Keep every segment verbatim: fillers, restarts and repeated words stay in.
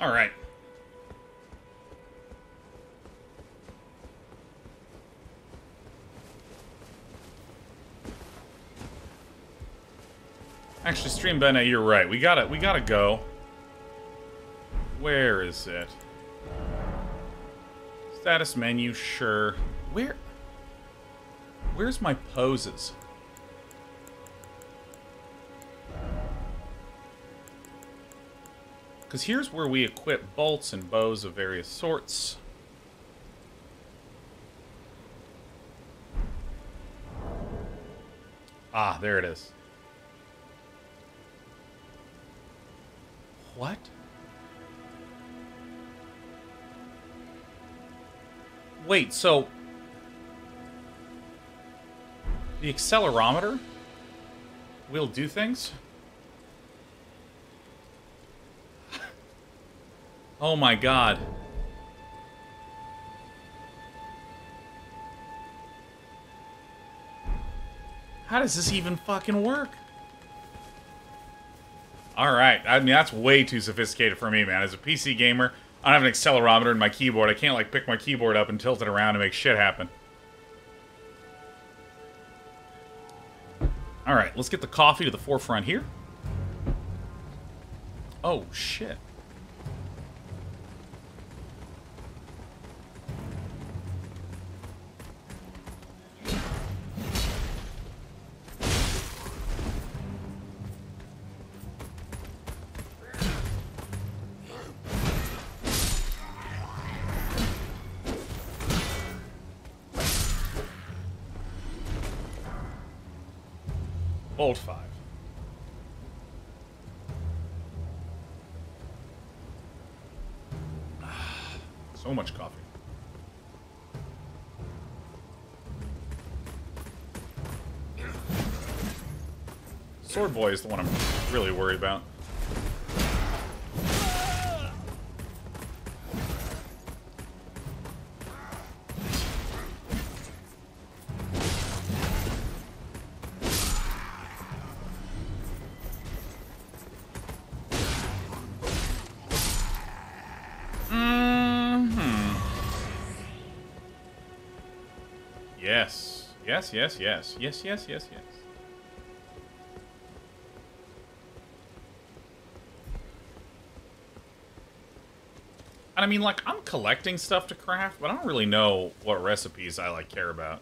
All right. Actually, Stream Bennett, you're right. We gotta, we gotta go. Where is it? Status menu, sure. Where? Where's my poses? Because here's where we equip bolts and bows of various sorts. Ah, there it is. What? Wait, so... the accelerometer will do things? Oh my god. How does this even fucking work? Alright, I mean, that's way too sophisticated for me, man. As a P C gamer, I don't have an accelerometer in my keyboard. I can't, like, pick my keyboard up and tilt it around and make shit happen. Alright, let's get the coffee to the forefront here. Oh, shit. Bolt five. So much coffee. Sword Boy is the one I'm really worried about. Yes, yes, yes, yes, yes, yes, yes. And I mean, like, I'm collecting stuff to craft, but I don't really know what recipes I, like, care about.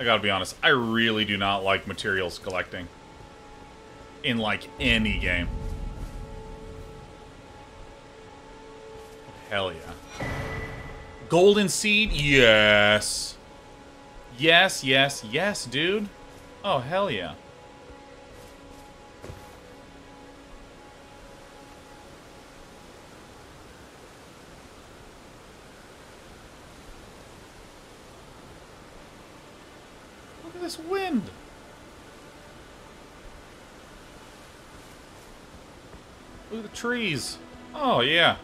I gotta be honest, I really do not like materials collecting in, like, any game. Hell yeah. Golden seed? Yes. Yes, yes, yes, dude. Oh, hell yeah. Wind. Look at the trees. Oh, yeah. Have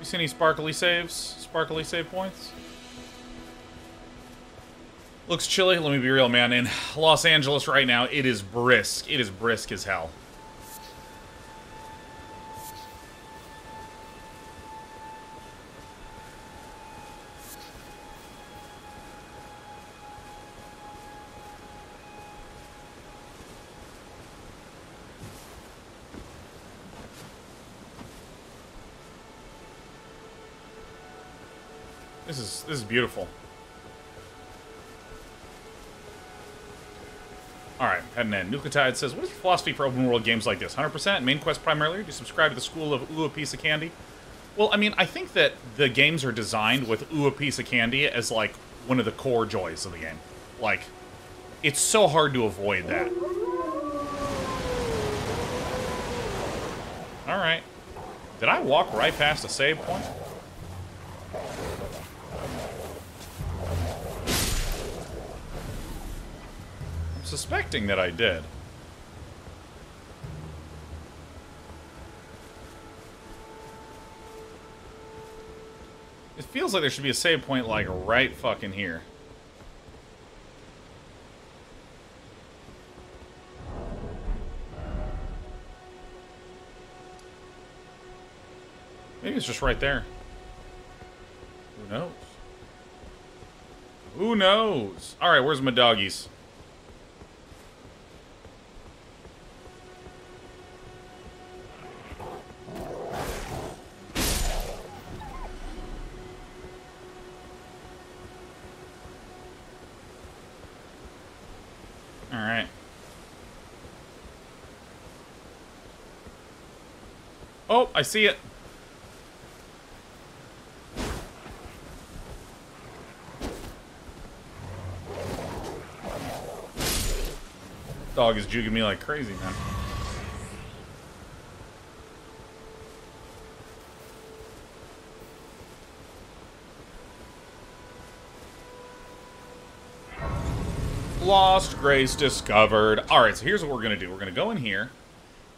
you seen any sparkly saves? Sparkly save points? Looks chilly. Let me be real, man. In Los Angeles right now, it is brisk. It is brisk as hell. This is, this is beautiful. Alright, heading in. Nucletide says, what is your philosophy for open world games like this? one hundred percent? Main quest primarily? Or do you subscribe to the school of ooh, a piece of candy? Well, I mean, I think that the games are designed with ooh, a piece of candy as, like, one of the core joys of the game. Like, it's so hard to avoid that. Alright. Did I walk right past a save point? I'm suspecting that I did. It feels like there should be a save point, like, right fucking here. Maybe it's just right there. Who knows? Who knows? Alright, where's my doggies? Alright. Oh, I see it. Dog is juking me like crazy, man. Lost grace discovered. Alright, so here's what we're gonna do. We're gonna go in here,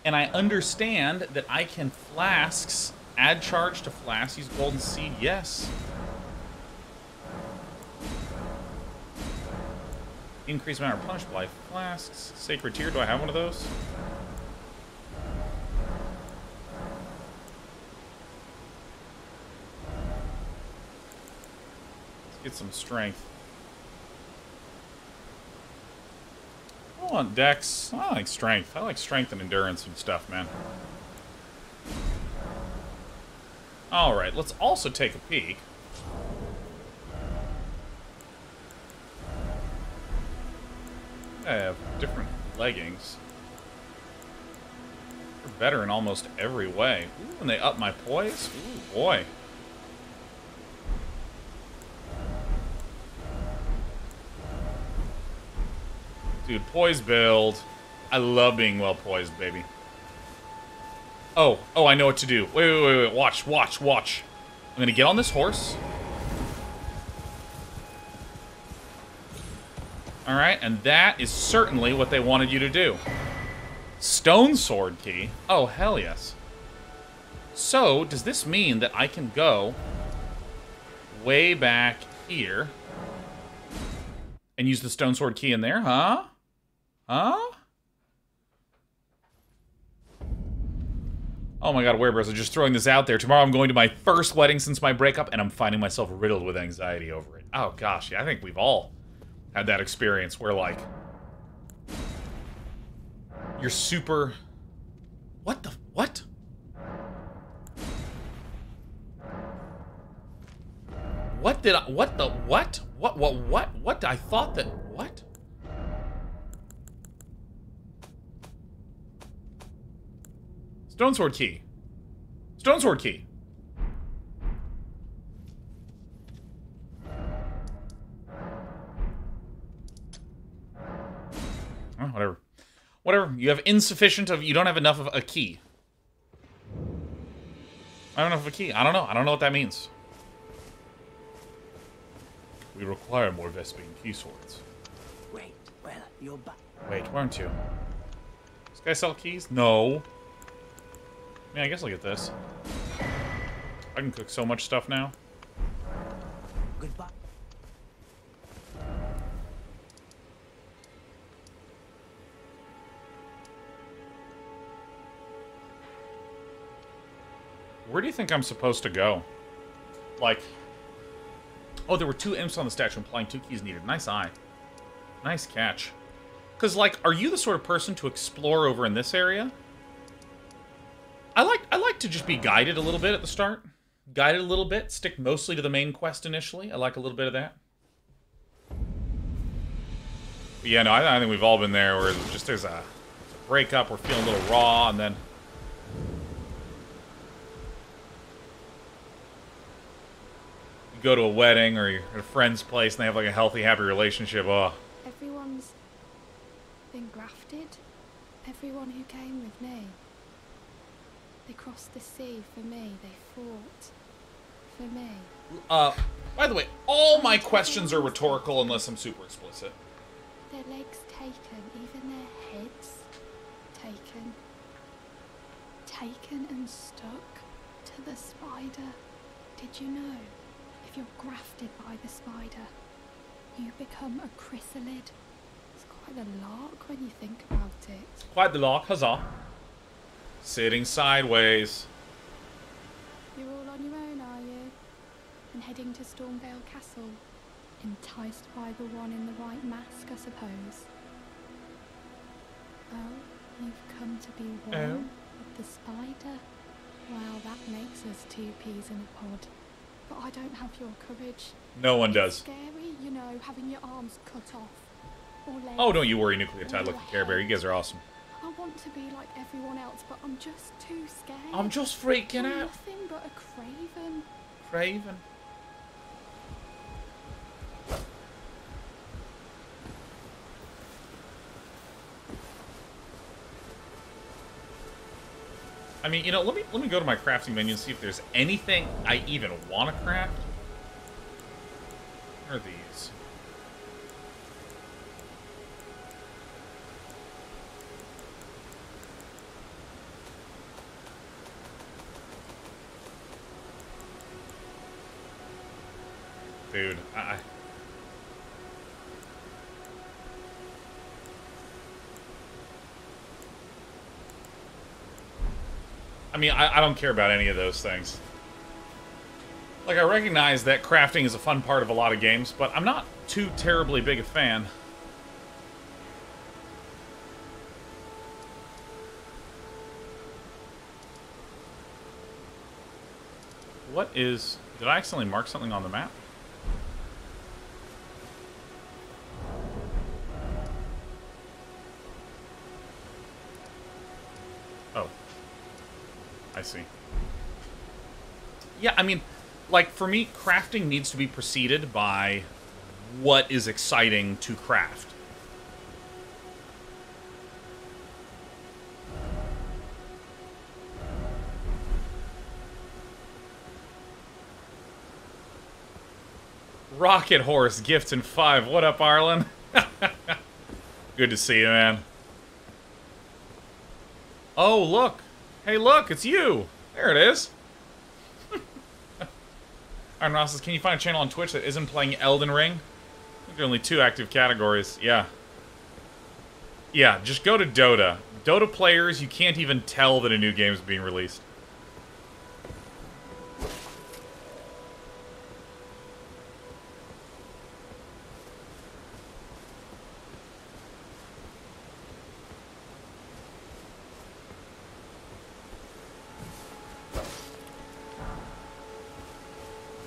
and I understand that I can flasks, add charge to flasks, use golden seed, yes. Increased amount of punished by flasks. Sacred Tear, do I have one of those? Let's get some strength. I want dex. I like strength. I like strength and endurance and stuff, man. Alright, let's also take a peek. I have different leggings. They're better in almost every way. Ooh, and they up my poise? Ooh, boy. Dude, poise build. I love being well poised, baby. Oh, oh, I know what to do. Wait, wait, wait, wait. Watch, watch, watch. I'm gonna get on this horse. Alright, and that is certainly what they wanted you to do. Stone sword key? Oh, hell yes. So, does this mean that I can go way back here and use the stone sword key in there, huh? Huh? Oh my god, werebros are just throwing this out there. Tomorrow I'm going to my first wedding since my breakup, and I'm finding myself riddled with anxiety over it. Oh gosh, yeah, I think we've all had that experience where, like, you're super... What the... What? What did I... What the... What? What? What? What? What? I thought that... What? Stone sword key. Stone sword key. Oh, whatever. Whatever. You have insufficient of... You don't have enough of a key. I don't have enough of a key. I don't know. I don't know what that means. We require more Vespian key swords. Wait, well, you're back. Wait, weren't you? Does this guy sell keys? No. Man, I guess I'll get this. I can cook so much stuff now. Goodbye. Where do you think I'm supposed to go? Like, oh, there were two imps on the statue implying two keys needed. Nice eye. Nice catch. Because, like, are you the sort of person to explore over in this area? I like, I like to just be guided a little bit at the start. Guided a little bit. Stick mostly to the main quest initially. I like a little bit of that. But yeah, no, I, I think we've all been there where just there's a breakup. We're feeling a little raw, and then... go to a wedding or you're at a friend's place and they have like a healthy, happy relationship. Oh. Everyone's been grafted. Everyone who came with me. They crossed the sea for me. They fought for me. Uh, by the way, all my questions are rhetorical unless I'm super explicit. Their legs taken, even their heads taken. Taken and stuck to the spider. Did you know? If you're grafted by the spider, you become a chrysalid. It's quite the lark when you think about it. Quite the lark, huzzah. Sitting sideways. You're all on your own, are you? And heading to Stormveil Castle. Enticed by the one in the white mask, I suppose. Oh, you've come to be one oh. with the spider. Well, that makes us two peas in a pod. But I don't have your courage. No one it's does. Scary, you know, having your arms cut off. Or legs, oh, don't you worry, Nucleotide Looking Care Bear. You guys are awesome. I want to be like everyone else, but I'm just too scared. I'm just freaking I'm out. Nothing but a craven. Craven. I mean, you know, let me let me go to my crafting menu and see if there's anything I even want to craft. What are these? Dude, I... I mean, I, I don't care about any of those things. Like, I recognize that crafting is a fun part of a lot of games, but I'm not too terribly big a fan. What is... Did I accidentally mark something on the map? See. Yeah, I mean, like, for me, crafting needs to be preceded by what is exciting to craft. Rocket Horse, Gift and Five. What up, Arlen? Good to see you, man. Oh, look. Hey, look, it's you! There it is! Iron Ross says, can you find a channel on Twitch that isn't playing Elden Ring? I think there are only two active categories. Yeah. Yeah, just go to Dota. Dota players, you can't even tell that a new game is being released.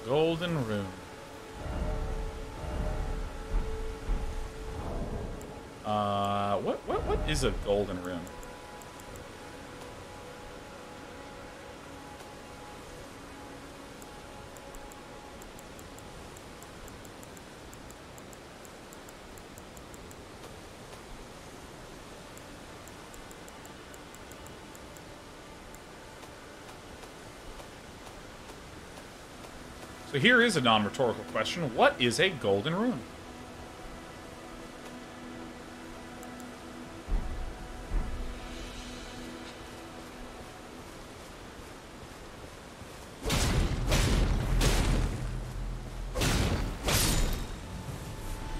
Golden Room. Uh, what, what, what is a golden room? So here is a non-rhetorical question. What is a golden rune?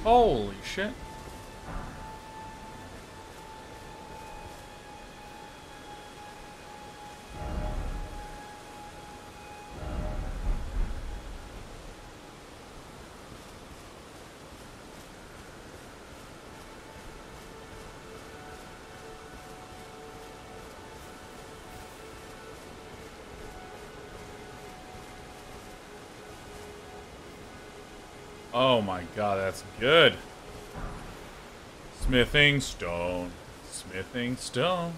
Holy shit. Oh my god, that's good. Smithing stone. Smithing stone.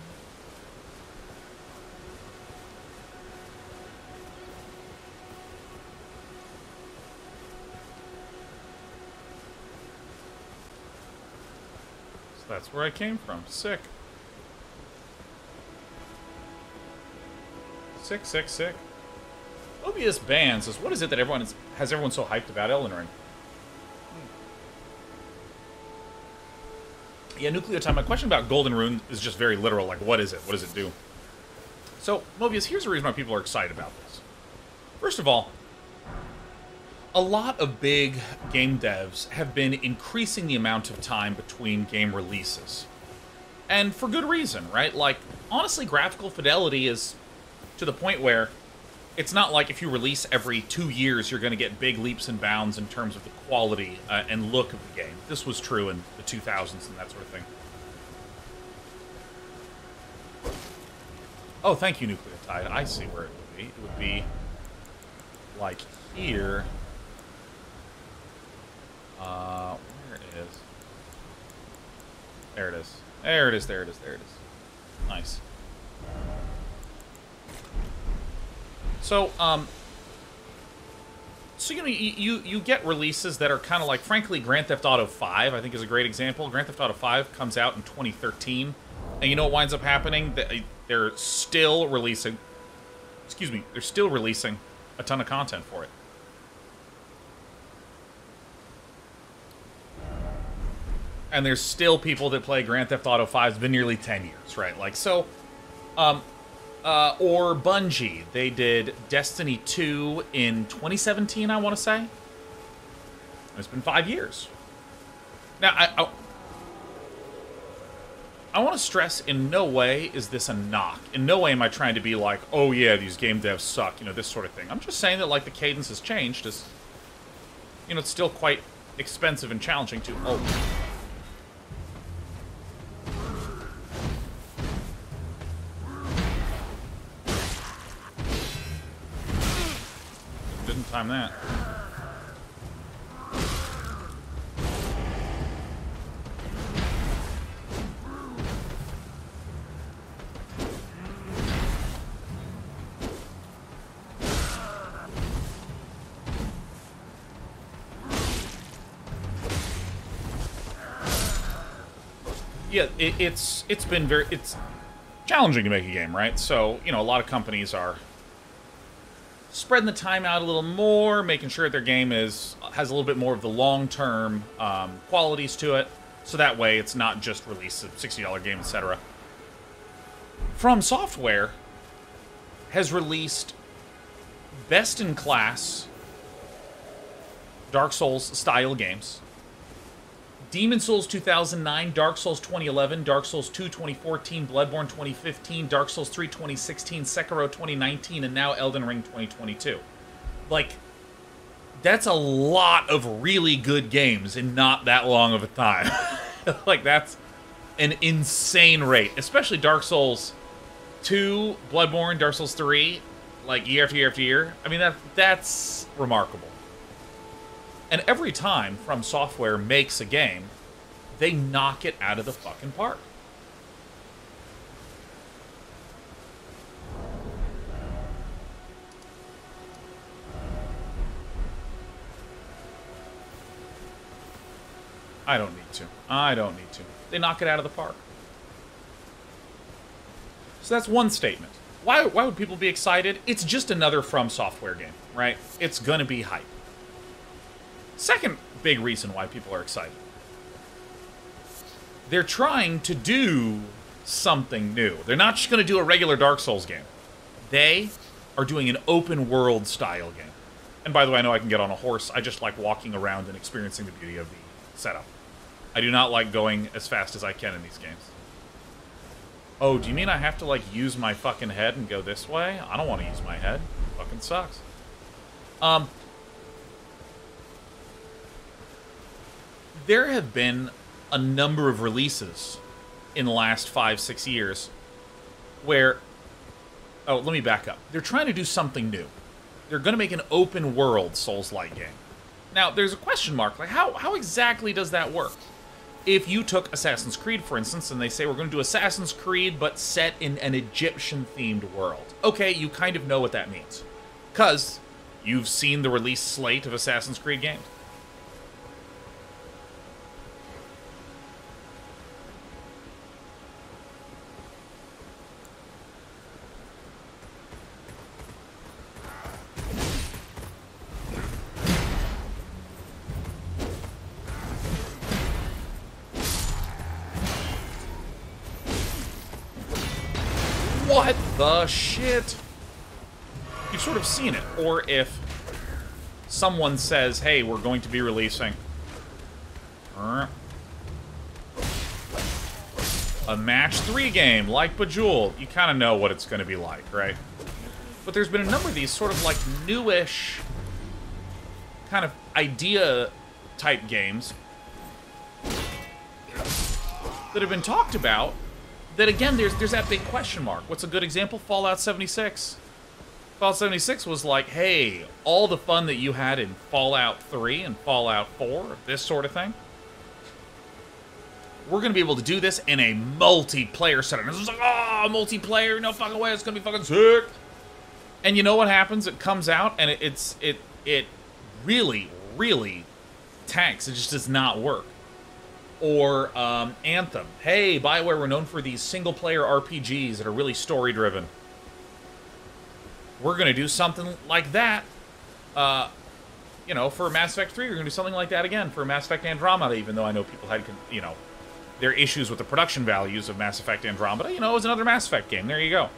So that's where I came from. Sick. Sick, sick, sick. O B S Band says, what is it that everyone is, has everyone so hyped about Elden Ring? Hmm. Yeah, Nuclear Time, my question about Golden Rune is just very literal. Like, what is it? What does it do? So, Mobius, here's the reason why people are excited about this. First of all, a lot of big game devs have been increasing the amount of time between game releases. And for good reason, right? Like, honestly, graphical fidelity is to the point where it's not like if you release every two years, you're going to get big leaps and bounds in terms of the quality uh, and look of the game. This was true in the two thousands and that sort of thing. Oh, thank you, Nucleotide. I see where it would be. It would be, like, here. Uh, where it is? There it is. There it is, there it is, there it is. Nice. So, um... So, you know, you, you get releases that are kind of like, frankly, Grand Theft Auto V, I think, is a great example. Grand Theft Auto V comes out in twenty thirteen, and you know what winds up happening? They... They're still releasing, excuse me, they're still releasing a ton of content for it. And there's still people that play Grand Theft Auto V. It's been nearly ten years, right? Like, so, um, uh, or Bungie. They did Destiny two in twenty seventeen, I want to say. It's been five years. Now, I... I I want to stress, in no way is this a knock. In no way am I trying to be like, oh yeah, these game devs suck, you know, this sort of thing. I'm just saying that, like, the cadence has changed. It's, you know, it's still quite expensive and challenging to... Oh. Didn't time that. Yeah, it, it's it's been very it's challenging to make a game, right? So, you know, a lot of companies are spreading the time out a little more, making sure that their game is has a little bit more of the long-term um, qualities to it, so that way it's not just release a sixty dollar game, et cetera. From Software has released best-in-class Dark Souls-style games. Demon's Souls two thousand nine, Dark Souls twenty eleven, Dark Souls two twenty fourteen, Bloodborne twenty fifteen, Dark Souls three twenty sixteen, Sekiro twenty nineteen, and now Elden Ring twenty twenty-two. Like, that's a lot of really good games in not that long of a time. Like, that's an insane rate. Especially Dark Souls two, Bloodborne, Dark Souls three, like, year after year after year. I mean, that that's remarkable. And every time From Software makes a game, they knock it out of the fucking park. I don't need to. I don't need to. They knock it out of the park. So that's one statement. Why, why would people be excited? It's just another From Software game, right? It's gonna be hype. Second big reason why people are excited. They're trying to do something new. They're not just going to do a regular Dark Souls game. They are doing an open world style game. And by the way, I know I can get on a horse. I just like walking around and experiencing the beauty of the setup. I do not like going as fast as I can in these games. Oh, do you mean I have to, like, use my fucking head and go this way? I don't want to use my head. It fucking sucks. Um... There have been a number of releases in the last five, six years where... Oh, let me back up. They're trying to do something new. They're going to make an open-world Souls-like game. Now, there's a question mark. Like, how, how exactly does that work? If you took Assassin's Creed, for instance, and they say, we're going to do Assassin's Creed, but set in an Egyptian-themed world. Okay, you kind of know what that means. Because you've seen the release slate of Assassin's Creed games. the shit, you've sort of seen it. Or if someone says, hey, we're going to be releasing a match three game like Bejeweled, you kind of know what it's going to be like, right? But there's been a number of these sort of like newish kind of idea type games that have been talked about that, again, there's there's that big question mark. What's a good example? Fallout seventy-six. Fallout seventy-six was like, hey, all the fun that you had in Fallout three and Fallout four, this sort of thing, we're going to be able to do this in a multiplayer setting. This was like, oh, multiplayer, no fucking way, it's going to be fucking sick. And you know what happens? It comes out, and it, it's it it really, really tanks. It just does not work. Or um, Anthem. Hey, Bioware, we're known for these single-player R P Gs that are really story-driven. We're going to do something like that. Uh, you know, for Mass Effect three, we're going to do something like that again. For Mass Effect Andromeda, even though I know people had, you know, their issues with the production values of Mass Effect Andromeda, you know, it was another Mass Effect game. There you go.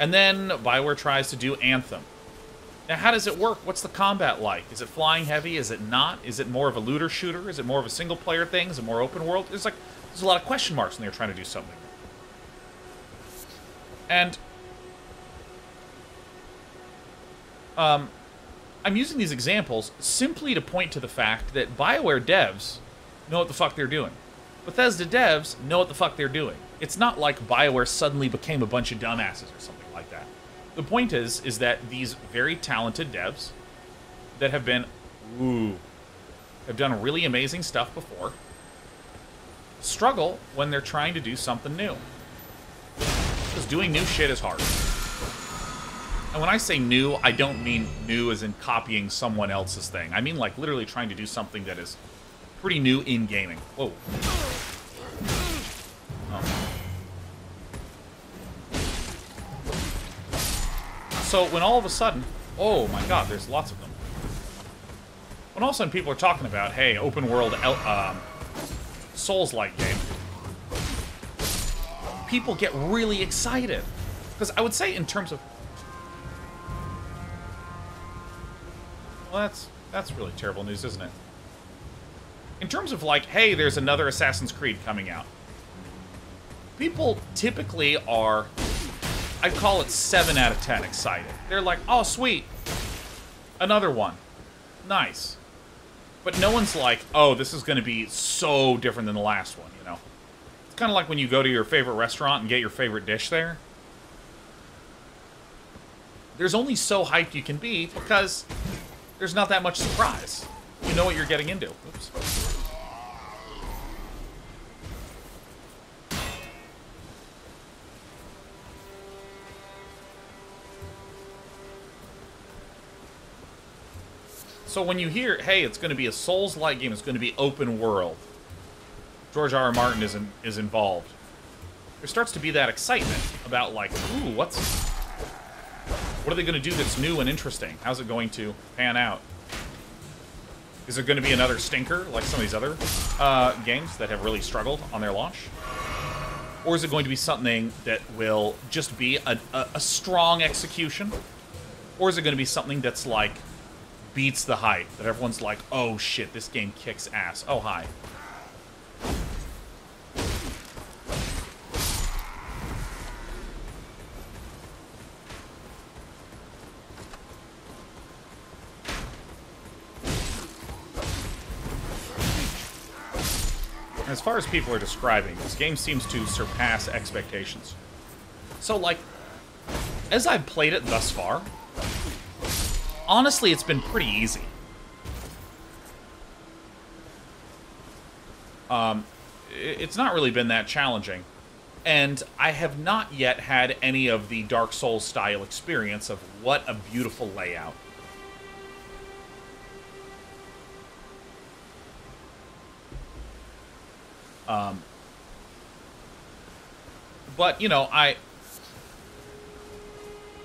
And then Bioware tries to do Anthem. Now, how does it work? What's the combat like? Is it flying heavy? Is it not? Is it more of a looter shooter? Is it more of a single-player thing? Is it more open world? It's like, there's a lot of question marks when they're trying to do something. And um, I'm using these examples simply to point to the fact that BioWare devs know what the fuck they're doing. Bethesda devs know what the fuck they're doing. It's not like BioWare suddenly became a bunch of dumbasses or something like that. The point is, is that these very talented devs that have been, ooh, have done really amazing stuff before, struggle when they're trying to do something new. Because doing new shit is hard. And when I say new, I don't mean new as in copying someone else's thing. I mean like literally trying to do something that is pretty new in gaming. Whoa. Oh. So when all of a sudden, oh my god, there's lots of them. When all of a sudden people are talking about, hey, open world um, Souls-like game, people get really excited. Because I would say in terms of... Well, that's, that's really terrible news, isn't it? In terms of like, hey, there's another Assassin's Creed coming out. People typically are... I'd call it seven out of ten excited. They're like, oh, sweet. Another one. Nice. But no one's like, oh, this is going to be so different than the last one, you know? It's kind of like when you go to your favorite restaurant and get your favorite dish there. There's only so hyped you can be because there's not that much surprise. You know what you're getting into. Oops. So when you hear, hey, it's going to be a Souls-like game, it's going to be open world, George R R. Martin is, in, is involved, there starts to be that excitement about, like, ooh, what's... What are they going to do that's new and interesting? How's it going to pan out? Is it going to be another stinker, like some of these other uh, games that have really struggled on their launch? Or is it going to be something that will just be a, a, a strong execution? Or is it going to be something that's, like, beats the hype, that everyone's like, oh shit, this game kicks ass. Oh, hi. As far as people are describing, this game seems to surpass expectations. So, like, as I've played it thus far, honestly, it's been pretty easy. Um, it's not really been that challenging. And I have not yet had any of the Dark Souls-style experience of what a beautiful layout. Um, but, you know, I...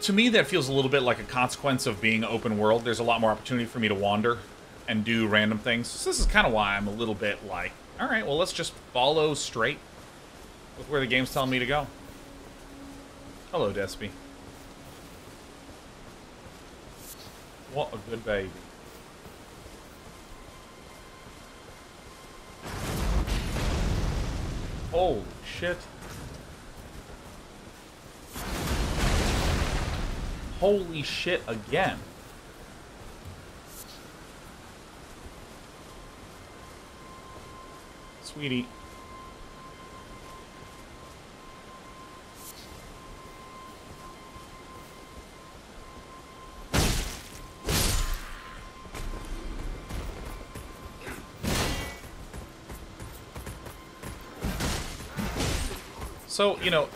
To me, that feels a little bit like a consequence of being open world. There's a lot more opportunity for me to wander and do random things. So this is kind of why I'm a little bit like, all right, well, let's just follow straight with where the game's telling me to go. Hello, Despy. What a good baby. Holy shit. Holy shit again. Sweetie. So, you know,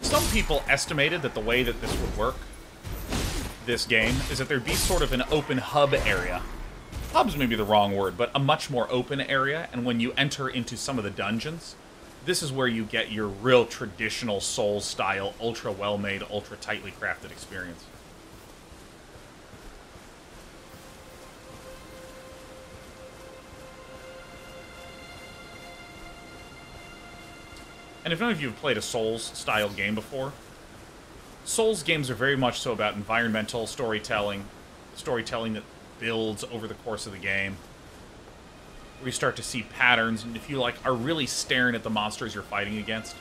some people estimated that the way that this would work, this game, is that there'd be sort of an open hub area. Hub's maybe the wrong word, but a much more open area, and when you enter into some of the dungeons, this is where you get your real traditional Souls-style, ultra-well-made, ultra-tightly crafted experience. And if none of you have played a Souls-style game before, Souls games are very much so about environmental storytelling, storytelling that builds over the course of the game, where you start to see patterns, and if you like, are really staring at the monsters you're fighting against.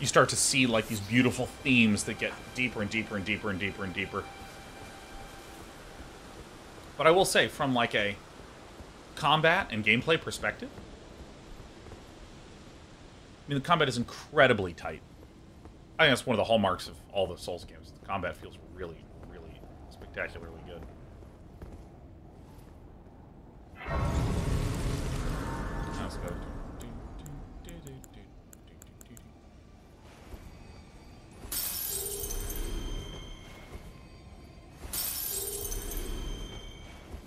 You start to see like these beautiful themes that get deeper and deeper and deeper and deeper and deeper. But I will say, from like a combat and gameplay perspective, I mean, the combat is incredibly tight. I think that's one of the hallmarks of all the Souls games. The combat feels really, really spectacularly good. That's good.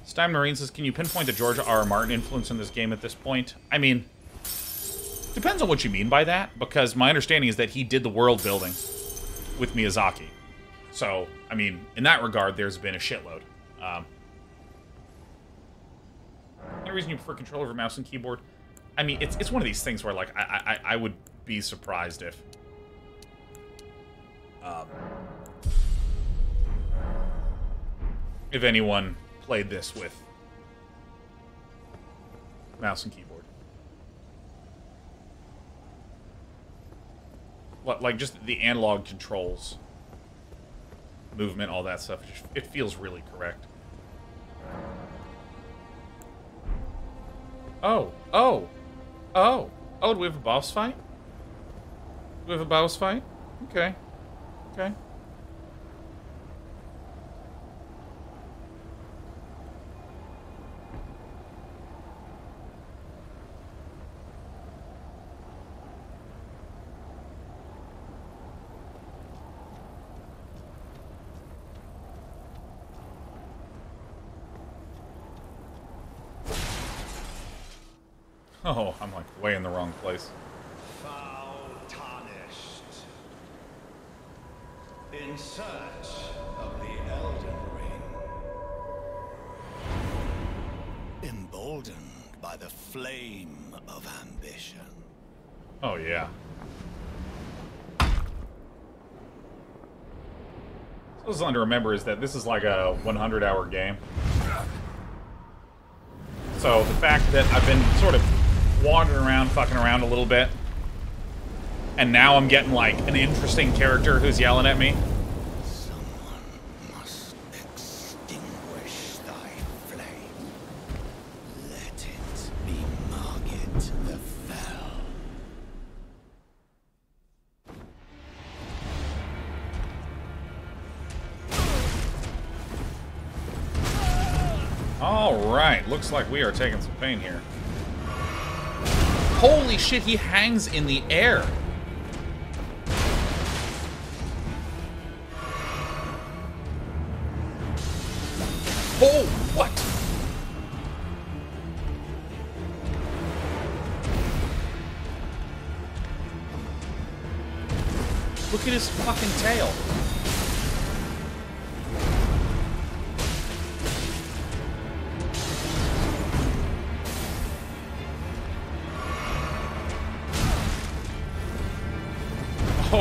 Stein Marine says, can you pinpoint the George R R Martin influence in this game at this point? I mean, depends on what you mean by that, because my understanding is that he did the world building with Miyazaki. So, I mean, in that regard, there's been a shitload. Um, any reason you prefer control over mouse and keyboard? I mean, it's, it's one of these things where, like, I, I, I would be surprised if... Um, if anyone... played this with mouse and keyboard. Like, just the analog controls, movement, all that stuff, it feels really correct. Oh, oh, oh, oh, do we have a boss fight? Do we have a boss fight? Okay, okay. Oh, I'm like way in the wrong place. Foul tarnished. In search of the Elden Ring. Emboldened by the flame of ambition. Oh, yeah. So what's something to remember is that this is like a one hundred hour game. So the fact that I've been sort of wandering around, fucking around a little bit, and now I'm getting like an interesting character who's yelling at me. Someone must extinguish thy flame. Let it be Margit the Fell. All right, looks like we are taking some pain here. Holy shit, he hangs in the air. Oh, what? Look at his fucking tail. Oh!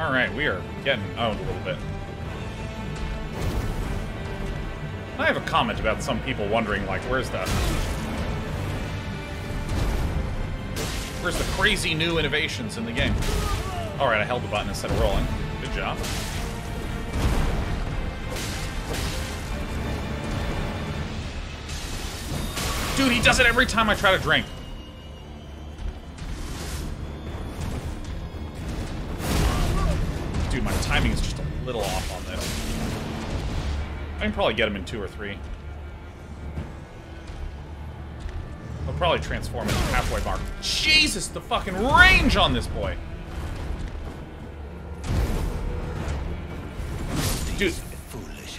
Alright, we are getting owned a little bit. I have a comment about some people wondering, like, where's the... Where's the crazy new innovations in the game? Alright, I held the button instead of rolling. Good job. Dude, he does it every time I try to drink. Dude, my timing is just a little off on this. I can probably get him in two or three. I'll probably transform at the halfway mark. Jesus, the fucking range on this boy! Dude. Foolish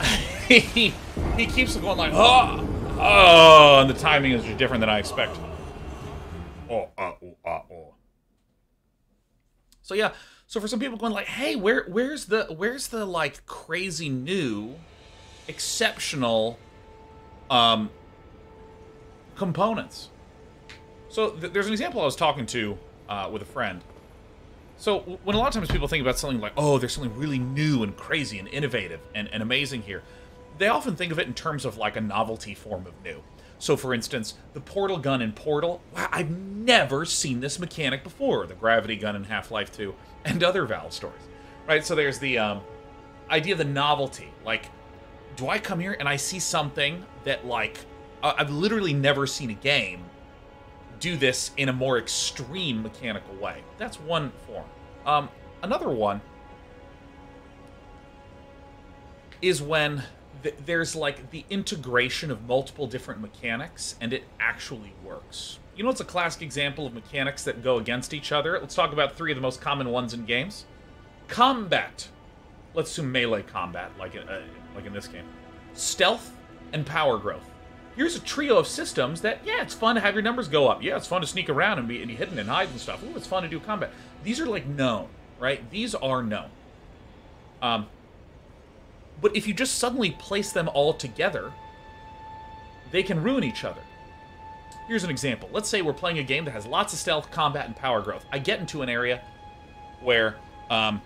ambitions. He keeps going like, oh! Oh, and the timing is just different than I expect. Oh, uh, oh, uh, oh. So yeah. So for some people going like, hey, where where's the where's the like crazy new exceptional um components? So th there's an example I was talking to uh with a friend. So when a lot of times people think about something like, oh, there's something really new and crazy and innovative and, and amazing here, they often think of it in terms of like a novelty form of new. So, for instance, the portal gun in Portal, wow, I've never seen this mechanic before. The gravity gun in Half-Life two and other Valve stories, right? So there's the um, idea of the novelty. Like, do I come here and I see something that, like, uh, I've literally never seen a game do this in a more extreme mechanical way? That's one form. Um, another one is when... there's like the integration of multiple different mechanics and it actually works. You know what's a classic example of mechanics that go against each other? Let's talk about three of the most common ones in games. Combat. Let's assume melee combat, like in, uh, like in this game. Stealth and power growth. Here's a trio of systems that, yeah, it's fun to have your numbers go up. Yeah, it's fun to sneak around and be, and be hidden and hide and stuff. Ooh, it's fun to do combat. These are like known, right? These are known. Um... But if you just suddenly place them all together, they can ruin each other. Here's an example. Let's say we're playing a game that has lots of stealth, combat, and power growth. I get into an area where um,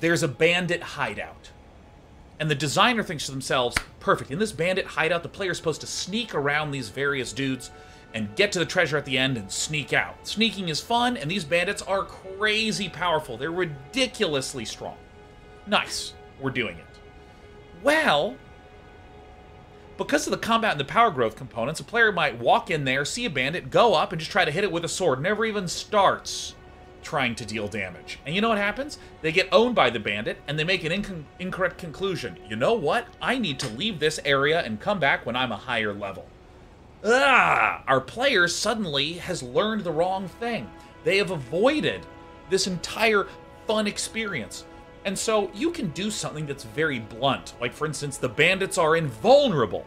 there's a bandit hideout. And the designer thinks to themselves, perfect, in this bandit hideout, the player's supposed to sneak around these various dudes and get to the treasure at the end and sneak out. Sneaking is fun, and these bandits are crazy powerful. They're ridiculously strong. Nice, we're doing it. Well, because of the combat and the power growth components, a player might walk in there, see a bandit, go up, and just try to hit it with a sword. Never even starts trying to deal damage. And you know what happens? They get owned by the bandit, and they make an inc- incorrect conclusion. You know what? I need to leave this area and come back when I'm a higher level. Ah! Our player suddenly has learned the wrong thing. They have avoided this entire fun experience. And so you can do something that's very blunt. Like, for instance, the bandits are invulnerable.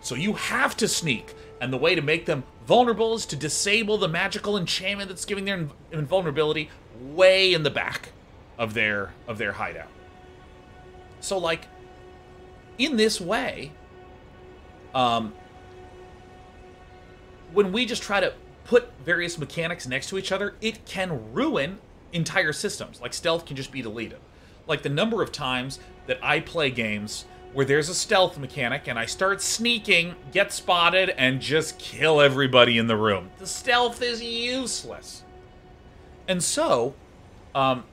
So you have to sneak. And the way to make them vulnerable is to disable the magical enchantment that's giving their invulnerability way in the back of their, of their hideout. So, like, in this way, um, when we just try to put various mechanics next to each other, it can ruin entire systems. Like, stealth can just be deleted. Like, the number of times that I play games where there's a stealth mechanic and I start sneaking, get spotted, and just kill everybody in the room. The stealth is useless. And so, um,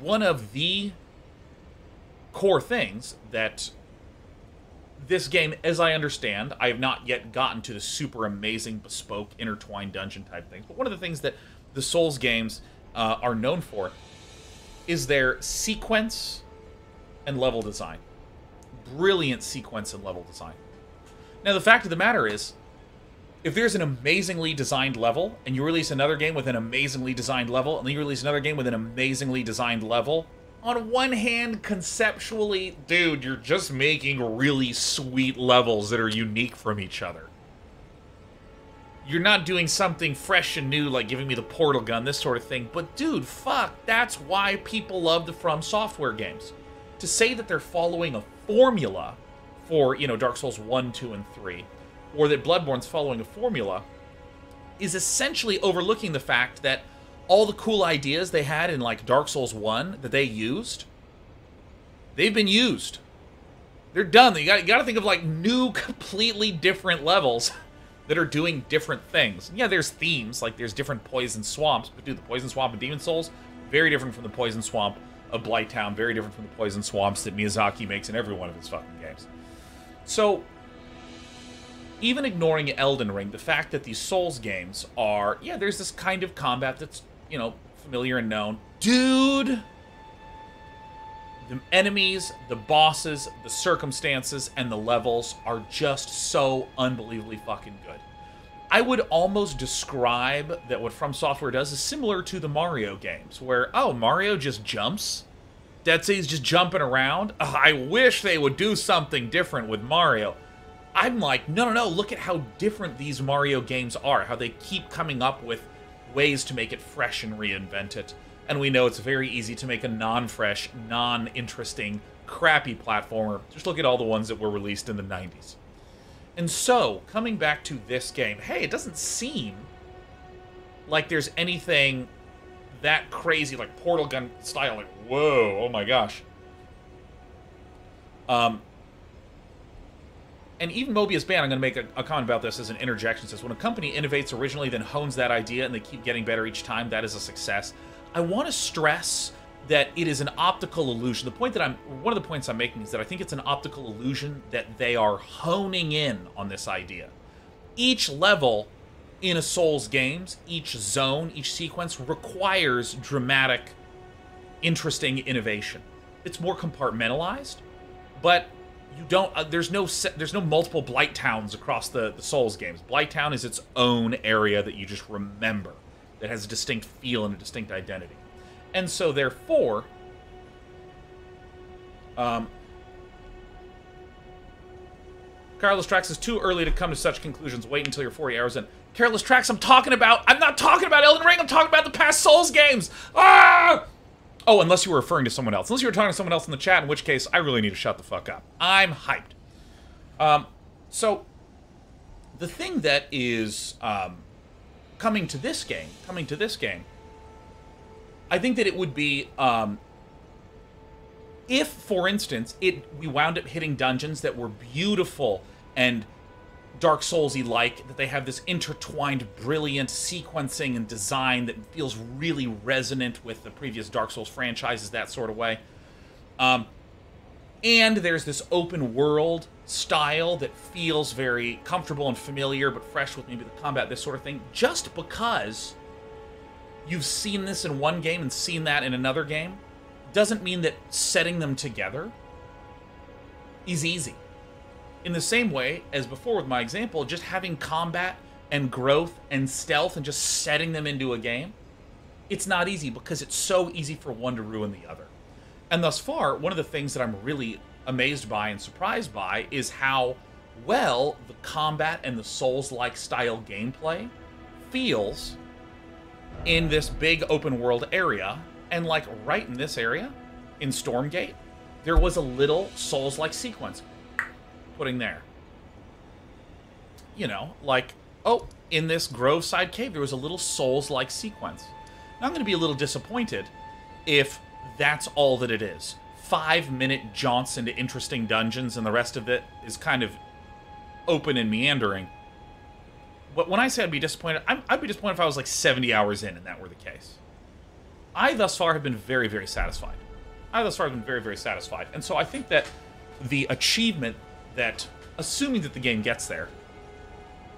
one of the core things that this game, as I understand, I have not yet gotten to the super amazing bespoke intertwined dungeon type things, but one of the things that the Souls games Uh, are known for is their sequence and level design. Brilliant sequence and level design. Now, the fact of the matter is, if there's an amazingly designed level, and you release another game with an amazingly designed level, and then you release another game with an amazingly designed level, on one hand, conceptually, dude, you're just making really sweet levels that are unique from each other. you're not doing something fresh and new, like giving me the portal gun, this sort of thing. But dude, fuck, that's why people love the From Software games. To say that they're following a formula for, you know, Dark Souls one, two, and three, or that Bloodborne's following a formula, is essentially overlooking the fact that all the cool ideas they had in, like, Dark Souls one that they used, they've been used. They're done. You gotta, you gotta think of, like, new, completely different levels that are doing different things. And yeah, there's themes, like there's different poison swamps, but dude, the poison swamp of Demon's Souls, very different from the poison swamp of Blighttown, very different from the poison swamps that Miyazaki makes in every one of his fucking games. So, even ignoring Elden Ring, the fact that these Souls games are, yeah, there's this kind of combat that's, you know, familiar and known. Dude! The enemies, the bosses, the circumstances, and the levels are just so unbelievably fucking good. I would almost describe that what From Software does is similar to the Mario games, where, oh, Mario just jumps? Dead Sea's just jumping around? Ugh, I wish they would do something different with Mario. I'm like, no, no, no, look at how different these Mario games are, how they keep coming up with ways to make it fresh and reinvent it. And we know it's very easy to make a non-fresh, non-interesting, crappy platformer. Just look at all the ones that were released in the nineties. And so, coming back to this game, hey, it doesn't seem like there's anything that crazy, like Portal Gun style, like, whoa, oh my gosh. Um, and even Mobius Band, I'm going to make a, a comment about this as an interjection, says, when a company innovates originally, then hones that idea, and they keep getting better each time, that is a success. I want to stress that it is an optical illusion. The point that I'm, one of the points I'm making is that I think it's an optical illusion that they are honing in on this idea. Each level in a Souls games, each zone, each sequence requires dramatic, interesting innovation. It's more compartmentalized, but you don't. Uh, there's no set, there's no multiple Blight Towns across the, the Souls games. Blight Town is its own area that you just remember. That has a distinct feel and a distinct identity. And so, therefore, um, Careless Tracks is too early to come to such conclusions. Wait until you're forty hours in. Careless Tracks, I'm talking about... I'm not talking about Elden Ring, I'm talking about the past Souls games! Ah! Oh, unless you were referring to someone else. Unless you were talking to someone else in the chat, in which case, I really need to shut the fuck up. I'm hyped. Um, so, the thing that is... Um, Coming to this game, coming to this game, I think that it would be, um, if, for instance, it we wound up hitting dungeons that were beautiful and Dark Souls-y like, that they have this intertwined, brilliant sequencing and design that feels really resonant with the previous Dark Souls franchises, that sort of way. Um, and there's this open world style that feels very comfortable and familiar, but fresh with maybe the combat, this sort of thing. Just because you've seen this in one game and seen that in another game, doesn't mean that setting them together is easy. In the same way as before with my example, just having combat and growth and stealth and just setting them into a game, it's not easy because it's so easy for one to ruin the other. And thus far, one of the things that I'm really amazed by and surprised by is how well the combat and the Souls-like style gameplay feels in this big open world area. And like right in this area, in Stormgate, there was a little Souls-like sequence putting there. You know, like, oh, in this Groveside Cave, there was a little Souls-like sequence. Now I'm going to be a little disappointed if that's all that it is. Five-minute jaunts into interesting dungeons, and the rest of it is kind of open and meandering. But when I say I'd be disappointed, I'm, I'd be disappointed if I was like seventy hours in and that were the case. I thus far have been very, very satisfied. I thus far have been very, very satisfied. And so I think that the achievement that, assuming that the game gets there,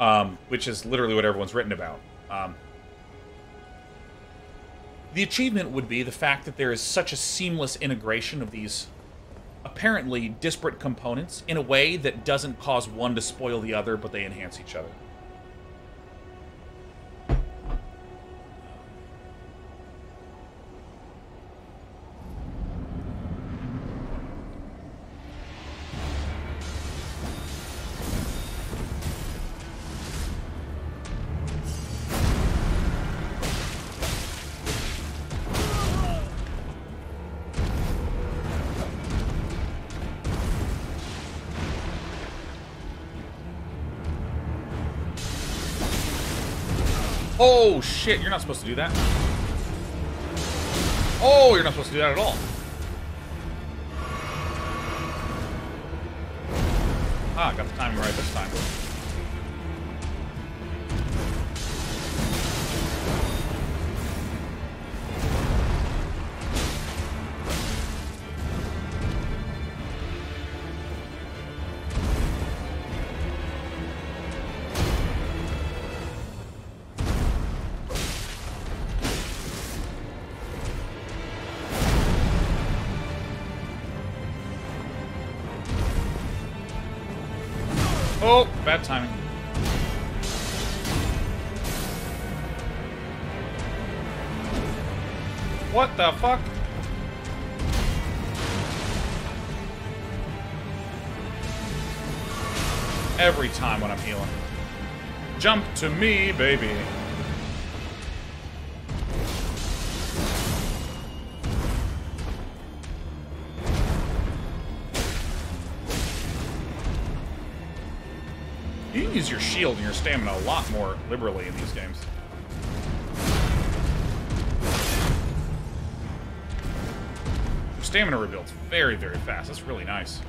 um, which is literally what everyone's written about, um, the achievement would be the fact that there is such a seamless integration of these apparently disparate components in a way that doesn't cause one to spoil the other, but they enhance each other. Oh shit, you're not supposed to do that. Oh, you're not supposed to do that at all. Ah, got the timing right this time. Oh, bad timing. What the fuck? Every time when I'm healing. Jump to me, baby. Use your shield and your stamina a lot more liberally in these games. Your stamina rebuilds very, very fast. That's really nice.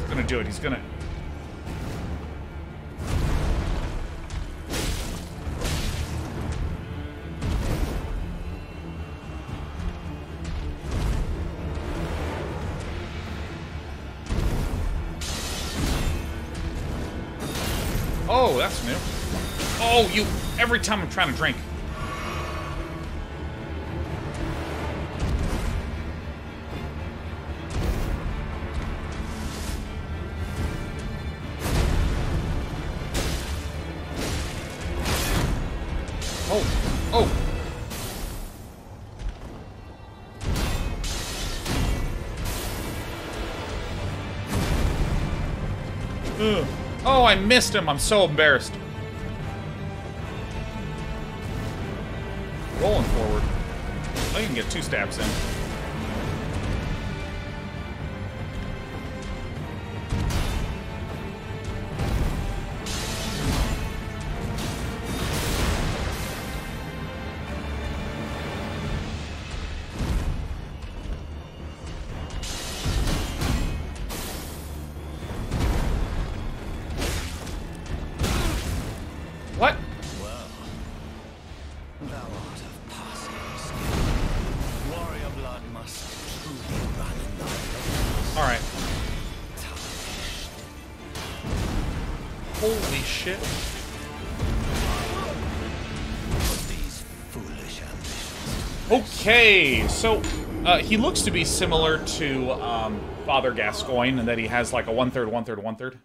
He's gonna do it. He's gonna... Oh, that's new. Oh, you... Every time I'm trying to drink. Oh. Oh. Ugh. Oh, I missed him. I'm so embarrassed. Rolling forward. I can get two stabs in. Okay, so uh, he looks to be similar to um, Father Gascoigne in that he has like a one-third, one-third, one-third.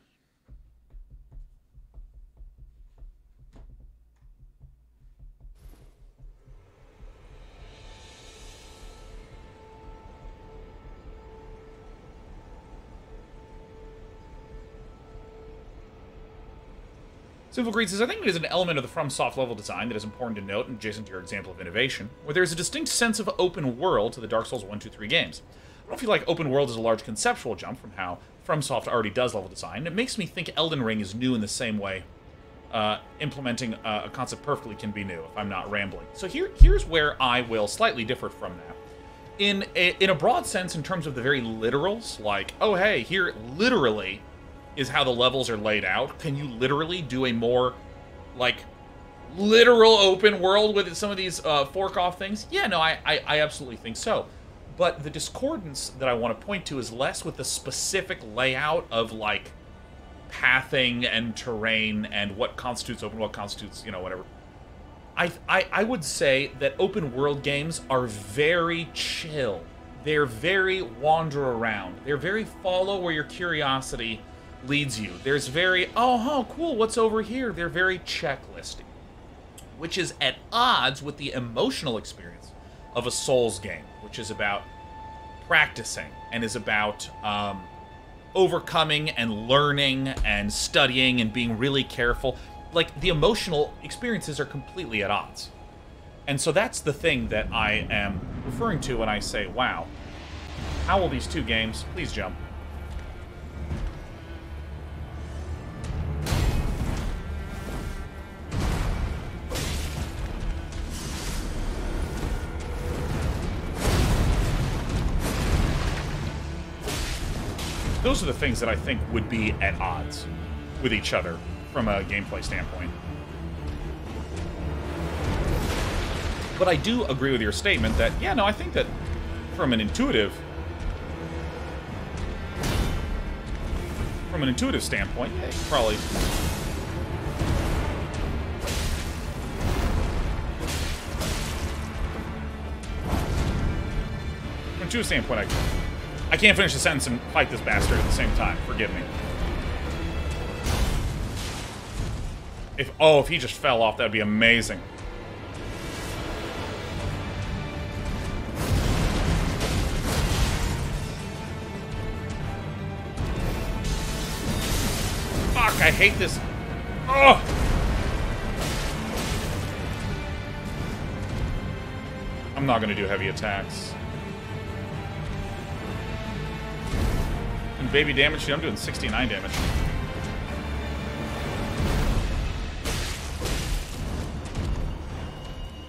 Simple Greed says, I think it is an element of the FromSoft level design that is important to note and adjacent to your example of innovation, where there is a distinct sense of open world to the Dark Souls one, two, three games. I don't feel like open world is a large conceptual jump from how FromSoft already does level design, and it makes me think Elden Ring is new in the same way. Uh, implementing uh, a concept perfectly can be new, if I'm not rambling. So here, here's where I will slightly differ from that. In a, in a broad sense, in terms of the very literals, like, oh hey, here literally... is how the levels are laid out. Can you literally do a more, like, literal open world with some of these uh, fork-off things? Yeah, no, I, I, I absolutely think so. But the discordance that I want to point to is less with the specific layout of, like, pathing and terrain and what constitutes open, what constitutes, you know, whatever. I, I, I would say that open world games are very chill. They're very wander around. They're very follow where your curiosity leads you. There's very, oh, oh, cool, what's over here? They're very checklisty, which is at odds with the emotional experience of a Souls game, which is about practicing and is about um, overcoming and learning and studying and being really careful. Like, the emotional experiences are completely at odds. And so that's the thing that I am referring to when I say, wow, how will these two games, please jump, Those are the things that I think would be at odds with each other from a gameplay standpoint. But I do agree with your statement that, yeah, no, I think that from an intuitive... From an intuitive standpoint, yeah, you probably... From an intuitive standpoint, I... I can't finish the sentence and fight this bastard at the same time. Forgive me. If... Oh, if he just fell off, that'd be amazing. I hate this. Oh! I'm not gonna do heavy attacks. And baby damage, dude, I'm doing sixty-nine damage.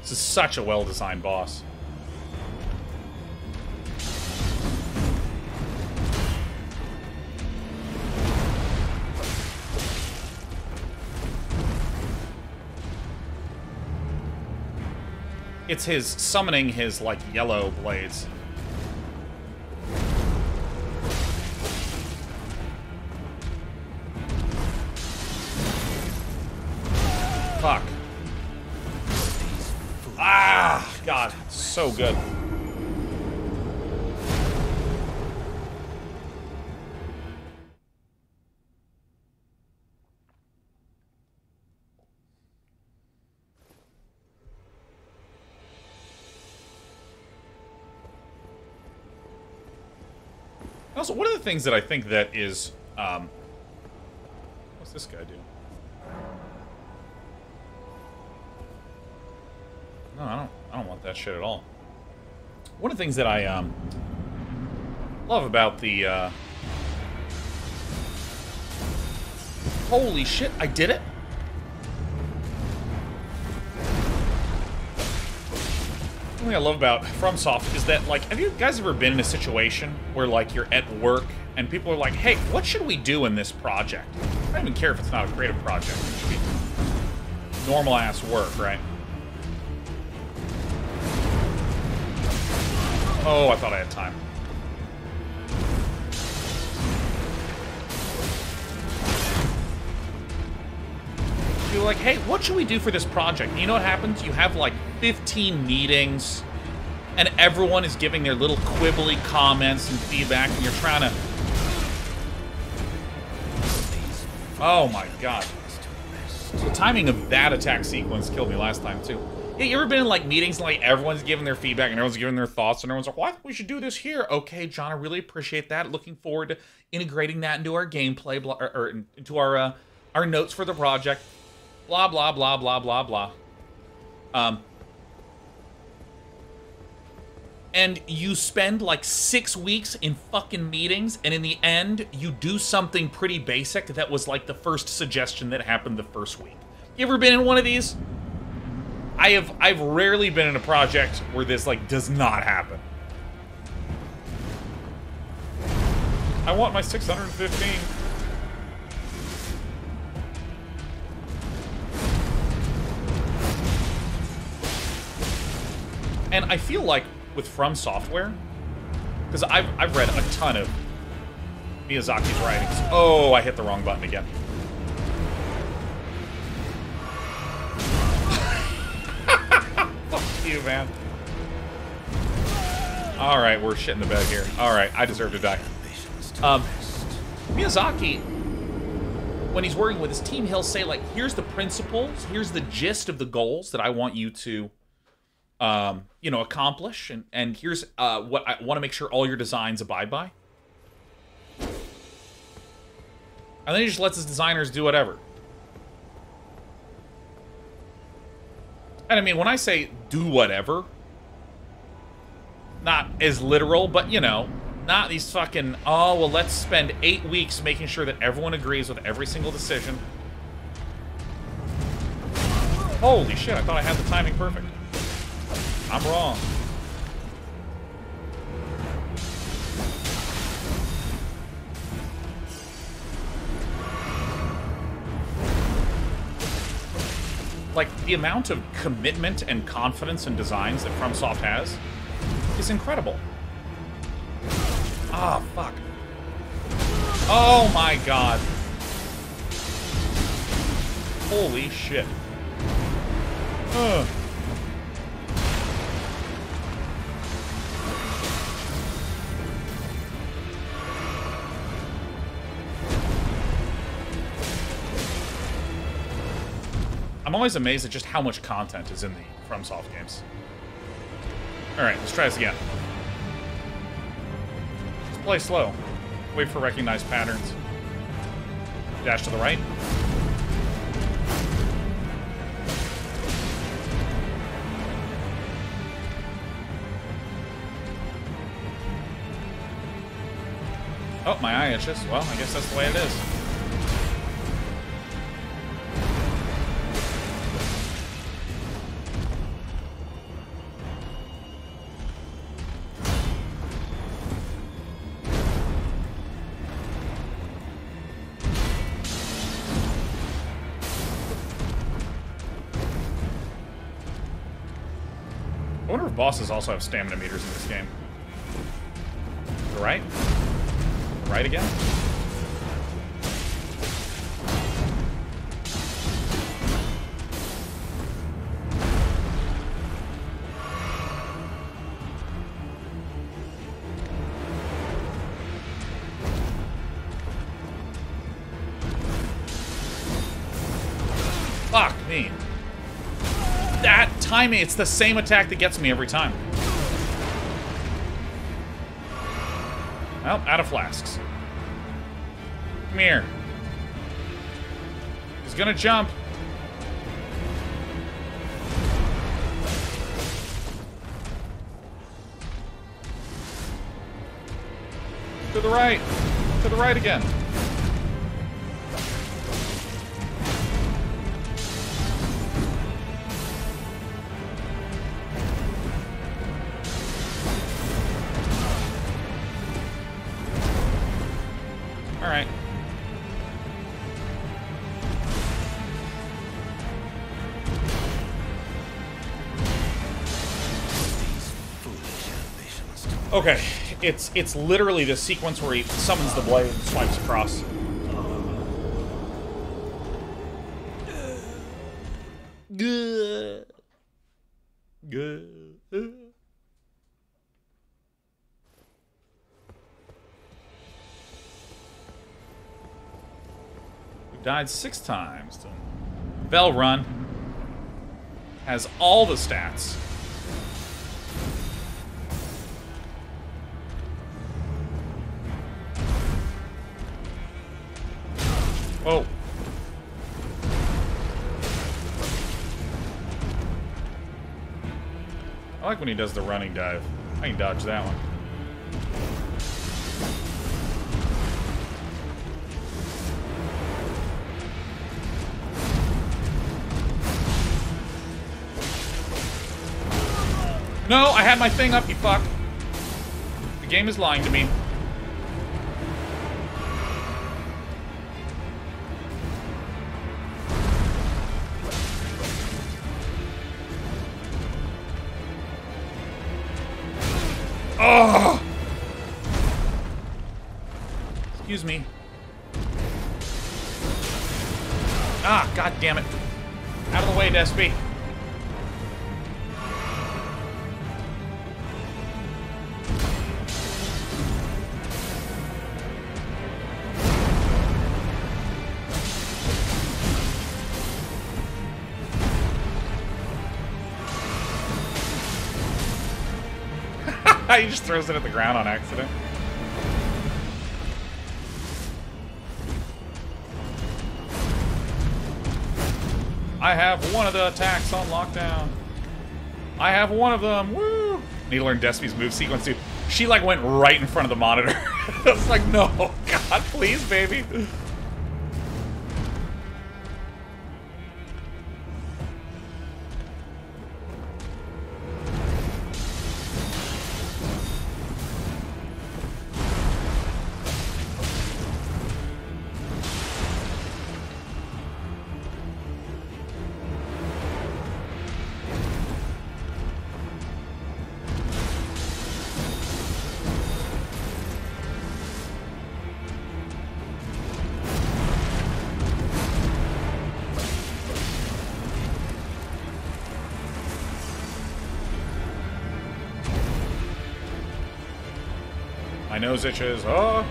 This is such a well-designed boss. It's his summoning his, like, yellow blades. Fuck. Ah! God, so good. Also, one of the things that I think that is, um, what's this guy do? No, I don't, I don't want that shit at all. One of the things that I, um, love about the, uh, holy shit, I did it? One thing I love about FromSoft is that, like, have you guys ever been in a situation where, like, you're at work and people are like, hey, what should we do in this project? I don't even care if it's not a creative project. It should be normal-ass work, right? Oh, I thought I had time. You're like, hey, what should we do for this project? And you know what happens? You have, like, fifteen meetings, and everyone is giving their little quibbly comments and feedback, and you're trying to... Oh my god. The timing of that attack sequence killed me last time, too. Yeah, you ever been in, like, meetings and, like, everyone's giving their feedback, and everyone's giving their thoughts, and everyone's like, well, I think we should do this here. Okay, John, I really appreciate that. Looking forward to integrating that into our gameplay, blah, or, or into our, uh, our notes for the project. Blah, blah, blah, blah, blah, blah. Um... And you spend like six weeks in fucking meetings, and in the end, you do something pretty basic that was like the first suggestion that happened the first week. You ever been in one of these? I have, I've rarely been in a project where this like does not happen. I want my six hundred fifteen. And I feel like with From Software, because I've, I've read a ton of Miyazaki's writings. Oh, I hit the wrong button again. Fuck you, man. All right, we're shitting the bed here. All right, I deserve to die. Um, Miyazaki, when he's working with his team, he'll say, like, here's the principles, here's the gist of the goals that I want you to... Um, you know, accomplish, and, and here's uh, what I want to make sure all your designs abide by. And then he just lets his designers do whatever. And I mean, when I say do whatever, not as literal, but, you know, not these fucking, oh, well, let's spend eight weeks making sure that everyone agrees with every single decision. Holy shit, I thought I had the timing perfect. I'm wrong. like, the amount of commitment and confidence in designs that FromSoft has is incredible. Ah, oh, fuck. Oh my god. Holy shit. Ugh. I'm always amazed at just how much content is in the FromSoft games. Alright, let's try this again. Let's play slow. Wait for recognized patterns. Dash to the right. Oh, my eye itches. Well, I guess that's the way it is. Bosses also have stamina meters in this game. To the right. To the right again. Fuck me. That timing, it's the same attack that gets me every time. Well, out of flasks. Come here. He's gonna jump. To the right. To the right again. Okay, it's it's literally the sequence where he summons the blade and swipes across. We've died six times. Bell Run has all the stats. Whoa. I like when he does the running dive. I can dodge that one. No, I had my thing up, you fuck. The game is lying to me. Oh! Excuse me. Ah, god damn it. Out of the way, Despy. He just throws it at the ground on accident. I have one of the attacks on lockdown. I have one of them. Woo! Need to learn Despy's move sequence too. She like went right in front of the monitor. I was like, no, God, please, baby. My nose itches. Oh!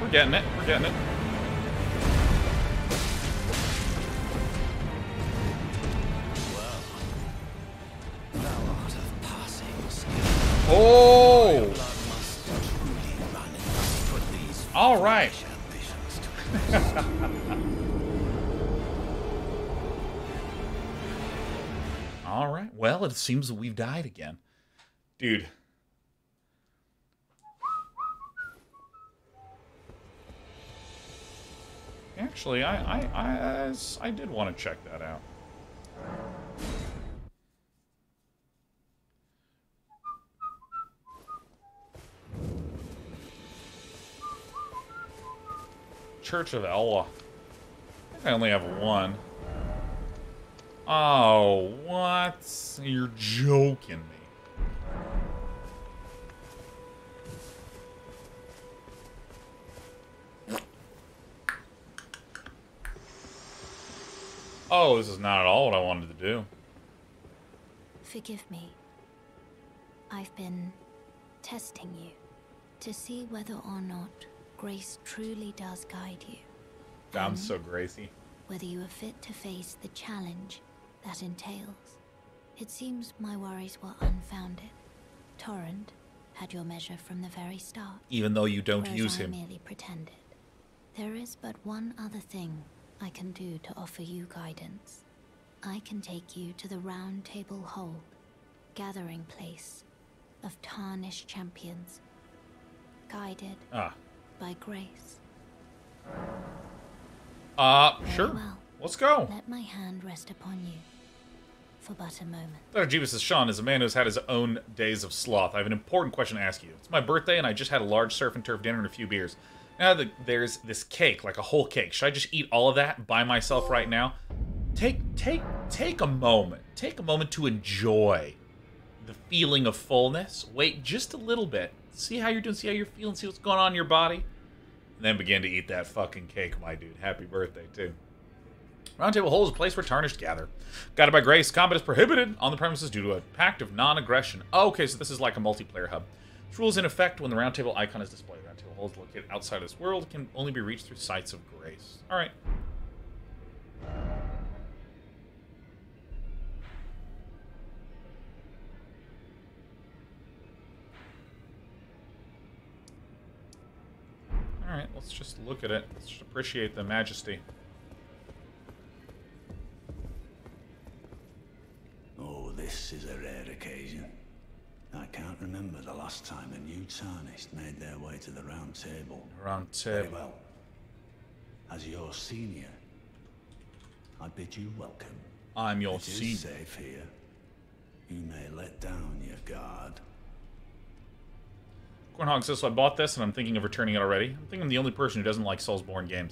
We're getting it. We're getting it. Oh! All right. All right. Well, it seems that we've died again. Dude. Actually, I, I, I, I did want to check that out. Church of Ella. I think I only have one. Oh, what? You're joking me. Oh, this is not at all what I wanted to do. Forgive me. I've been testing you to see whether or not grace truly does guide you. I'm and so Gracie. Whether you are fit to face the challenge that entails. It seems my worries were unfounded. Torrent had your measure from the very start. Even though you don't use I him. Merely pretended. There is but one other thing I can do to offer you guidance. I can take you to the Roundtable Hold, gathering place of tarnished champions. Guided. Ah. By grace. Uh, Very sure. Well. Let's go. Let my hand rest upon you for but a moment. Doctor Jeebus says, Sean, as a man who's had his own days of sloth, I have an important question to ask you. It's my birthday, and I just had a large surf and turf dinner and a few beers. Now that there's this cake, like a whole cake, should I just eat all of that by myself right now? Take, take, take a moment. Take a moment to enjoy the feeling of fullness. Wait just a little bit. See how you're doing, see how you're feeling, see what's going on in your body. And then begin to eat that fucking cake, my dude. Happy birthday, too. Roundtable Hole is a place where tarnished gather. Guided by grace, combat is prohibited on the premises due to a pact of non-aggression. Oh, okay, so this is like a multiplayer hub. This rule is in effect when the Roundtable icon is displayed. Roundtable Hole is located outside of this world. It can only be reached through sites of grace. All right. Alright, let's just look at it. Let's just appreciate the majesty. Oh, this is a rare occasion. I can't remember the last time a new tarnished made their way to the round table. Round table. Very well. As your senior, I bid you welcome. I'm your senior. It is safe here. You may let down your guard. Cornhog says, so I bought this, and I'm thinking of returning it already. I'm thinking I'm the only person who doesn't like Soulsborne games.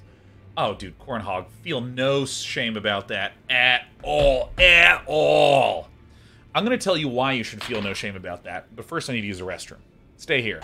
Oh, dude, Cornhog, feel no shame about that at all. At all. I'm going to tell you why you should feel no shame about that, but first I need to use a restroom. Stay here.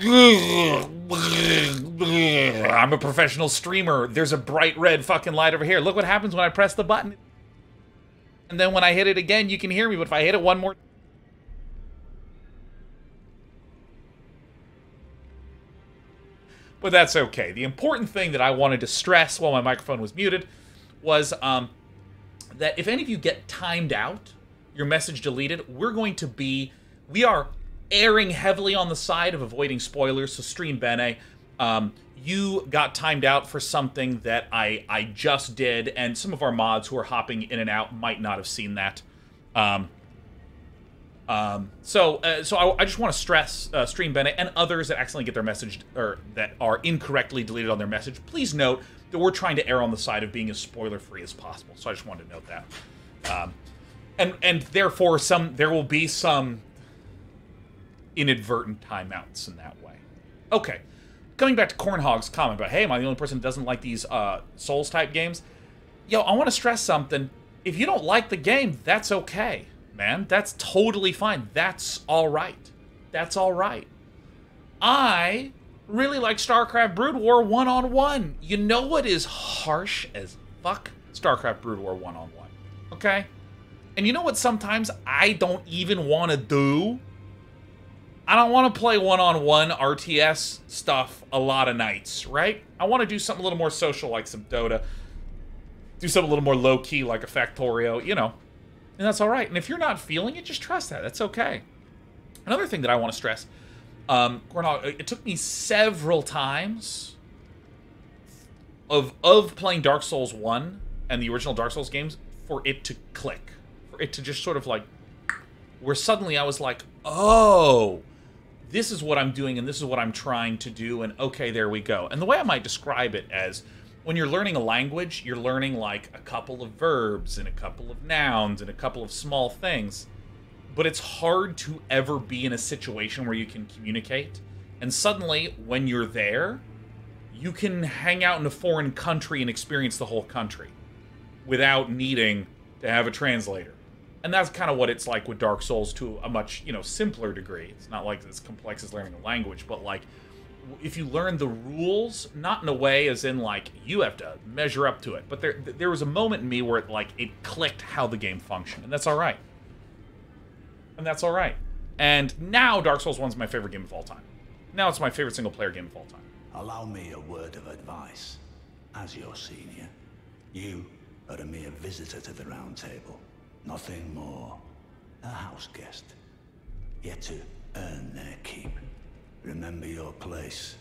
I'm a professional streamer. There's a bright red fucking light over here. Look what happens when I press the button. And then when I hit it again, you can hear me. But if I hit it one more... But that's okay. The important thing that I wanted to stress while my microphone was muted was um, that if any of you get timed out, your message deleted, we're going to be... We are... erring heavily on the side of avoiding spoilers, so stream Bene, um, you got timed out for something that I, I just did, and some of our mods who are hopping in and out might not have seen that. Um, um, so uh, so I, I just want to stress, uh, stream Bene and others that accidentally get their message, or that are incorrectly deleted on their message, please note that we're trying to err on the side of being as spoiler-free as possible, so I just wanted to note that. Um, and, and therefore, some there will be some... inadvertent timeouts in that way. Okay, coming back to Cornhog's comment about, hey, am I the only person that doesn't like these uh, Souls-type games? Yo, I want to stress something. If you don't like the game, that's okay, man. That's totally fine. That's all right. That's all right. I really like StarCraft Brood War one on one. You know what is harsh as fuck? StarCraft Brood War one on one, okay? And you know what sometimes I don't even want to do? I don't want to play one on one R T S stuff a lot of nights, right? I want to do something a little more social like some Dota. Do something a little more low-key like a Factorio, you know. And that's all right. And if you're not feeling it, just trust that. That's okay. Another thing that I want to stress, um, it took me several times of, of playing Dark Souls one and the original Dark Souls games for it to click. For it to just sort of like... Where suddenly I was like, oh... This is what I'm doing, and this is what I'm trying to do, and okay, there we go. And the way I might describe it as, when you're learning a language, you're learning, like, a couple of verbs, and a couple of nouns, and a couple of small things, but it's hard to ever be in a situation where you can communicate. And suddenly, when you're there, you can hang out in a foreign country and experience the whole country without needing to have a translator. And that's kind of what it's like with Dark Souls to a much, you know, simpler degree. It's not like as complex as learning a language, but like if you learn the rules, not in a way as in like you have to measure up to it, but there there was a moment in me where it like it clicked how the game functioned, and that's all right. And that's all right. And now Dark Souls one's my favorite game of all time. Now it's my favorite single player game of all time. Allow me a word of advice. As your senior, you are a mere visitor to the Round Table. Nothing more. A house guest. Yet to earn their keep. Remember your place.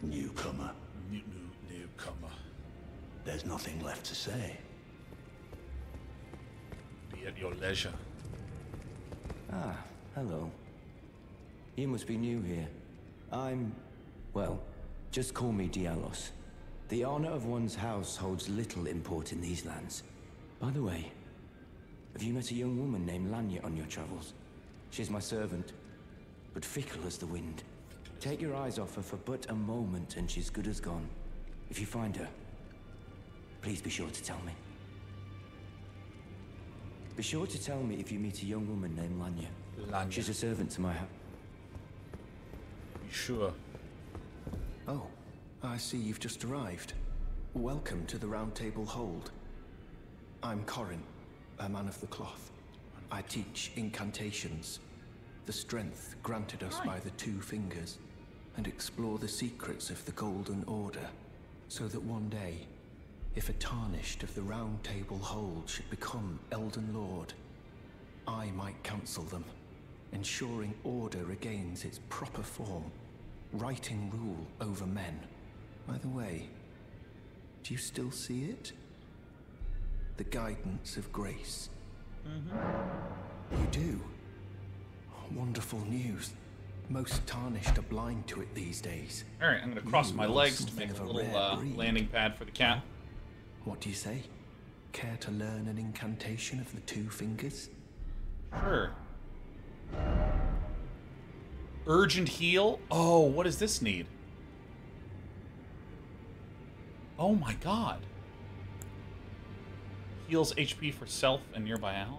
Newcomer. New, new, newcomer. There's nothing left to say. Be at your leisure. Ah, hello. You must be new here. I'm... well, just call me Dialos. The honor of one's house holds little import in these lands. By the way... have you met a young woman named Lanya on your travels? She's my servant, but fickle as the wind. Take your eyes off her for but a moment and she's good as gone. If you find her, please be sure to tell me. Be sure to tell me if you meet a young woman named Lanya. Lanya. She's a servant to my house. You sure? Oh, I see you've just arrived. Welcome to the Roundtable Hold. I'm Corin. A man of the cloth. I teach incantations, the strength granted us by the two fingers, and explore the secrets of the Golden Order, so that one day, if a tarnished of the Round Table Hold should become Elden Lord, I might counsel them, ensuring order regains its proper form, righting rule over men. By the way, do you still see it? The guidance of grace. Mm-hmm. You do. Wonderful news. Most tarnished are blind to it these days. All right, I'm going to cross you my legs to make a, a little uh, landing pad for the cat. What do you say? Care to learn an incantation of the two fingers? Sure. Urgent heal? Oh, what does this need? Oh my god. Heals H P for self and nearby ally.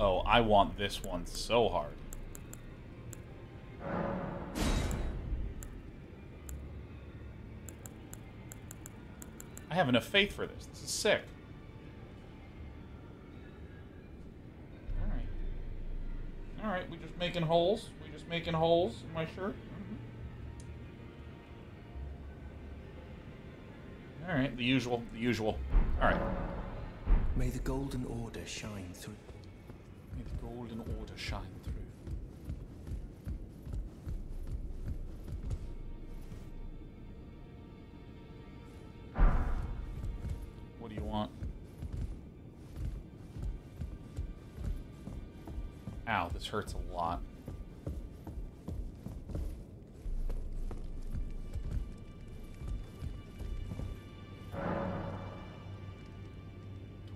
Oh, I want this one so hard. I have enough faith for this. This is sick. Alright. Alright, we just making holes. We just making holes in my shirt. Mm-hmm. Alright, the usual, the usual. Alright. May the golden order shine through. May the golden order shine through. What do you want? Ow, this hurts a lot.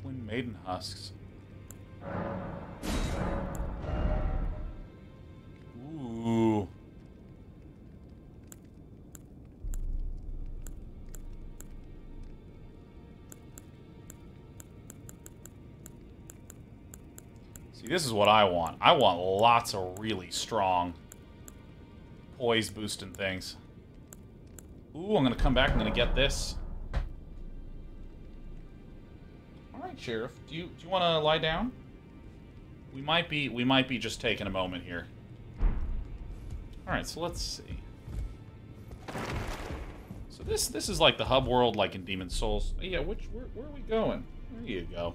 Twin maiden husks. Ooh. See, this is what I want. I want lots of really strong poise boosting things. Ooh, I'm gonna come back. I'm gonna get this. All right, Sheriff. Do you do you want to lie down? We might be we might be just taking a moment here. All right, so let's see. So this this is like the hub world, like in Demon's Souls. Yeah, which where, where are we going? There you go.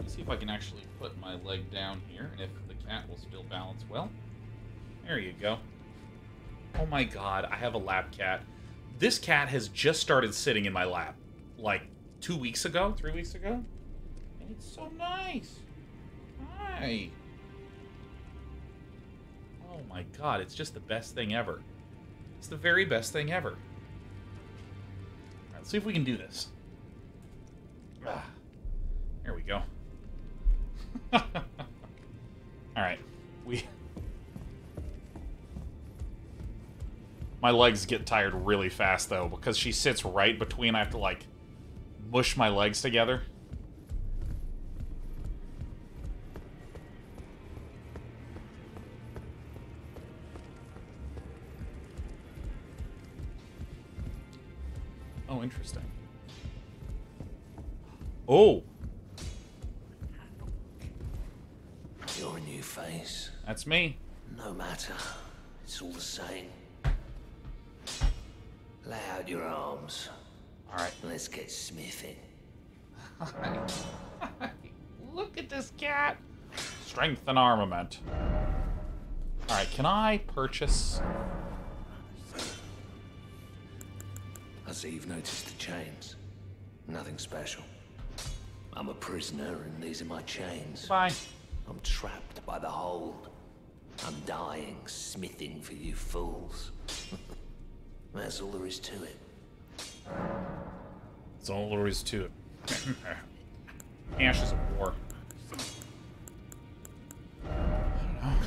Let's see if I can actually put my leg down here, and if the cat will still balance well. There you go. Oh my God, I have a lap cat. This cat has just started sitting in my lap, like two weeks ago, three weeks ago. And it's so nice. Hi. Oh my God, it's just the best thing ever. It's the very best thing ever. All right, let's see if we can do this. Ah, there we go. All right, we. My legs get tired really fast though, because she sits right between. I have to like mush my legs together. Oh, interesting. Oh. Your new face. That's me. No matter. It's all the same. Lay out your arms. All right. Let's get smithing. Look at this cat. Strength and armament. All right. Can I purchase? I see you've noticed the chains. Nothing special. I'm a prisoner and these are my chains. Bye. I'm trapped by the hold. I'm dying, smithing for you fools. That's all there is to it. That's all there is to it. Ashes of war. I don't know.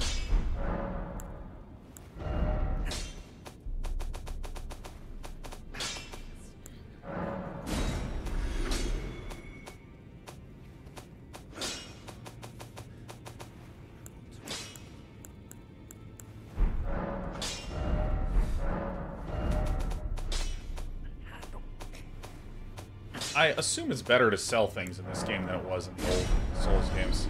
I assume it's better to sell things in this game than it was in the old Souls games.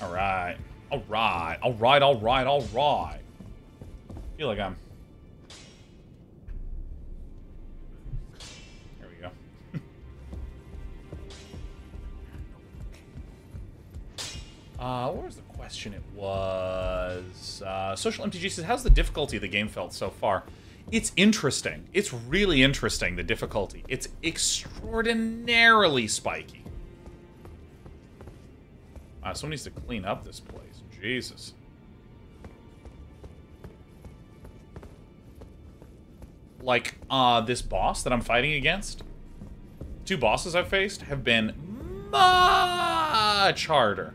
Alright. Alright. Alright, alright, alright. I feel like I'm... There we go. uh, what was the question? It was... Uh, Social M T G says, how's the difficulty of the game felt so far? It's interesting. It's really interesting, the difficulty. It's extraordinarily spiky. Wow, someone needs to clean up this place. Jesus. Like, uh, this boss that I'm fighting against, two bosses I've faced have been much harder.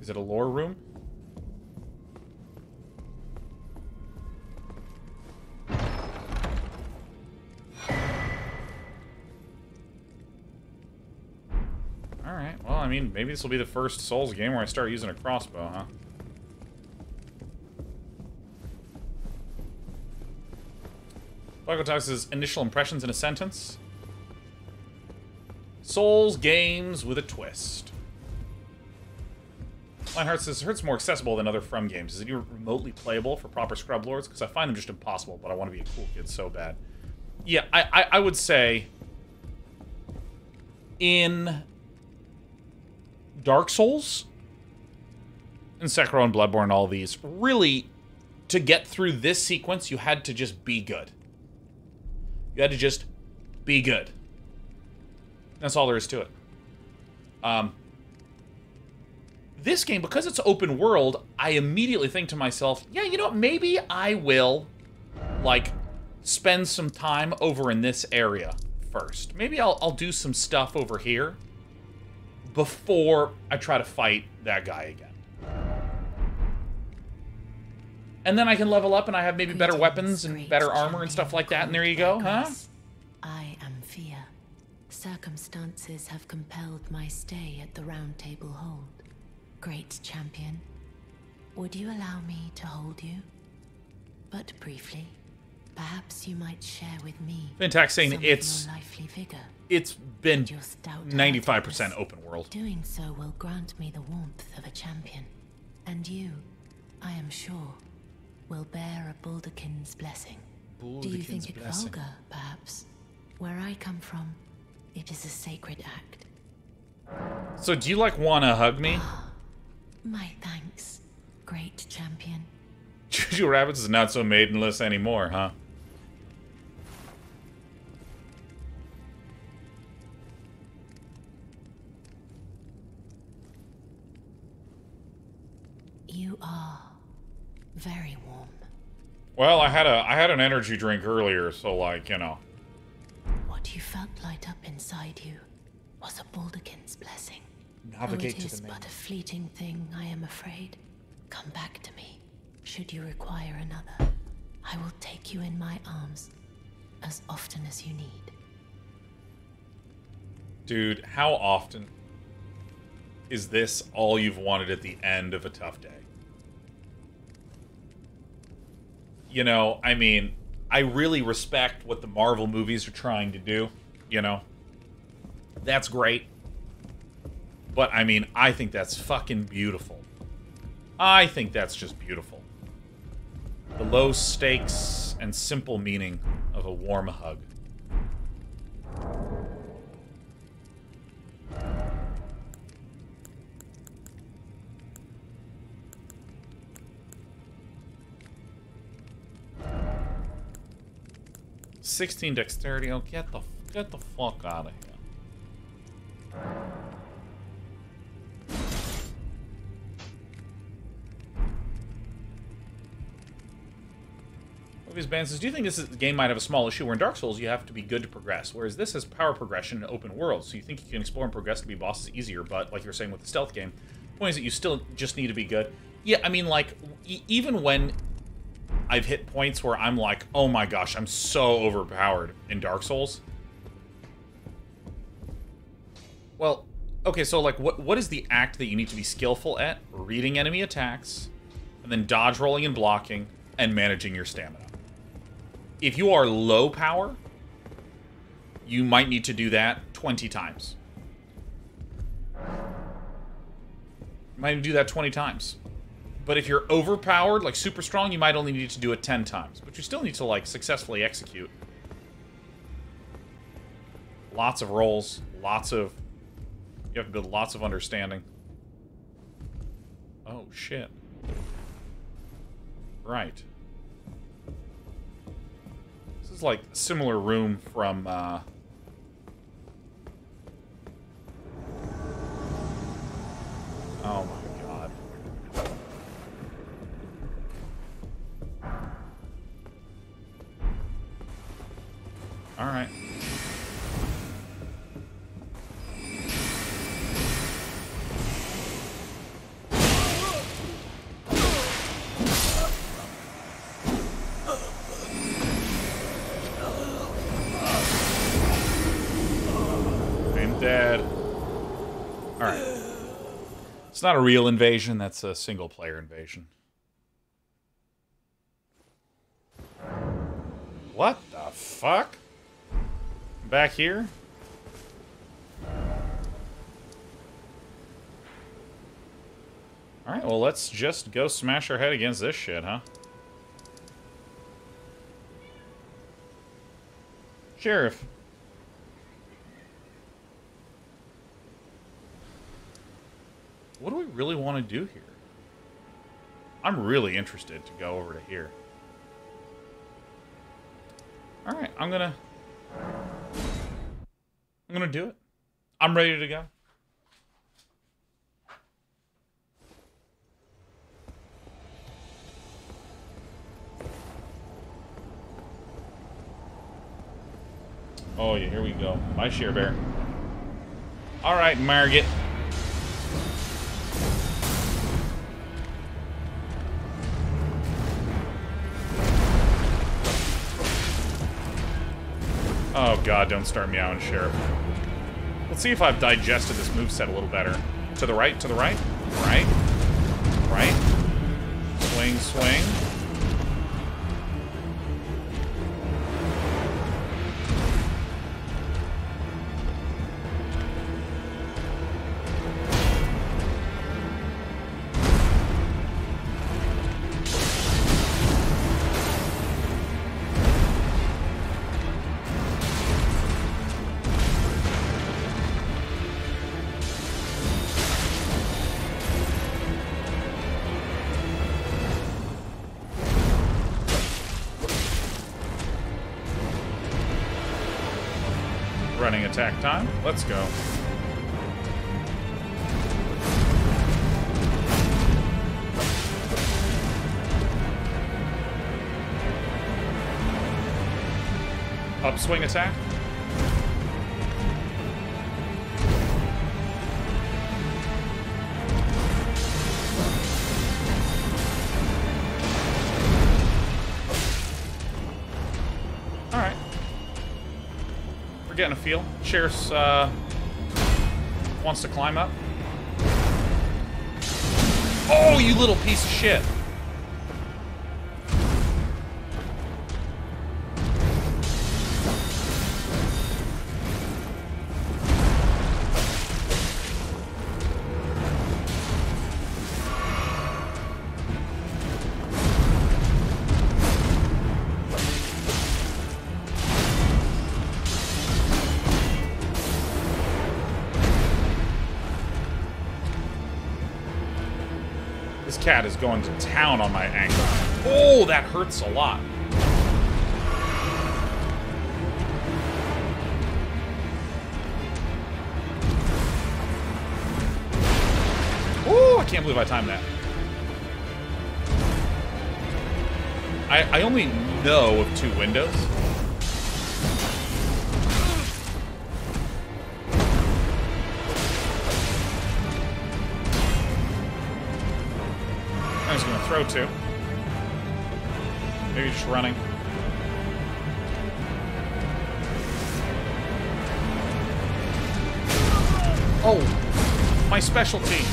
Is it a lore room? I mean, maybe this will be the first Souls game where I start using a crossbow, huh? Blackwood's initial impressions in a sentence. Souls games with a twist. Lionheart says, Hurt's more accessible than other From games. Is it even remotely playable for proper scrub lords? Because I find them just impossible, but I want to be a cool kid so bad. Yeah, I, I, I would say in Dark Souls and Sekiro and Bloodborne and all these, really, to get through this sequence, you had to just be good. You had to just be good. That's all there is to it. Um, this game, because it's open world, I immediately think to myself, yeah, you know what, maybe I will, like, spend some time over in this area first. Maybe I'll, I'll do some stuff over here before I try to fight that guy again. And then I can level up and I have maybe better weapons and better armor and stuff like that. And there you go, huh? I am Fear. Circumstances have compelled my stay at the Roundtable Hold. Great champion, would you allow me to hold you? But briefly, perhaps you might share with me. Fintax saying it's it's been ninety-five percent open world. Doing so will grant me the warmth of a champion. And you, I am sure, will bear a Baldachin's blessing. Baldachin's Do you think it vulgar, perhaps? Where I come from, it is a sacred act. So do you, like, want to hug me? Oh, my thanks, great champion. Juju Rabbits is not so maidenless anymore, huh? You are very warm. Well, I had a I had an energy drink earlier, so, like, you know. What you felt light up inside you was a Baldachin's blessing. Navigate oh, it to is the but a fleeting thing, I am afraid. Come back to me, should you require another. I will take you in my arms as often as you need. Dude, how often is this all you've wanted at the end of a tough day? You know, I mean, I really respect what the Marvel movies are trying to do, you know? That's great. But, I mean, I think that's fucking beautiful. I think that's just beautiful. The low stakes and simple meaning of a warm hug. sixteen dexterity. Oh, get the get the fuck out of here. Movies Ban says, do you think this is, the game might have a small issue where in Dark Souls you have to be good to progress, whereas this has power progression in open world, so you think you can explore and progress to be bosses easier, but like you were saying with the stealth game, the point is that you still just need to be good. Yeah, I mean, like, e even when I've hit points where I'm like, oh my gosh, I'm so overpowered in Dark Souls. Well, okay, so, like, what what is the act that you need to be skillful at? Reading enemy attacks, and then dodge rolling and blocking, and managing your stamina. If you are low power, you might need to do that twenty times. You might do that twenty times. But if you're overpowered, like super strong, you might only need to do it ten times. But you still need to, like, successfully execute. Lots of rolls. Lots of... You have to build lots of understanding. Oh, shit. Right. This is, like, a similar room from, uh... oh, my. All right. I'm dead. All right. It's not a real invasion, that's a single-player invasion. What the fuck? Back here? Alright, well, let's just go smash our head against this shit, huh? Sheriff. What do we really want to do here? I'm really interested to go over to here. Alright, I'm gonna... I'm gonna do it. I'm ready to go. Oh yeah, here we go. My sheer bear. Alright, Margit. Oh god, don't start meowing, Sheriff. Let's see if I've digested this moveset a little better. To the right, to the right, right, right. Swing, swing. Attack time. Let's go. Upswing attack. Getting a feel. Sheriff uh, wants to climb up. Oh, you little piece of shit! Cat is going to town on my ankle. Oh, that hurts a lot. Oh, I can't believe I timed that. I, I only know of two windows. Throw two. Maybe just running. Oh, my specialty.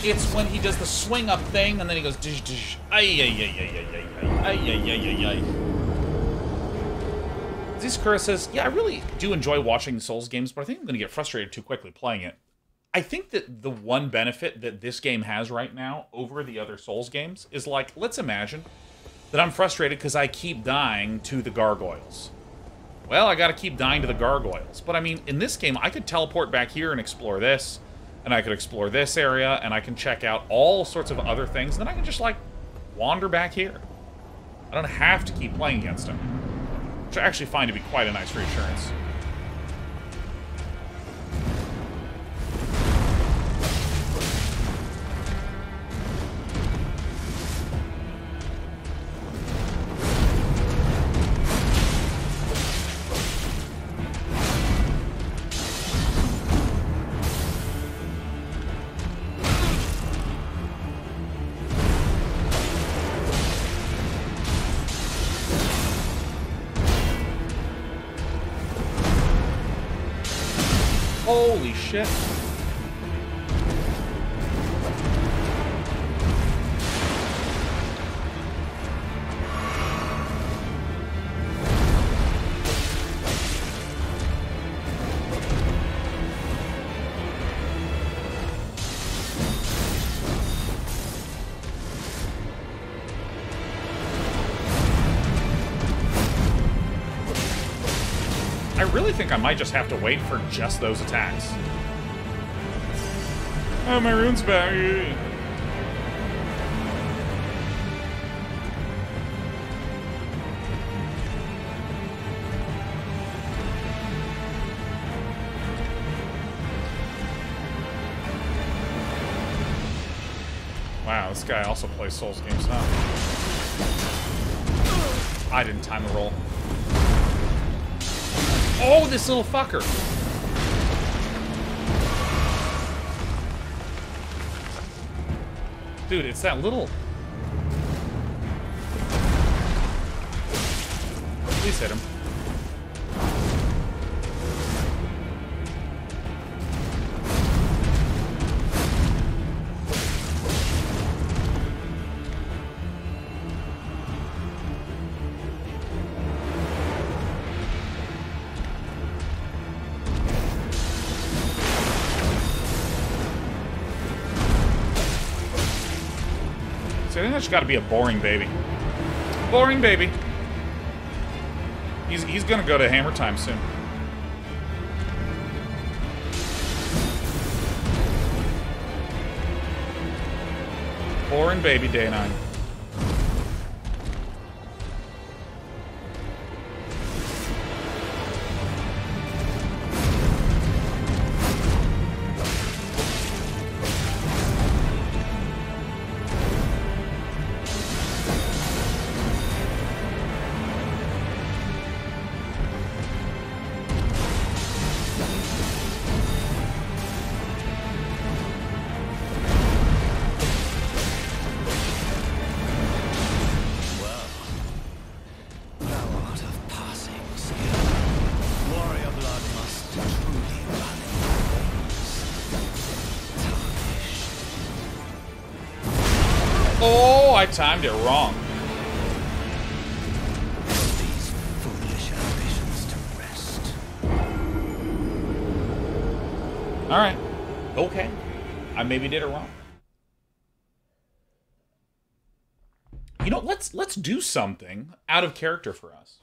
It's when he does the swing up thing and then he goes dish dish. Ay ay ay ay ay ay ay ay ay. This Curse says, yeah, I really do enjoy watching the Souls games, but I think I'm going to get frustrated too quickly playing it. I think that the one benefit that this game has right now over the other Souls games is, like, let's imagine that I'm frustrated because I keep dying to the gargoyles. Well, I got to keep dying to the gargoyles. But I mean, in this game, I could teleport back here and explore this. And I could explore this area, and I can check out all sorts of other things. And then I can just, like, wander back here. I don't have to keep playing against him. Which I actually find to be quite a nice reassurance. Holy shit. I think I might just have to wait for just those attacks. Oh, my rune's back. Wow, this guy also plays Souls games, huh? I didn't time the roll. Oh, this little fucker. Dude, it's that little... Please hit him. That's got to be a boring baby. Boring baby. He's, he's going to go to hammer time soon. Boring baby day nine. I timed it wrong. These foolish ambitions to rest. All right. Okay. I maybe did it wrong. You know, let's let's do something out of character for us.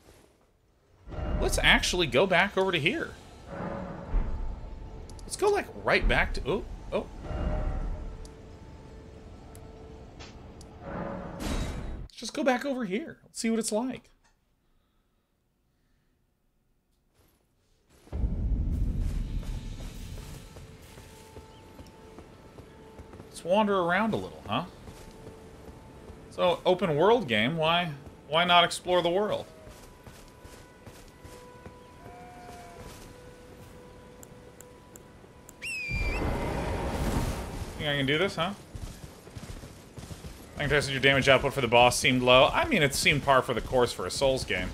Let's actually go back over to here. Let's go like right back to oh oh. Just go back over here. Let's see what it's like. Let's wander around a little, huh? So, open world game, why why not explore the world? Think I can do this, huh? I guess your damage output for the boss seemed low. I mean, it seemed par for the course for a Souls game.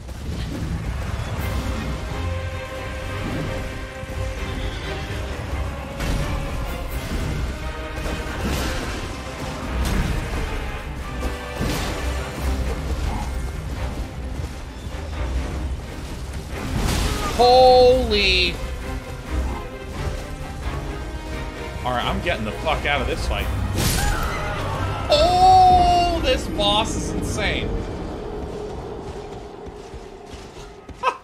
Holy! Alright, I'm getting the fuck out of this fight. Oh! This boss is insane. La,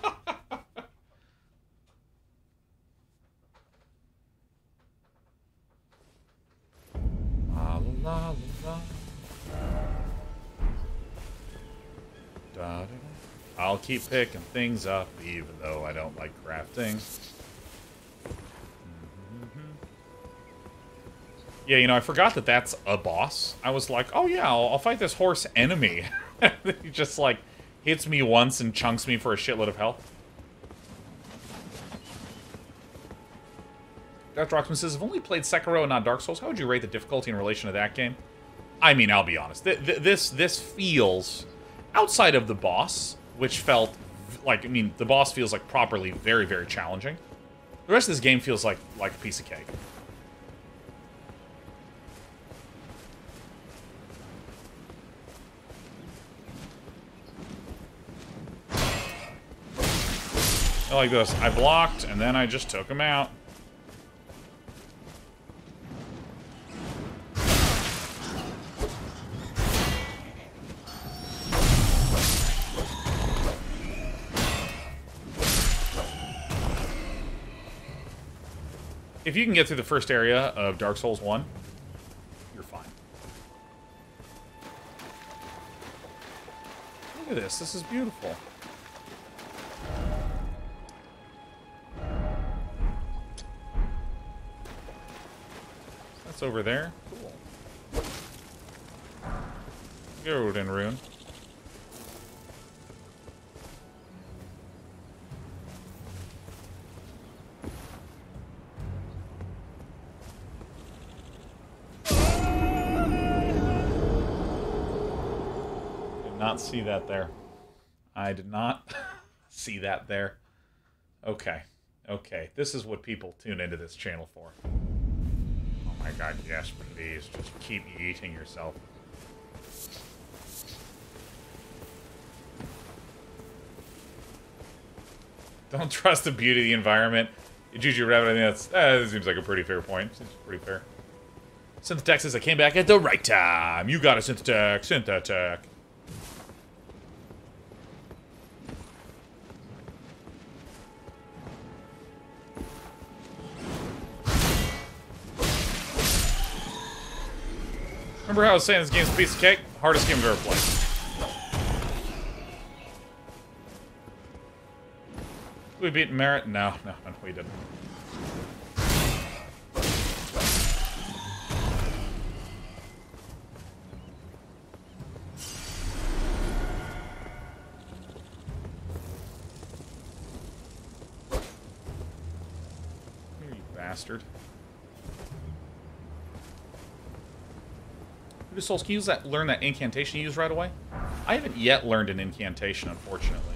la, la, la. I'll keep picking things up even though I don't like crafting. Yeah, you know, I forgot that that's a boss. I was like, oh yeah, I'll, I'll fight this horse enemy. He just, like, hits me once and chunks me for a shitload of health. Doctor Roxman says, I've only played Sekiro and not Dark Souls. How would you rate the difficulty in relation to that game? I mean, I'll be honest. Th th this, this feels, outside of the boss, which felt, like, I mean, the boss feels, like, properly very, very challenging. The rest of this game feels like like a piece of cake. I like this. I blocked, and then I just took him out. If you can get through the first area of Dark Souls one, you're fine. Look at this. This is beautiful. That's over there. Cool. Go in ruin. See that there. I did not see that there. Okay. Okay. This is what people tune into this channel for. Oh my god, yes, please. Just keep eating yourself. Don't trust the beauty of the environment. Juju Rabbit, I think that's, that uh, seems like a pretty fair point. Seems pretty fair. Synthetech says I came back at the right time. You got it, Synthetech. Synthetech. Remember how I was saying this game's a piece of cake? Hardest game I've ever played. Did we beat Merritt? No, no, no, we didn't. Here, you bastard. Souls, can you use that, learn that incantation you use right away? I haven't yet learned an incantation, unfortunately.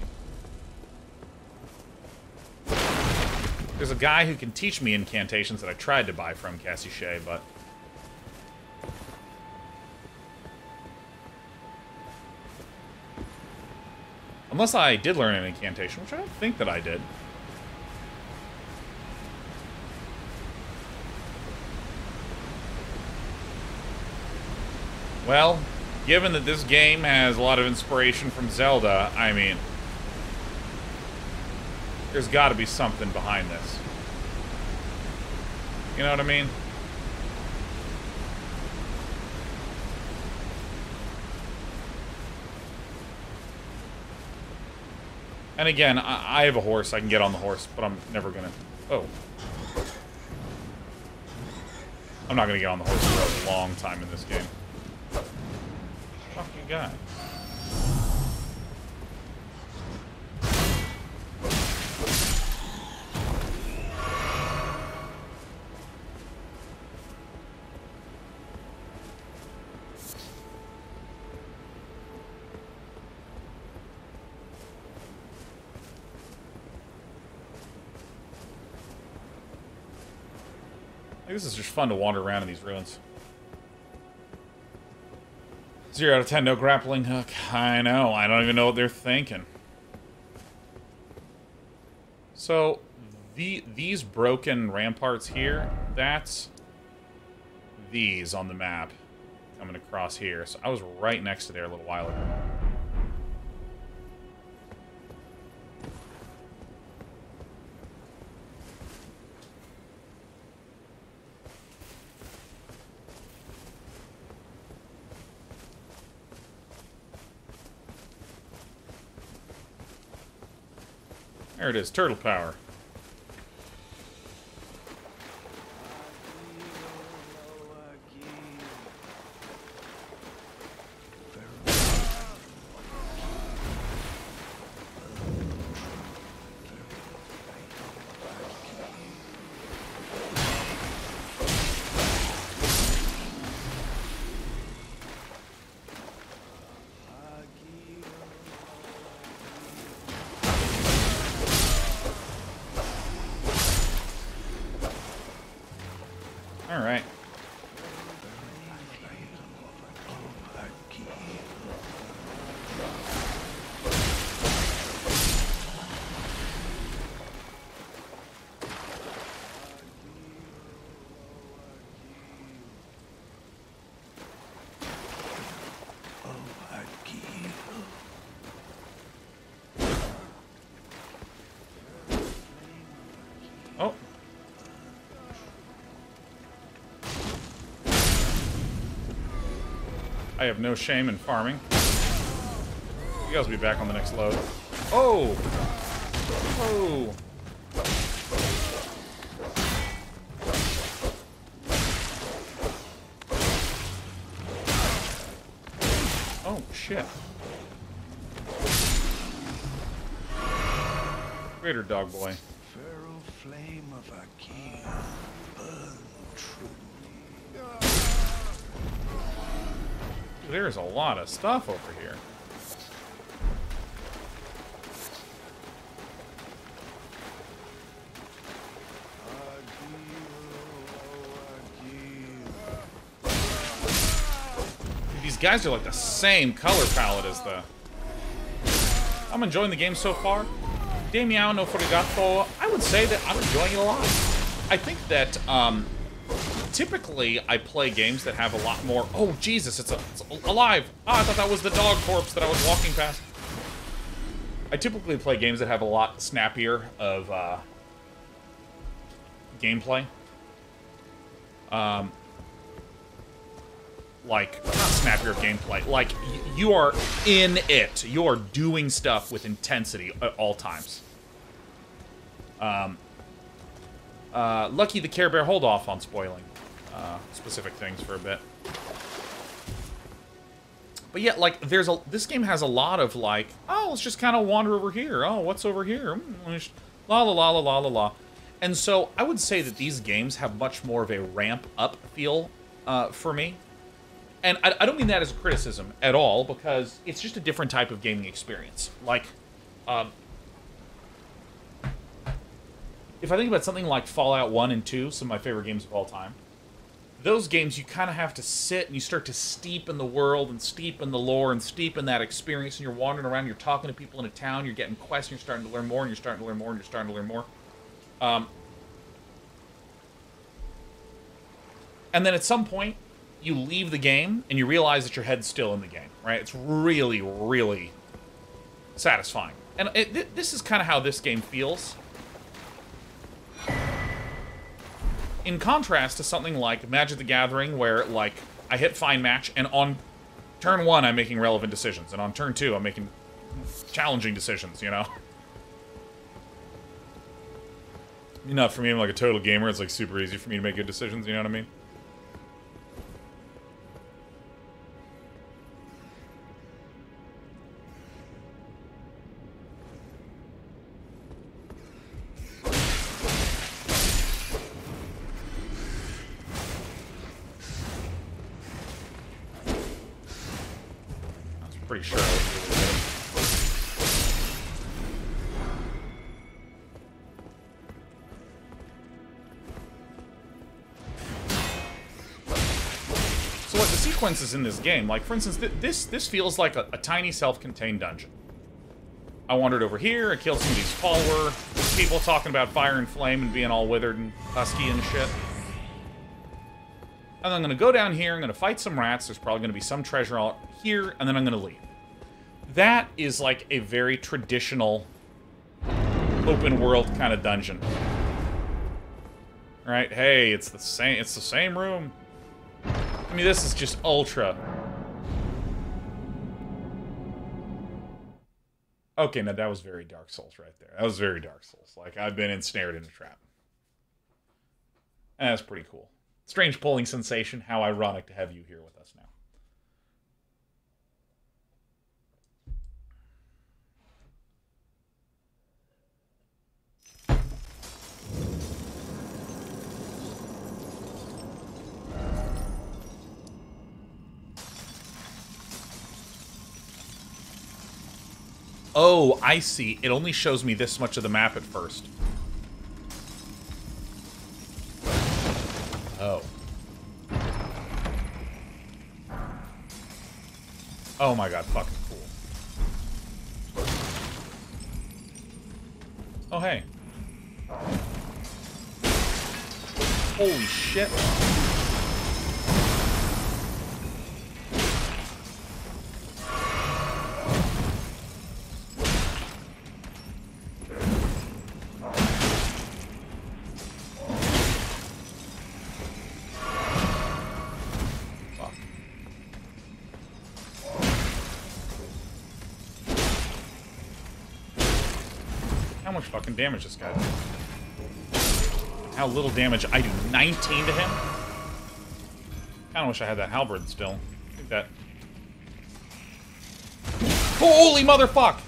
There's a guy who can teach me incantations that I tried to buy from Cassie Shea, but... unless I did learn an incantation, which I don't think that I did. Well, given that this game has a lot of inspiration from Zelda, I mean, there's got to be something behind this. You know what I mean? And again, I, I have a horse. I can get on the horse, but I'm never going to... Oh. I'm not going to get on the horse for a long time in this game. Fucking guy. This is just fun to wander around in these ruins. Zero out of ten, no grappling hook. I know, I don't even know what they're thinking. So, the these broken ramparts here, that's these on the map coming across here. So I was right next to there a little while ago. There it is, turtle power. All right. I have no shame in farming. You guys will be back on the next load. Oh! Oh! Oh, shit. Greater dog boy. Feral flame of Archaea, burn truly. There's a lot of stuff over here. These guys are like the same color palette as the... I'm enjoying the game so far. Damiano Furigato, I would say that I'm enjoying it a lot. I think that, um... typically, I play games that have a lot more... Oh, Jesus, it's, a, it's alive! Ah, I thought that was the dog corpse that I was walking past. I typically play games that have a lot snappier of uh, gameplay. Um, like, not snappier of gameplay. Like, y you are in it. You are doing stuff with intensity at all times. Um, uh, Lucky the Care Bear, hold off on spoiling. Uh, specific things for a bit. But yeah, like, there's a... This game has a lot of, like, oh, let's just kind of wander over here. Oh, what's over here? La, la, la, la, la, la, la. And so, I would say that these games have much more of a ramp-up feel uh, for me. And I, I don't mean that as a criticism at all, because it's just a different type of gaming experience. Like, um... if I think about something like Fallout one and two, some of my favorite games of all time, those games, you kind of have to sit and you start to steep in the world and steep in the lore and steep in that experience, and you're wandering around, you're talking to people in a town, you're getting quests, and you're starting to learn more, and you're starting to learn more, and you're starting to learn more. Um, and then at some point, you leave the game, and you realize that your head's still in the game, right? It's really, really satisfying. And it, th this is kind of how this game feels. In contrast to something like Magic the Gathering, where, like, I hit Find Match, and on turn one, I'm making relevant decisions, and on turn two, I'm making challenging decisions, you know? You know, for me, I'm like a total gamer. It's, like, super easy for me to make good decisions, you know what I mean? Pretty sure. So, like, the sequences in this game, like, for instance, th this this feels like a, a tiny self-contained dungeon. I wandered over here, I killed some of these follower people talking about fire and flame and being all withered and husky and shit. And I'm going to go down here, I'm going to fight some rats, there's probably going to be some treasure out here, and then I'm going to leave. That is like a very traditional open world kind of dungeon. Right? Hey, it's the same it's the same room. I mean, this is just ultra. Okay, now that was very Dark Souls right there. That was very Dark Souls. Like, I've been ensnared in a trap. And that's pretty cool. Strange polling sensation. How ironic to have you here with us now. Oh, I see. It only shows me this much of the map at first. Oh. Oh my god, fucking cool. Oh, hey. Holy shit. Fucking damage this guy. How little damage I do. nineteen to him. Kinda wish I had that halberd still. I think that. Holy motherfuck!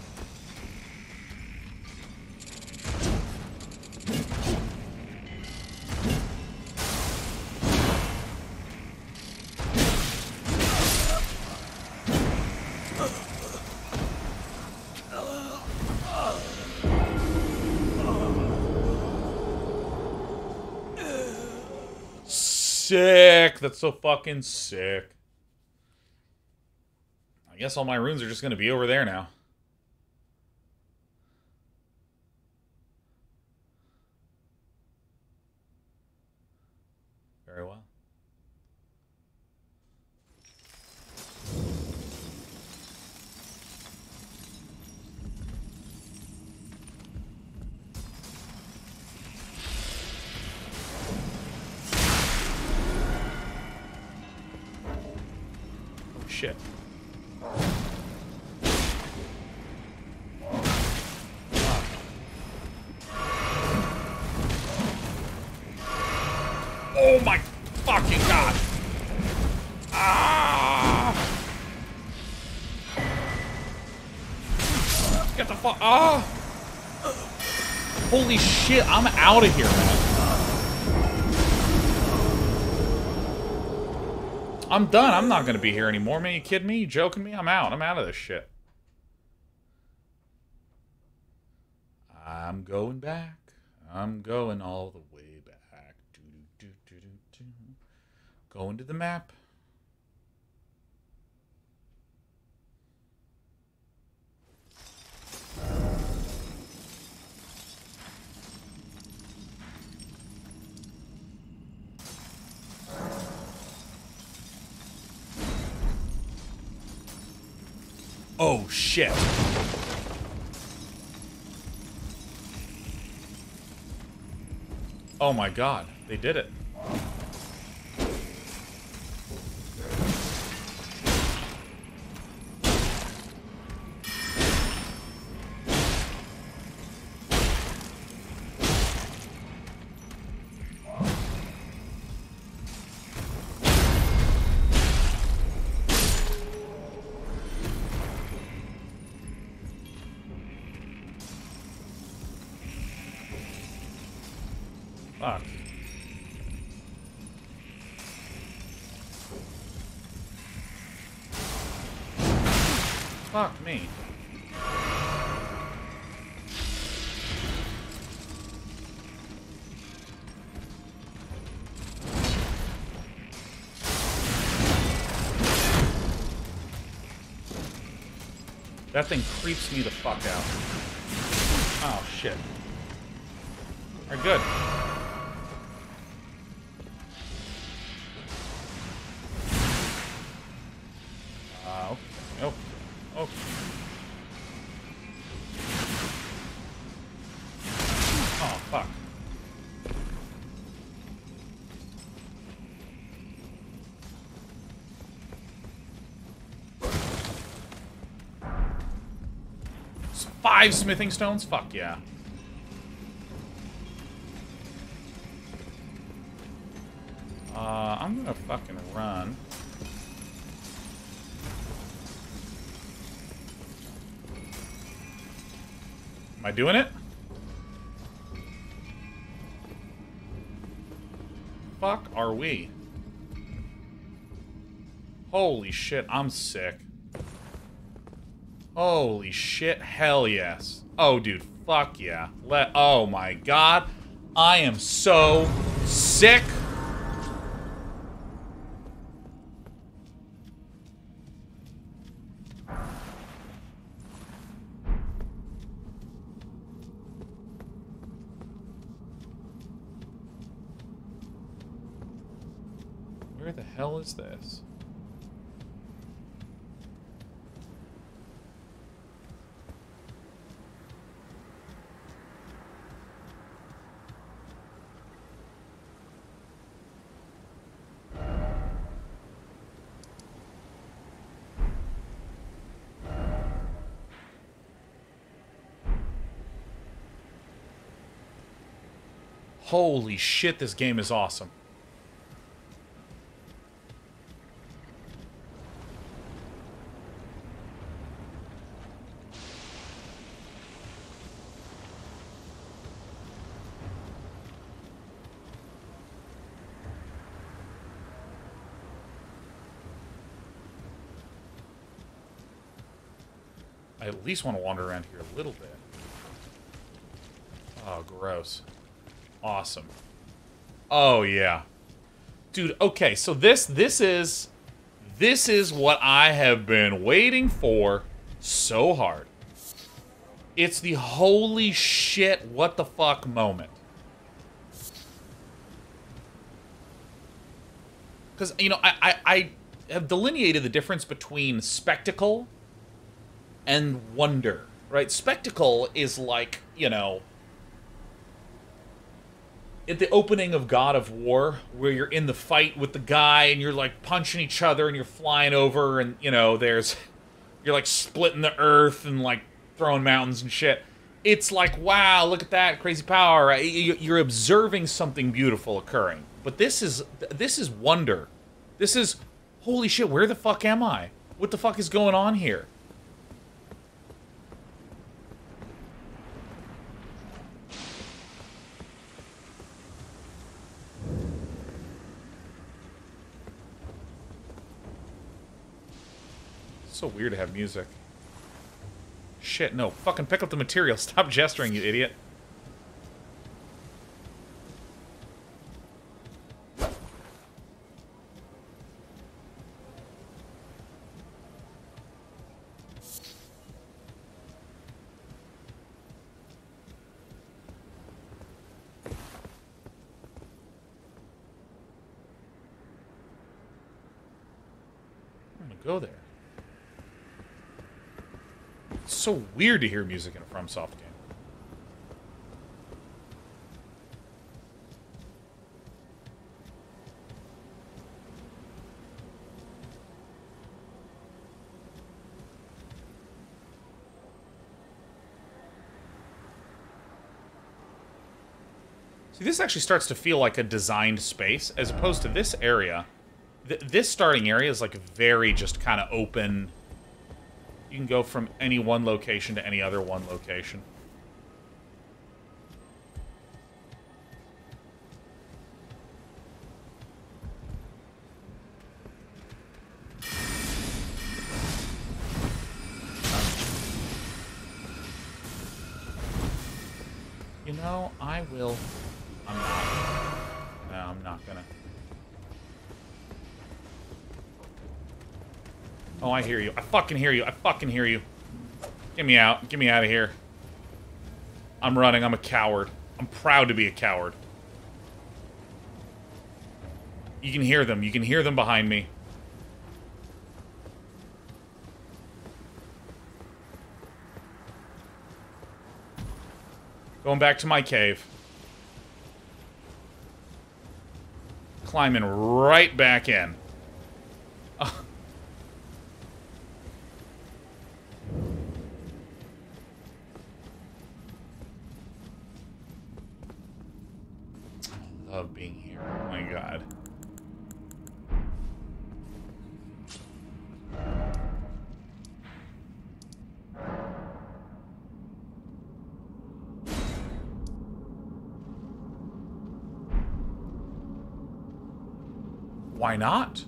Sick. That's so fucking sick. I guess all my runes are just going to be over there now. Very well. Shit. Oh my fucking god! Ah! Get the fuck! Ah! Holy shit! I'm out of here, man. I'm done. I'm not gonna be here anymore, man. You kidding me? You joking me? I'm out. I'm out of this shit. I'm going back. I'm going all the way. Go into the map. Oh, shit. Oh, my God. They did it. Fuck me. That thing creeps me the fuck out. Oh, shit. All right, good. Five smithing stones? Fuck yeah. Uh, I'm gonna fucking run. Am I doing it? Fuck are we? Holy shit, I'm sick. Holy shit, hell yes. Oh, dude, fuck yeah. Let, oh my god. I am so sick. Where the hell is this? Holy shit, this game is awesome. I at least want to wander around here a little bit. Oh, gross. Awesome. Oh yeah, dude. Okay, so this this is this is what I have been waiting for so hard. It's the holy shit, what the fuck moment. Because you know, I, I I have delineated the difference between spectacle and wonder, right? Spectacle is like, you know, at the opening of God of War, where you're in the fight with the guy and you're like punching each other and you're flying over and, you know, there's, you're like splitting the earth and like throwing mountains and shit. It's like, wow, look at that crazy power. You're observing something beautiful occurring. But this is, this is wonder. This is, holy shit, where the fuck am I? What the fuck is going on here? So weird to have music. Shit, no. Fucking pick up the material. Stop gesturing, you idiot. I'm gonna go there. It's so weird to hear music in a FromSoft game. See, this actually starts to feel like a designed space, as opposed to this area. Th- this starting area is like very just kind of open. You can go from any one location to any other one location. You know, I will... I'm not... No, I'm not gonna... Oh, I hear you. I fucking hear you. I fucking hear you. Get me out. Get me out of here. I'm running. I'm a coward. I'm proud to be a coward. You can hear them. You can hear them behind me. Going back to my cave. Climbing right back in. Love being here. Oh my god. Why not?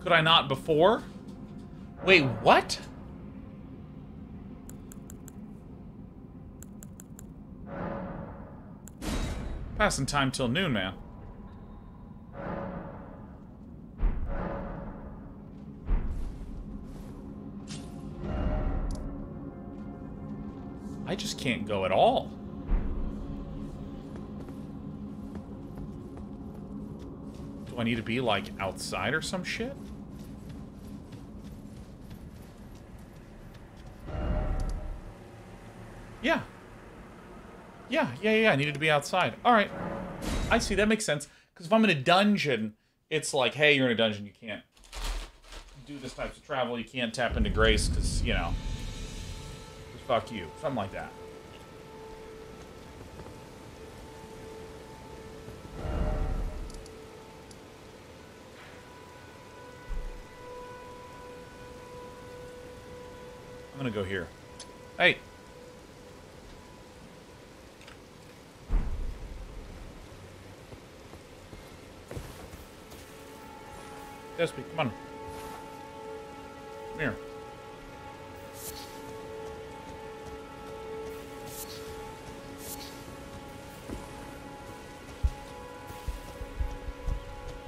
Could I not before? Wait, what? Passing time till noon, man. I just can't go at all. Do I need to be, like, outside or some shit? Yeah. Yeah, yeah, yeah, I needed to be outside. All right. I see, that makes sense. Because if I'm in a dungeon, it's like, hey, you're in a dungeon, you can't do this type of travel, you can't tap into grace, because, you know, fuck you. Something like that. I'm gonna go here. Hey! Despy, come on. Come here.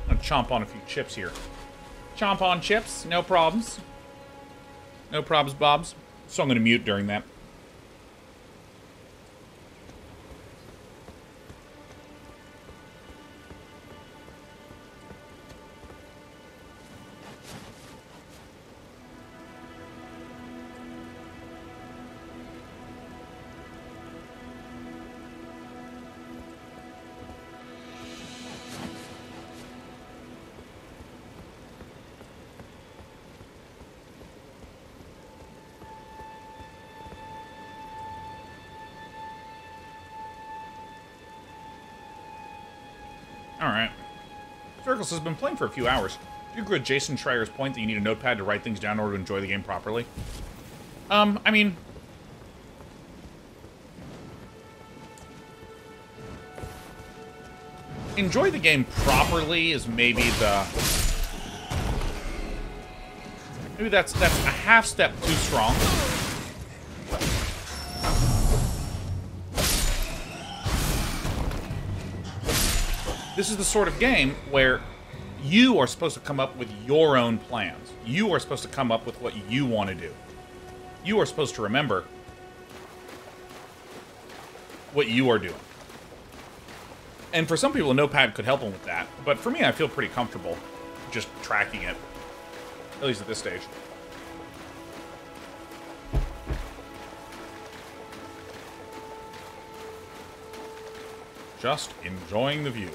I'm gonna chomp on a few chips here. Chomp on chips, no problems. No problems, Bobs. So I'm gonna mute during that. Has been playing for a few hours. Do you agree with Jason Schreier's point that you need a notepad to write things down in order to enjoy the game properly? Um, I mean... Enjoy the game properly is maybe the... Maybe that's, that's a half step too strong. This is the sort of game where you are supposed to come up with your own plans. You are supposed to come up with what you want to do. You are supposed to remember what you are doing. And for some people, a notepad could help them with that. But for me, I feel pretty comfortable just tracking it, at least at this stage. Just enjoying the view.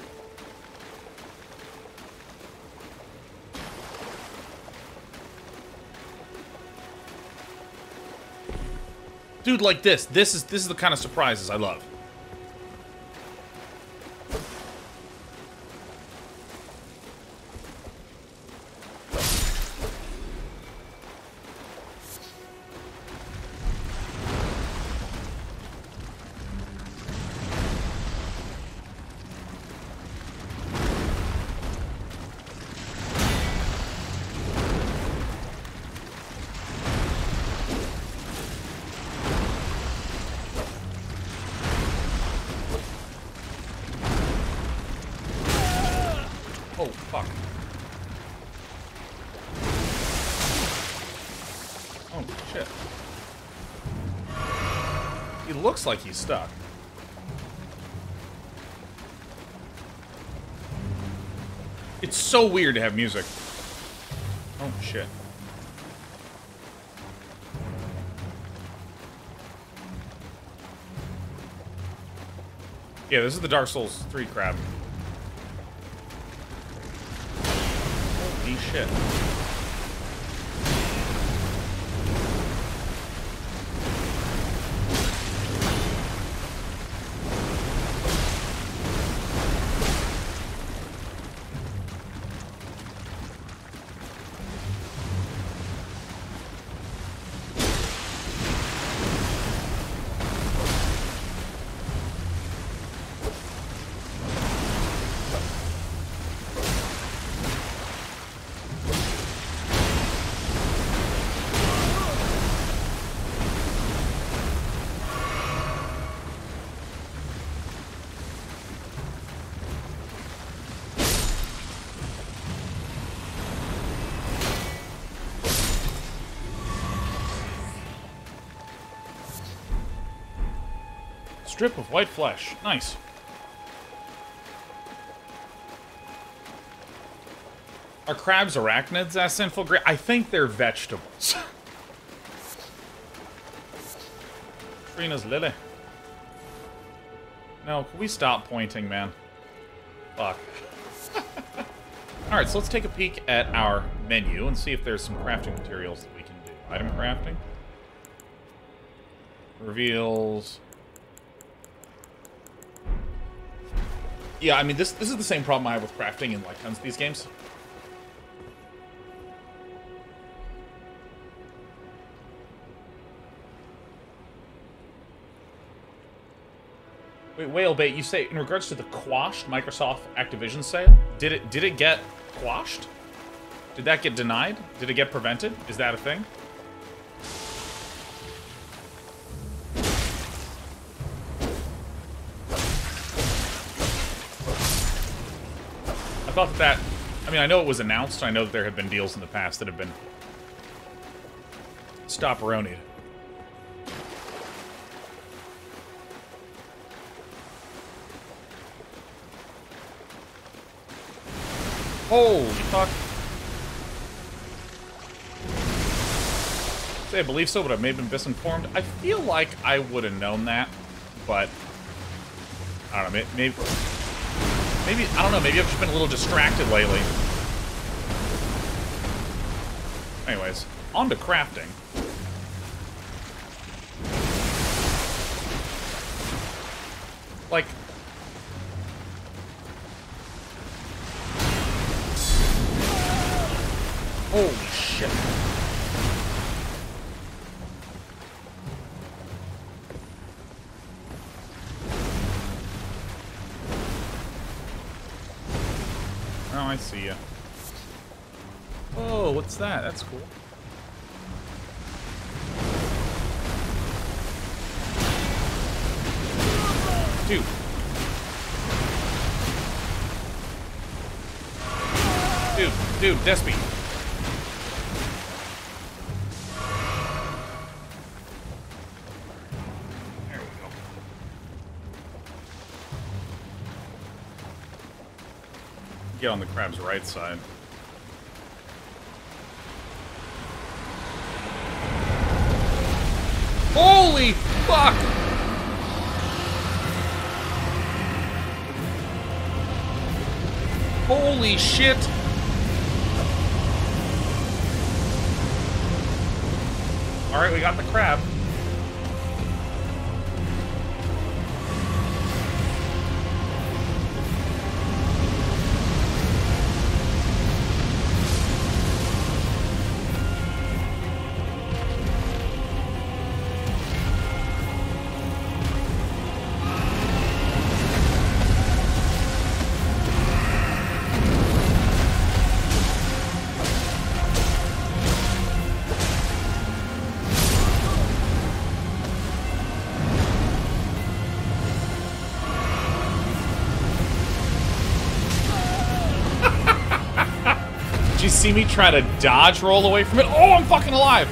Dude, like this. This is this is the kind of surprises I love. Looks like he's stuck. It's so weird to have music. Oh, shit. Yeah, this is the Dark Souls three crab. Holy shit. Strip of white flesh. Nice. Are crabs arachnids, as sinful gra- I think they're vegetables. Trina's Lily. No, can we stop pointing, man? Fuck. Alright, so let's take a peek at our menu and see if there's some crafting materials that we can do. Item crafting. Reveals. Yeah, I mean, this this is the same problem I have with crafting in, like, tons of these games. Wait, Whalebait, you say in regards to the quashed Microsoft Activision sale, did it did it get quashed? Did that get denied? Did it get prevented? Is that a thing? I thought that, that, I mean, I know it was announced. I know that there have been deals in the past that have been stop-aronied. Holy fuck. Say I believe so, but I may have been misinformed. I feel like I would have known that, but I don't know, maybe, maybe, I don't know, maybe I've just been a little distracted lately. Anyways, on to crafting. Like, holy shit. Oh, I see ya. Oh, what's that? That's cool. Dude. Dude, dude, Despy. Get on the crab's right side. Holy fuck! Holy shit! Alright, we got the crab. See me try to dodge roll away from it? Oh, I'm fucking alive!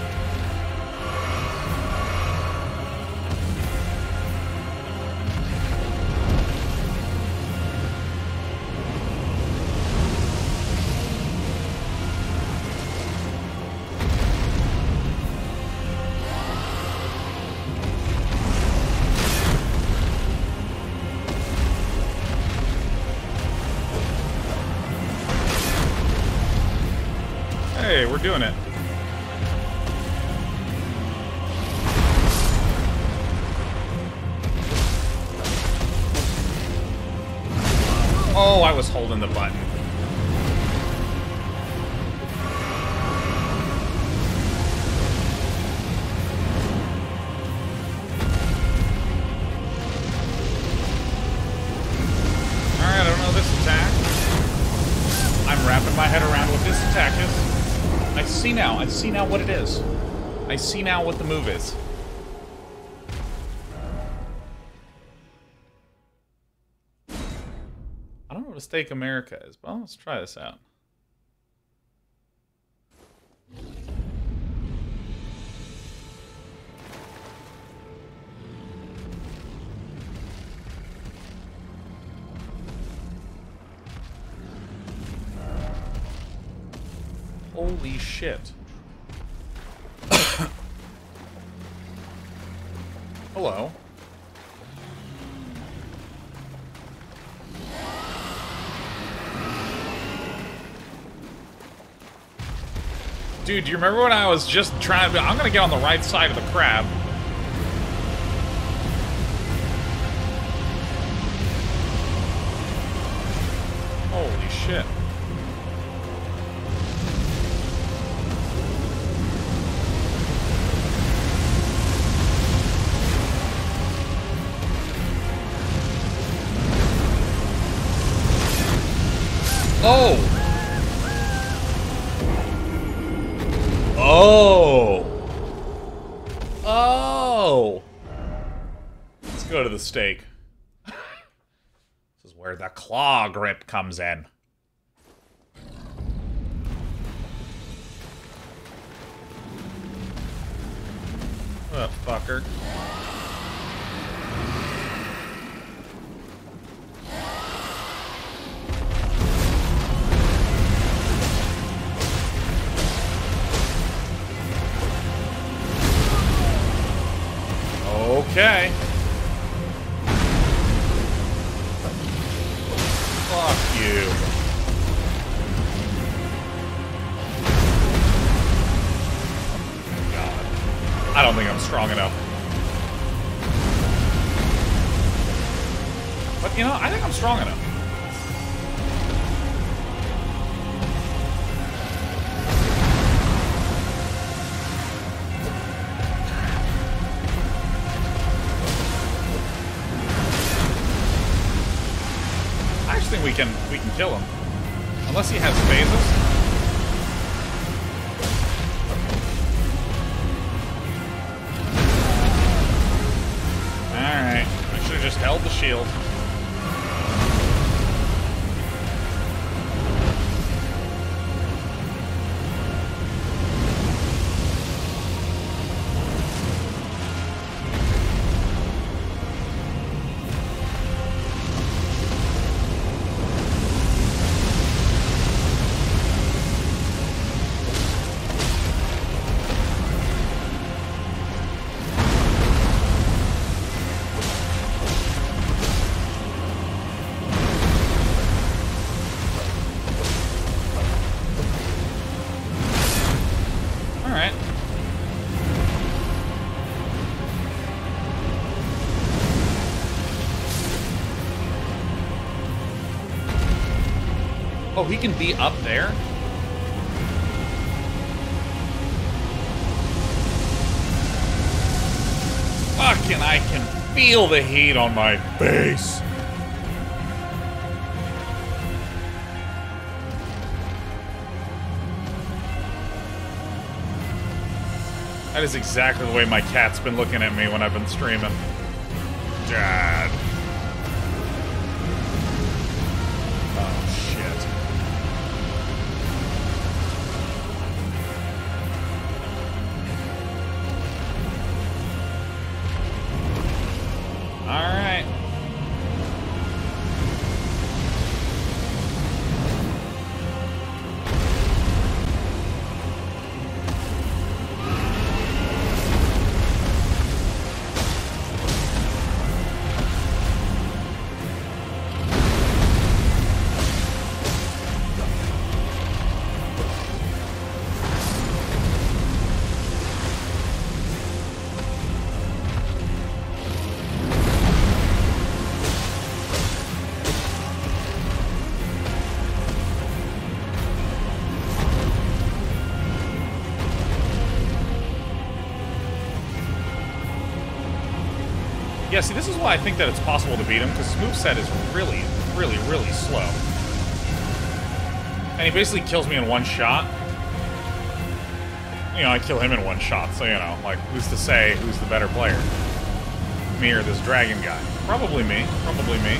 Doing it. Oh, I was holding the button. Alright, I don't know this attack. I'm wrapping my head around what this attack is. I see now. I see now what it is. I see now what the move is. I don't know what a steak America is, but let's try this out. Holy shit. Hello. Dude, do you remember when I was just trying to... I'm gonna get on the right side of the crab. Holy shit. Oh! Oh! Oh! Let's go to the stake. This is where the claw grip comes in. Oh, fucker. Okay. Fuck you. God. I don't think I'm strong enough. But, you know, I think I'm strong enough. We can we can kill him. Unless he has phases. Alright. I should have just held the shield. Oh, he can be up there? Fucking, I can feel the heat on my face. That is exactly the way my cat's been looking at me when I've been streaming. God. Yeah, see, this is why I think that it's possible to beat him, because his moveset is really, really, really slow. And he basically kills me in one shot. You know, I kill him in one shot, so, you know, like, who's to say who's the better player? Me or this dragon guy? Probably me. Probably me.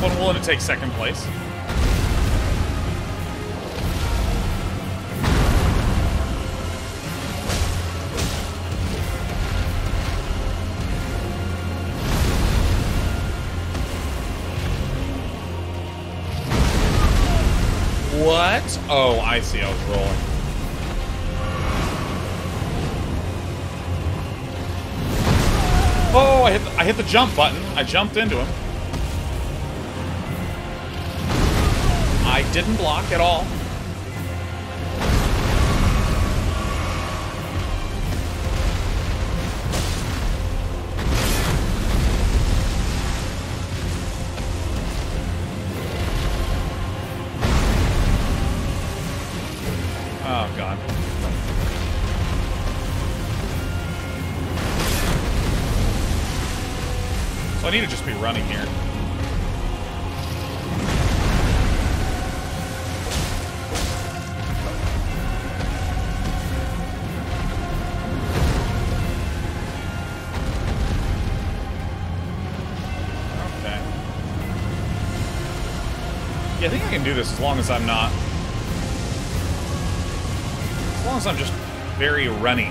But I'm willing to take second place. What? Correct. Oh, I see. I was rolling. Oh, I hit the, I hit the jump button. I jumped into him. I didn't block at all. I need to just be running here. Okay. Yeah, I think I can do this as long as I'm not... As long as I'm just very runny.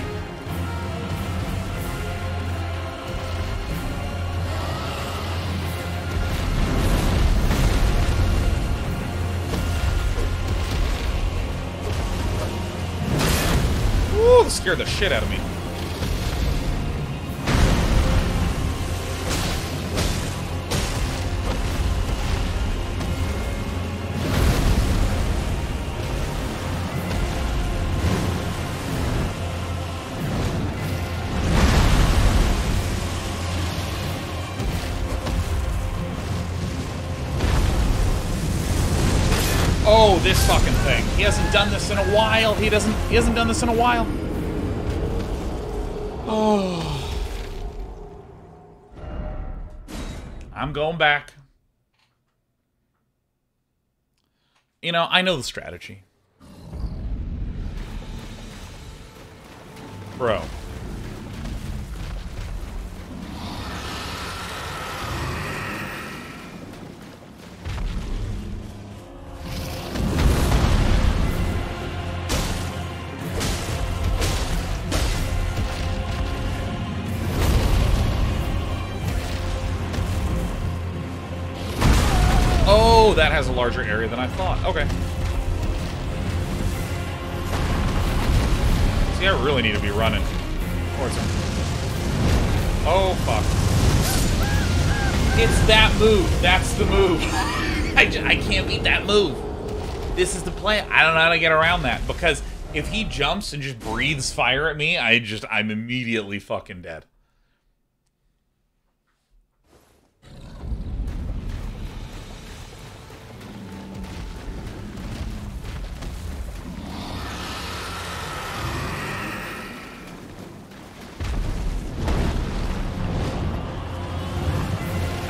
Scared the shit out of me. Oh, this fucking thing. He hasn't done this in a while. He doesn't he hasn't done this in a while. Oh. I'm going back. You know, I know the strategy. Bro. Oh, that has a larger area than I thought. Okay. See, I really need to be running. Oh, fuck. It's that move. That's the move. I, just, I can't beat that move. This is the plan. I don't know how to get around that. Because if he jumps and just breathes fire at me, I just, I'm immediately fucking dead.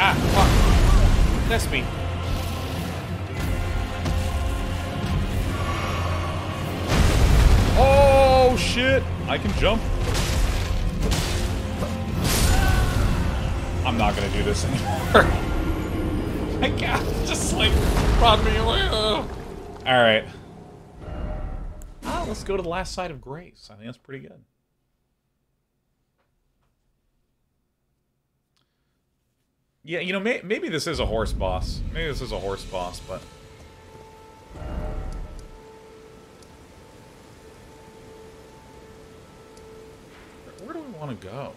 Ah, fuck. That's me. Oh, shit. I can jump. I'm not gonna do this anymore. My God, just like, brought me away. All right. Ah, let's go to the last side of grace. I think that's pretty good. Yeah, you know, may maybe this is a horse boss. Maybe this is a horse boss, but... Where do we want to go?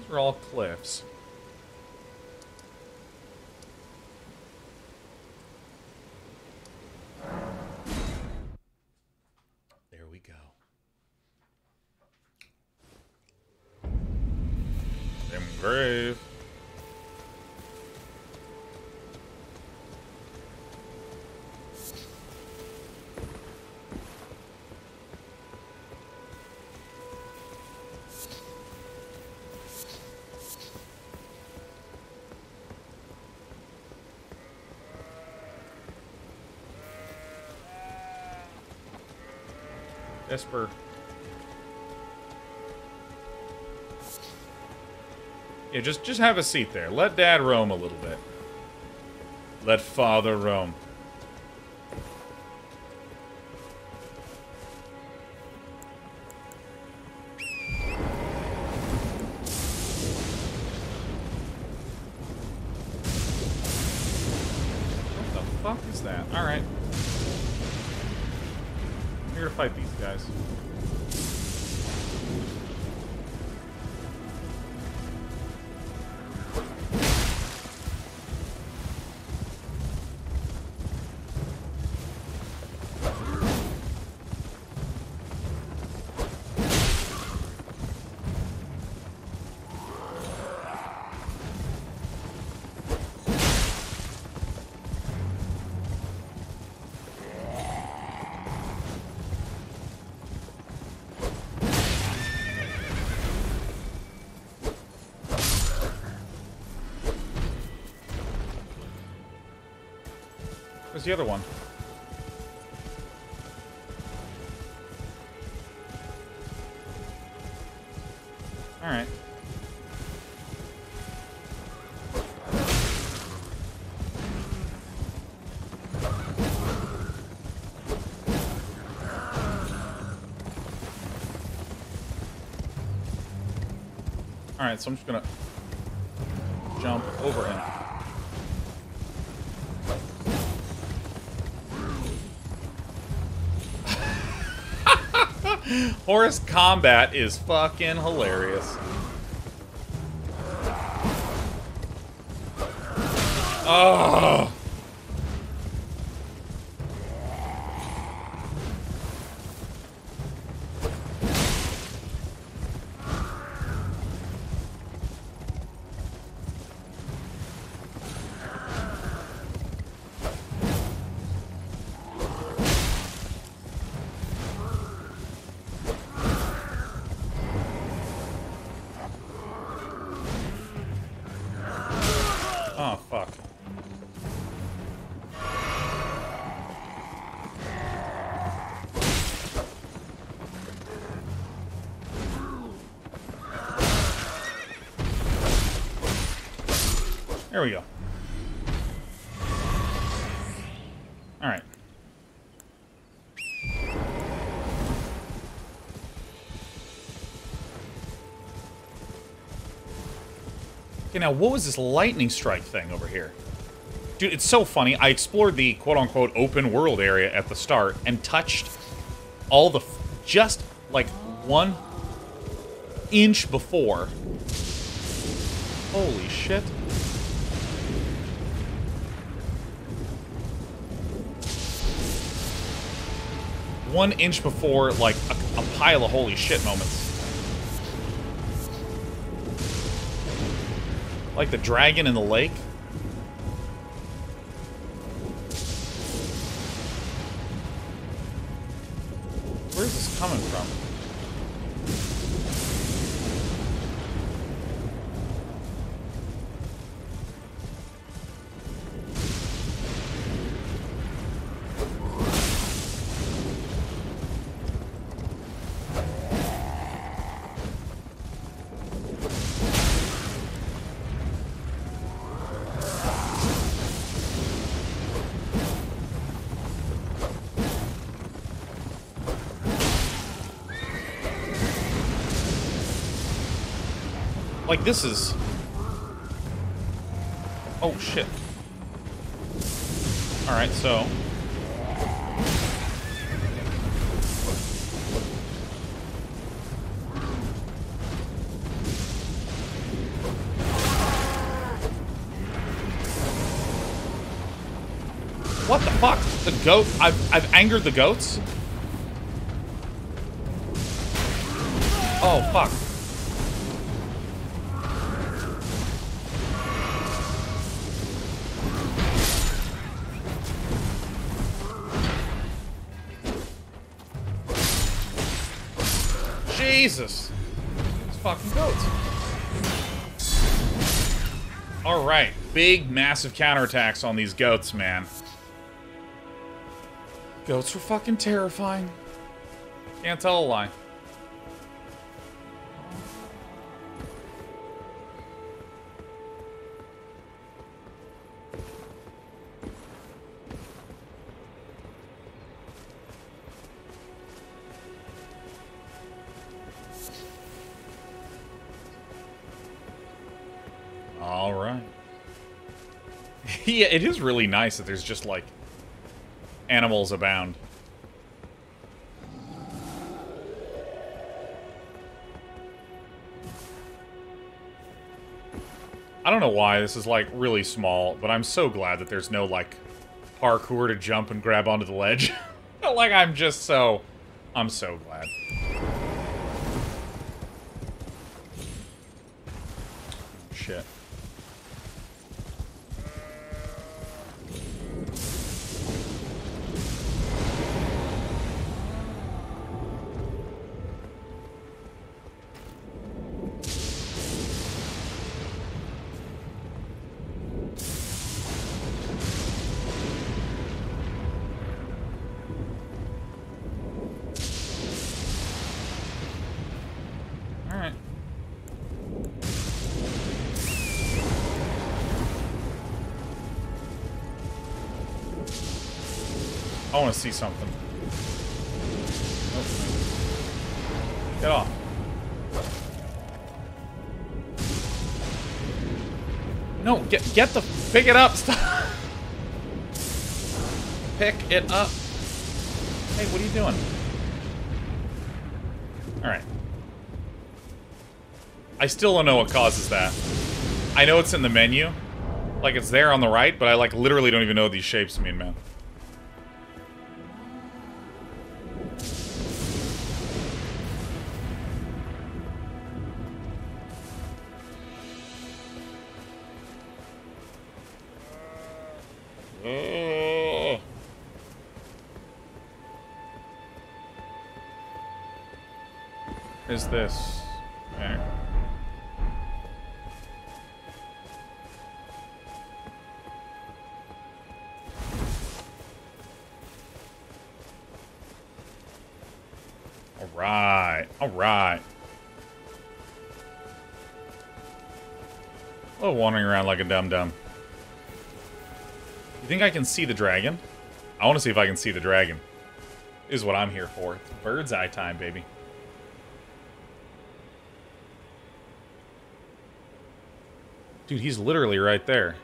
These are all cliffs. There we go. Grave. Esper. Yeah, just, just have a seat there. Let Dad roam a little bit. Let Father roam. fuck is that? Alright. I'm here to fight these guys. The other one. All right. All right, so I'm just gonna jump over him. Horus combat is fucking hilarious. Oh. There we go. All right. Okay, now what was this lightning strike thing over here? Dude, it's so funny. I explored the quote-unquote open world area at the start and touched all the... F just, like, one inch before. Holy shit. One inch before, like, a, a pile of holy shit moments. Like the dragon in the lake. Where is this coming from? Like, this is... Oh, shit. Alright, so... What the fuck? The goat... I've, I've angered the goats? Oh, fuck. Jesus. It's fucking goats. Alright. Big, massive counterattacks on these goats, man. Goats were fucking terrifying. Can't tell a lie. Yeah, it is really nice that there's just, like, Animals abound. I don't know why this is, like, really small, but I'm so glad that there's no, like, parkour to jump and grab onto the ledge. Like, I'm just so... I'm so glad. Shit. I want to see something. Oh. Get off. No, get get the pick it up. Stop. Pick it up. Hey, what are you doing? All right. I still don't know what causes that. I know it's in the menu, like it's there on the right, but I like literally don't even know what these shapes mean, man. Is this there? All right, all right. Oh, wandering around like a dum-dum. You think I can see the dragon? I want to see if I can see the dragon. Is what I'm here for. It's bird's eye time, baby. Dude, he's literally right there.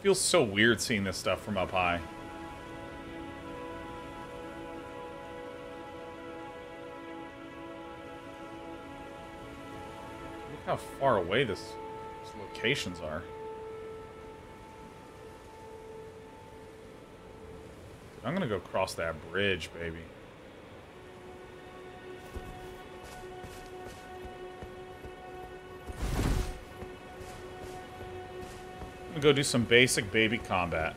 Feels so weird seeing this stuff from up high. Look how far away this, these locations are. I'm gonna go cross that bridge, baby. I'm gonna go do some basic baby combat.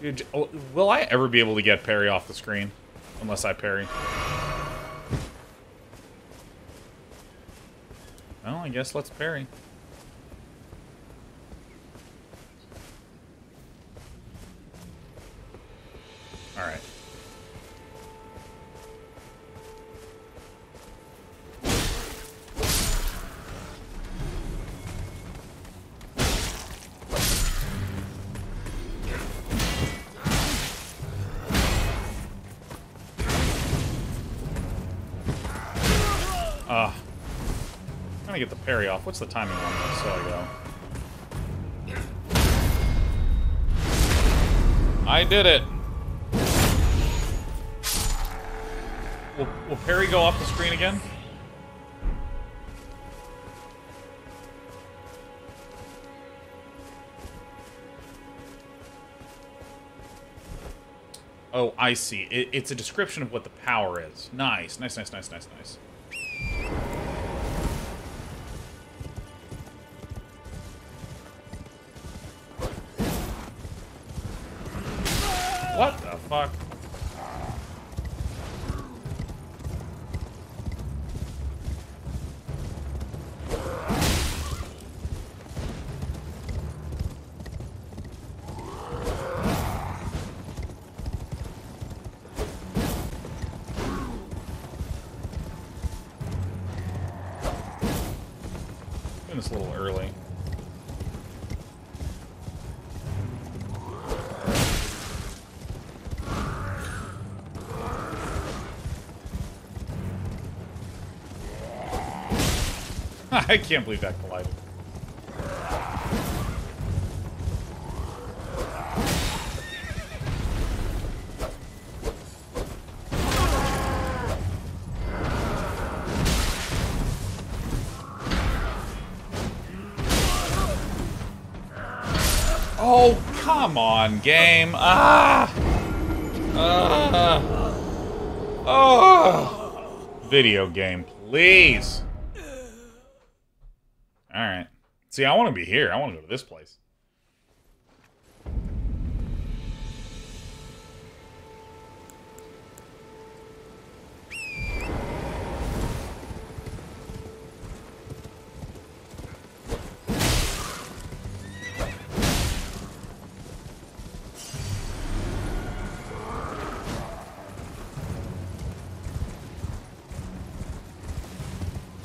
Dude, will I ever be able to get parry off the screen? Unless I parry. Well, I guess let's parry. Alright. Get the parry off. What's the timing on this? So I go. I did it. Will, will parry go off the screen again? Oh, I see. It, it's a description of what the power is. Nice, nice, nice, nice, nice, nice. Fuck. And it's a little early. I can't believe that collided. Oh, come on, game. Ah! Uh, oh! Video game, please. Alright. See, I want to be here. I want to go to this place.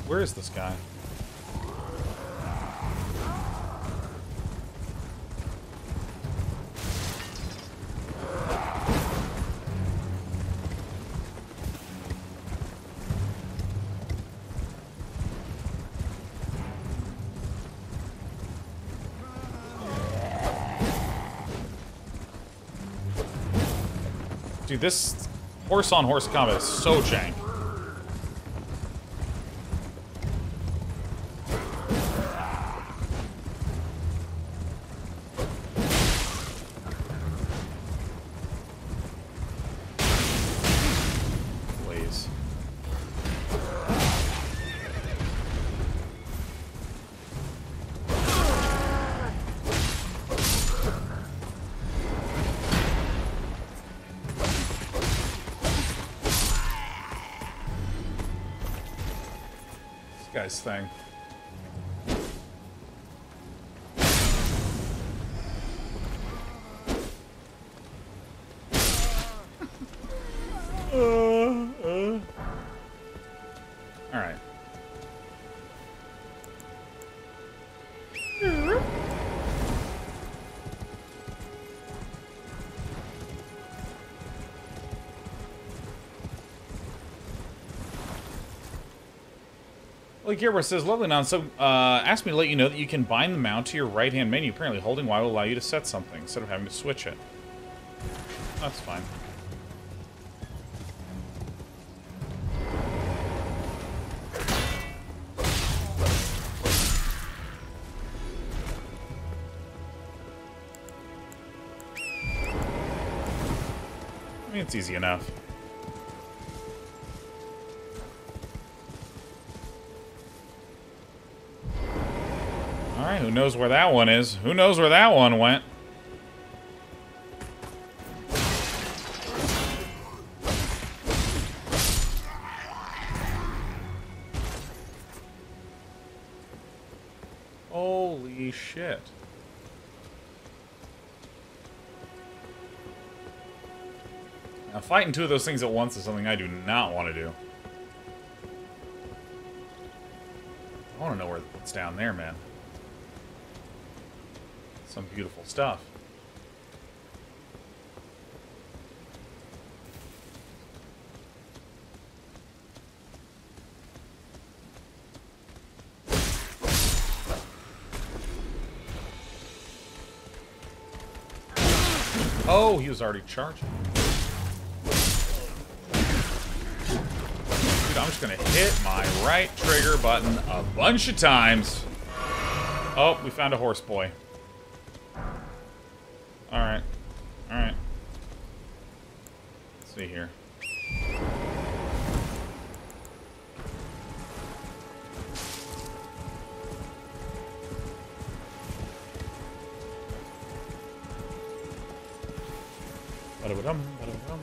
Where is this guy? Dude, this horse-on-horse combat is so jank. Please. Thing. uh, uh. All right. Like here where it says, lovely non, so uh, ask me to let you know that you can bind the mount to your right-hand menu. Apparently holding Y will allow you to set something instead of having to switch it. That's fine. I mean, it's easy enough. Who knows where that one is? Who knows where that one went? Holy shit. Now, fighting two of those things at once is something I do not want to do. I want to know what's down there, man. Some beautiful stuff. Oh, he was already charged. Dude, I'm just gonna hit my right trigger button a bunch of times. Oh, we found a horse boy. Alright. Alright. Let's see here. Ba-da-ba-dum, ba-da-ba-dum.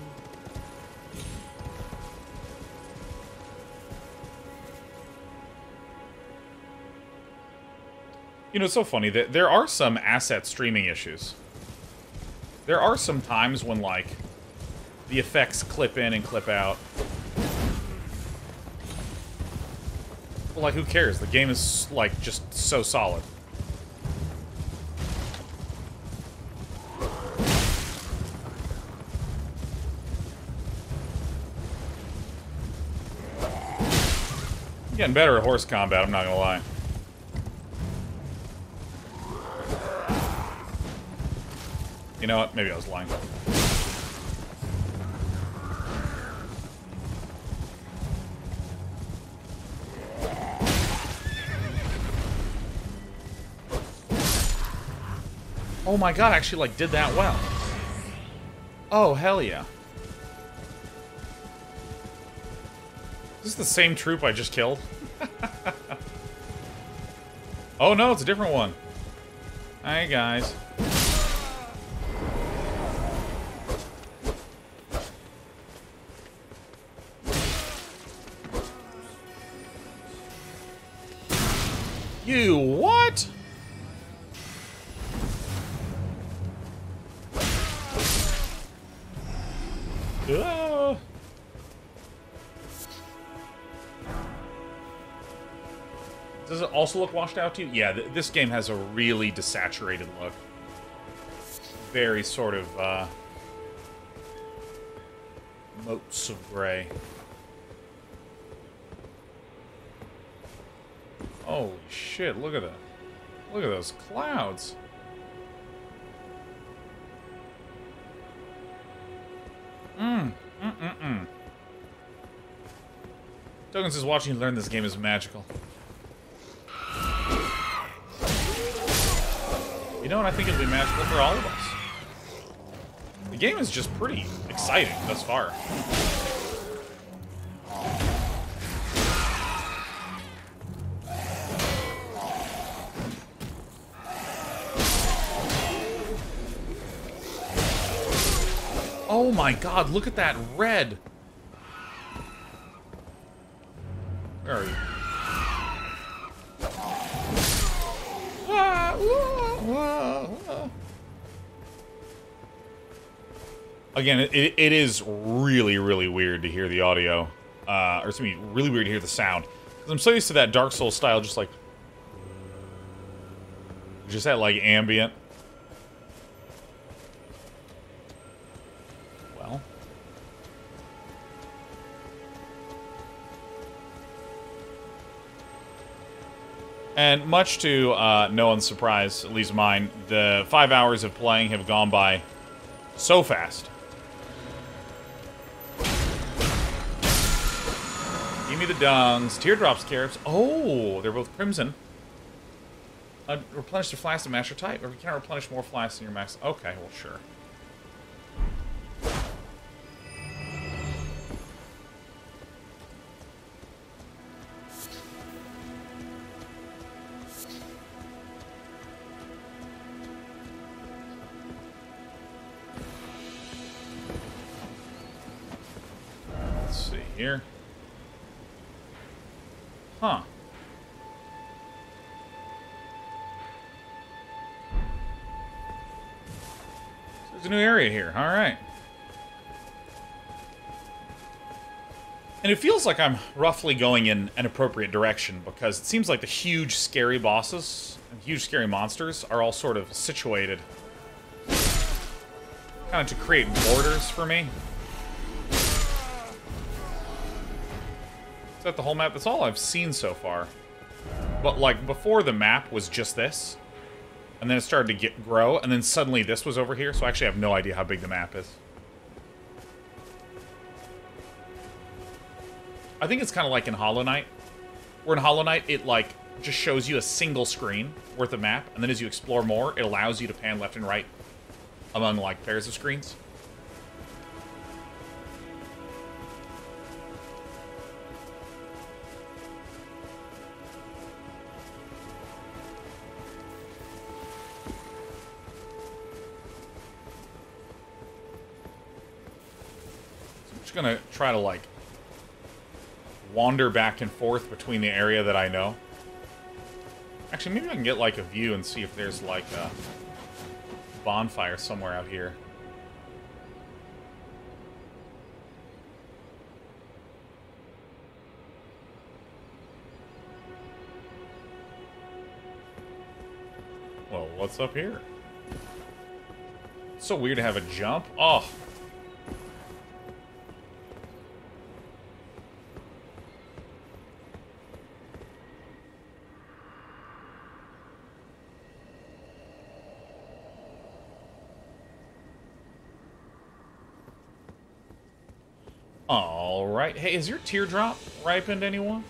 You know, it's so funny that there are some asset streaming issues. There are some times when, like, the effects clip in and clip out. like, who cares? The game is, like, just so solid. I'm getting better at horse combat, I'm not gonna lie. You know what? Maybe I was lying. Oh my god, I actually, like, did that well. Oh, hell yeah. Is this the same troop I just killed? Oh no, it's a different one. Hi, guys. You what? Uh. Does it also look washed out to you? Yeah, th this game has a really desaturated look. Very sort of uh, motes of gray. Holy shit, look at that. Look at those clouds. Mm, mm, mm, mm. Tokens is watching you learn this game is magical. You know what? I think it'll be magical for all of us. The game is just pretty exciting thus far. Oh my god, look at that red! Where are you? Ah, whoa, whoa, whoa. Again, it, it is really, really weird to hear the audio. Uh, or, excuse me, really weird to hear the sound. Because I'm so used to that Dark Souls style, just like... Just that, like, ambient... And much to uh, no one's surprise, at least mine, the five hours of playing have gone by so fast. Give me the dungs. Teardrops, carrots. Oh, they're both crimson. Uh, replenish the flask to master type. Or you can't replenish more flasks than your max. Okay, well, sure. Here. Huh. So there's a new area here. All right. And it feels like I'm roughly going in an appropriate direction because it seems like the huge scary bosses and huge scary monsters are all sort of situated kind of to create borders for me. That the whole map, that's all I've seen so far. But like before, the map was just this, and then it started to get grow, and then suddenly this was over here. So I actually have no idea how big the map is. I think it's kind of like in Hollow Knight, where in Hollow Knight it like just shows you a single screen worth of map, and then as you explore more, it allows you to pan left and right among like pairs of screens. Gonna try to like wander back and forth between the area that I know. Actually, maybe I can get like a view and see if there's like a bonfire somewhere out here. Well, what's up here? It's so weird to have a jump. Oh. All right. Hey, is your teardrop ripened, anyone?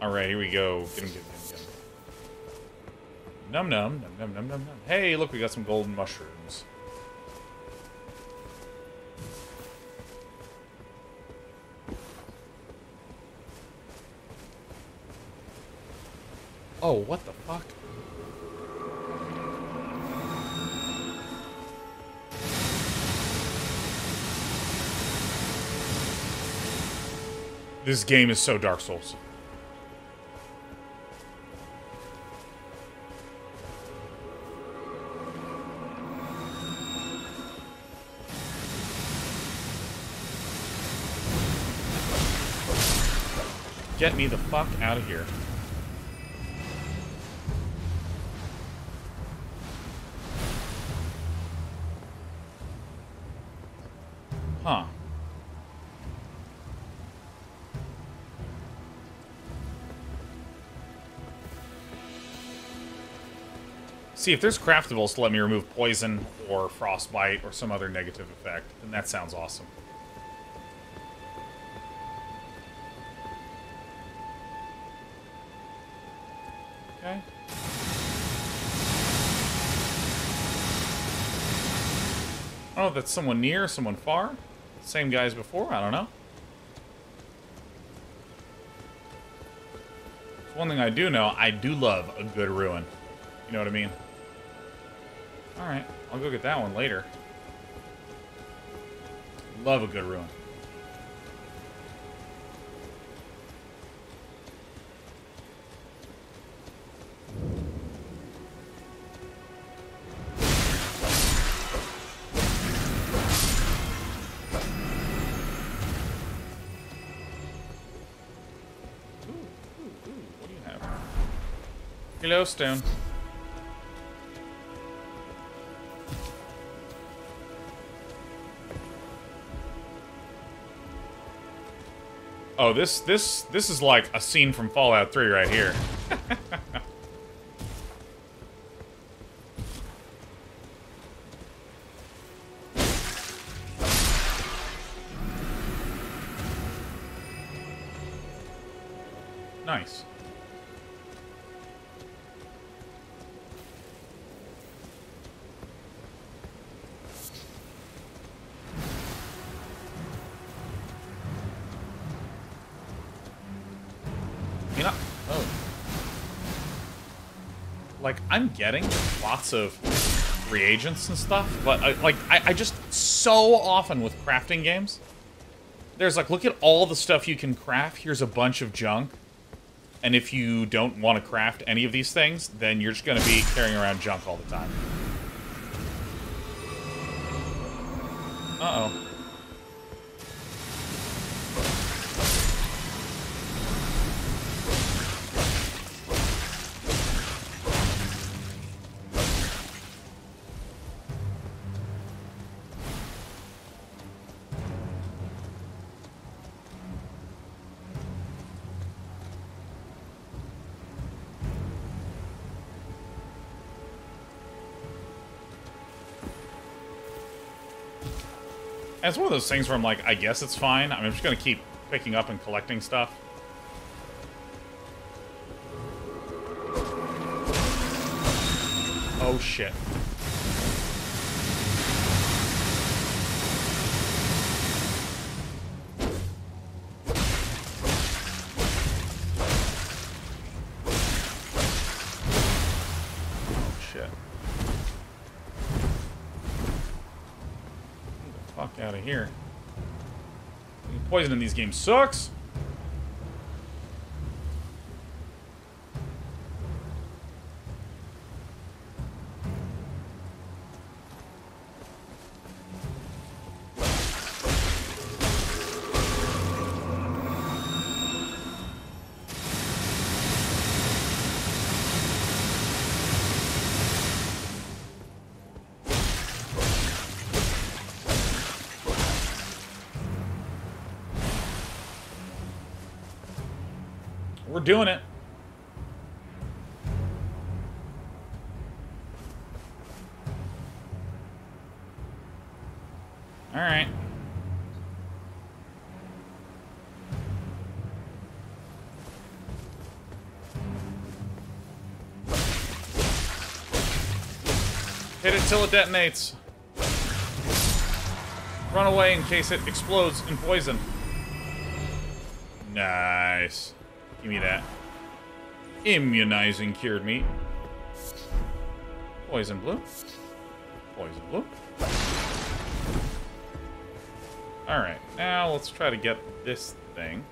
All right, here we go. Get him, get him, get him. Num num num num num num num. Hey, look, we got some golden mushrooms. Oh, what the fuck? This game is so Dark Souls. Get me the fuck out of here. Huh. See, if there's craftables to let me remove poison or frostbite or some other negative effect, then that sounds awesome. Okay. Oh, that's someone near, someone far. Same guy as before, I don't know. There's one thing I do know, I do love a good ruin. You know what I mean? Alright, I'll go get that one later. Love a good ruin. Ooh, ooh, ooh, what do you have? Glintstone. Oh, this this this is like a scene from Fallout three right here. Nice. Like, I'm getting lots of reagents and stuff, but, I, like, I, I just, so often with crafting games, there's, like, look at all the stuff you can craft. Here's a bunch of junk. And if you don't want to craft any of these things, then you're just going to be carrying around junk all the time. Uh-oh. It's one of those things where I'm like, I guess it's fine. I'm just going to keep picking up and collecting stuff. Oh, shit. Here. Poison in these games sucks. We're doing it. All right. Hit it till it detonates. Run away in case it explodes in poison. Nice. Give me that. Immunizing cured meat. Poison blue. Poison blue. Alright, now let's try to get this thing.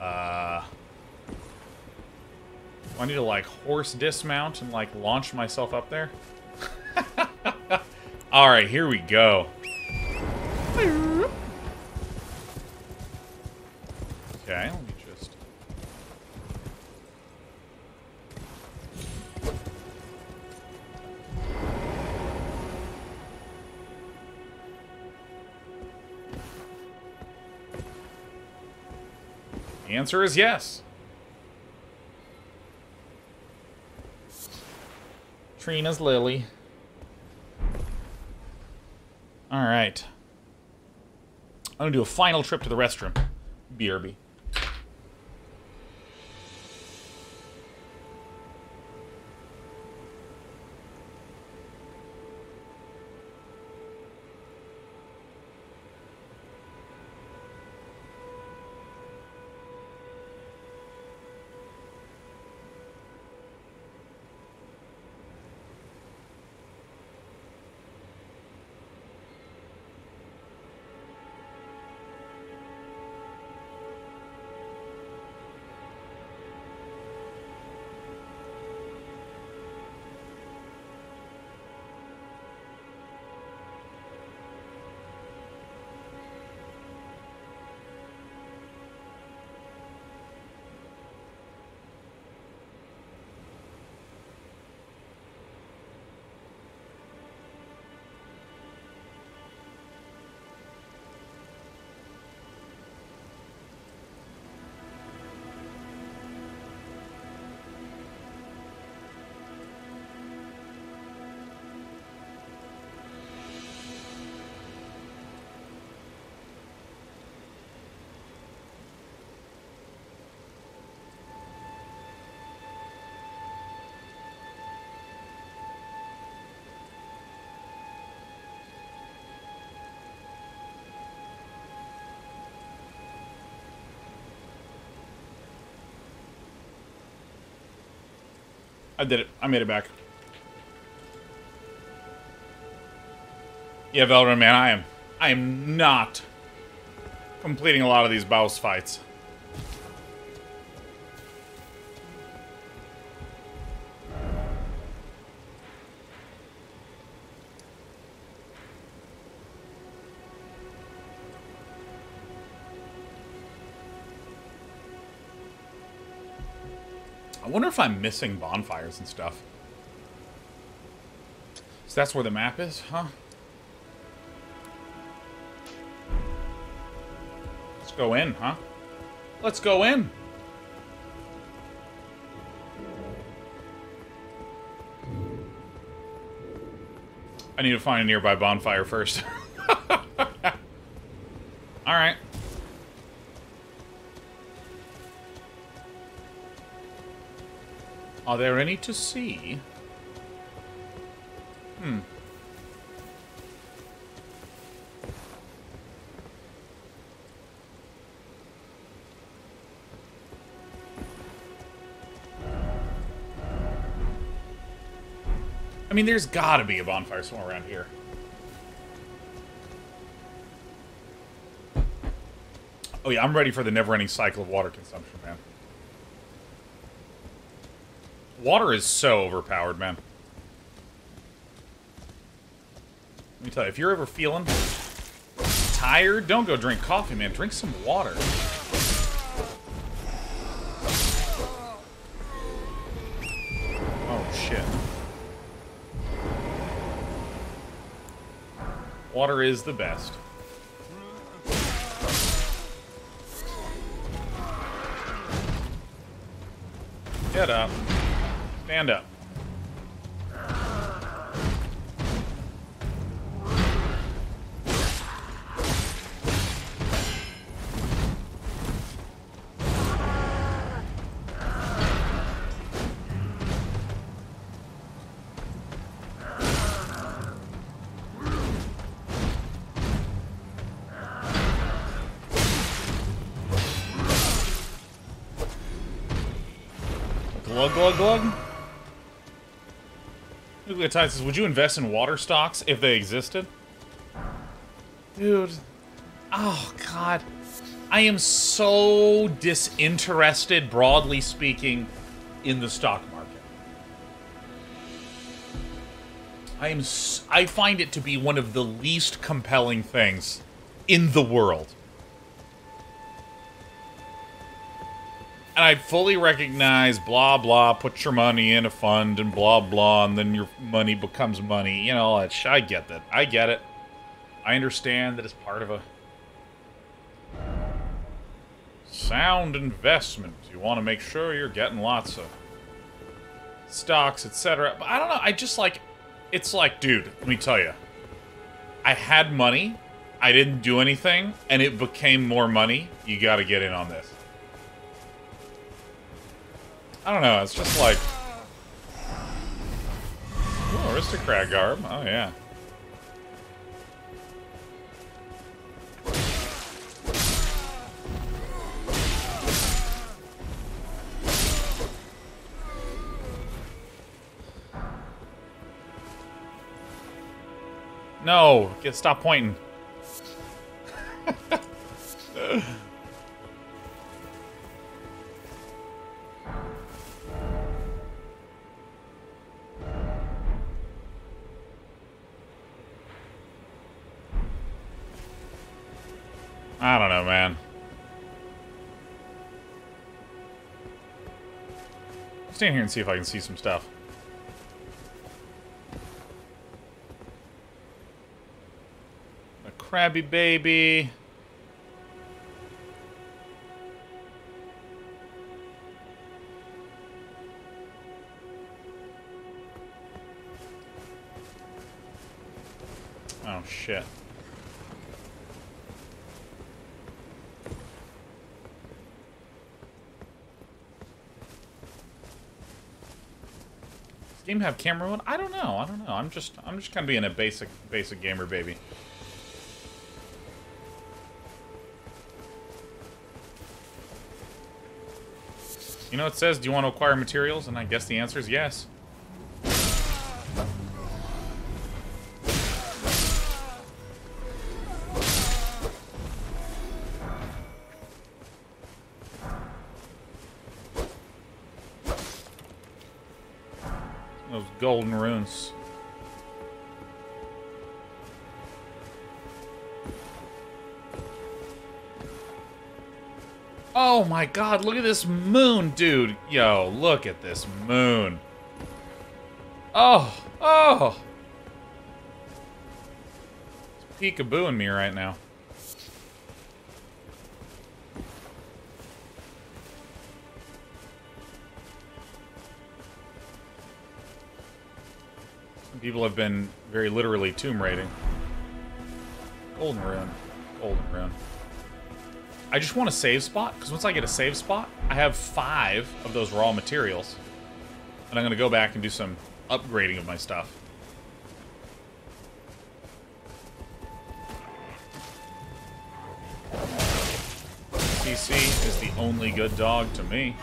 Uh, I need to like horse dismount and like launch myself up there. Alright, here we go. Okay, let me just... The answer is yes. Trina's Lily. All right. I'm gonna do a final trip to the restroom. B R B. I did it. I made it back. Yeah, Veldrin, man, I am... I am not completing a lot of these boss fights. I wonder if I'm missing bonfires and stuff. So that's where the map is, huh? Let's go in, huh? Let's go in! I need to find a nearby bonfire first. Alright. Are there any to see? Hmm. I mean, there's gotta be a bonfire somewhere around here. Oh yeah, I'm ready for the never-ending cycle of water consumption, man. Water is so overpowered, man. Let me tell you, if you're ever feeling tired, don't go drink coffee, man. Drink some water. Oh, shit. Water is the best. Get up. Stand up. Glug, glug, glug. Nucleotides says, would you invest in water stocks if they existed? Dude. Oh, God. I am so disinterested, broadly speaking, in the stock market. I am s I find it to be one of the least compelling things in the world. And I fully recognize, blah, blah, put your money in a fund and blah, blah, and then your money becomes money. You know, I get that. I get it. I understand that it's part of a sound investment. You want to make sure you're getting lots of stocks, et cetera. But I don't know. I just like, it's like, dude, let me tell you. I had money. I didn't do anything. And it became more money. You got to get in on this. I don't know, it's just like... Ooh, aristocrat garb. Oh, yeah. No! Get, stop pointing. I don't know, man. I'll stand here and see if I can see some stuff. A crabby baby. Oh, shit. Have camera mode? I don't know. I don't know. I'm just I'm just kind of being a basic basic gamer baby. You know, it says, do you want to acquire materials? And I guess the answer is yes. Golden runes. Oh my god, look at this moon, dude. Yo, look at this moon. Oh, oh. It's peekabooing me right now. People have been very literally tomb raiding. Golden rune. Golden rune. I just want a save spot, because once I get a save spot, I have five of those raw materials. And I'm going to go back and do some upgrading of my stuff. C C is the only good dog to me.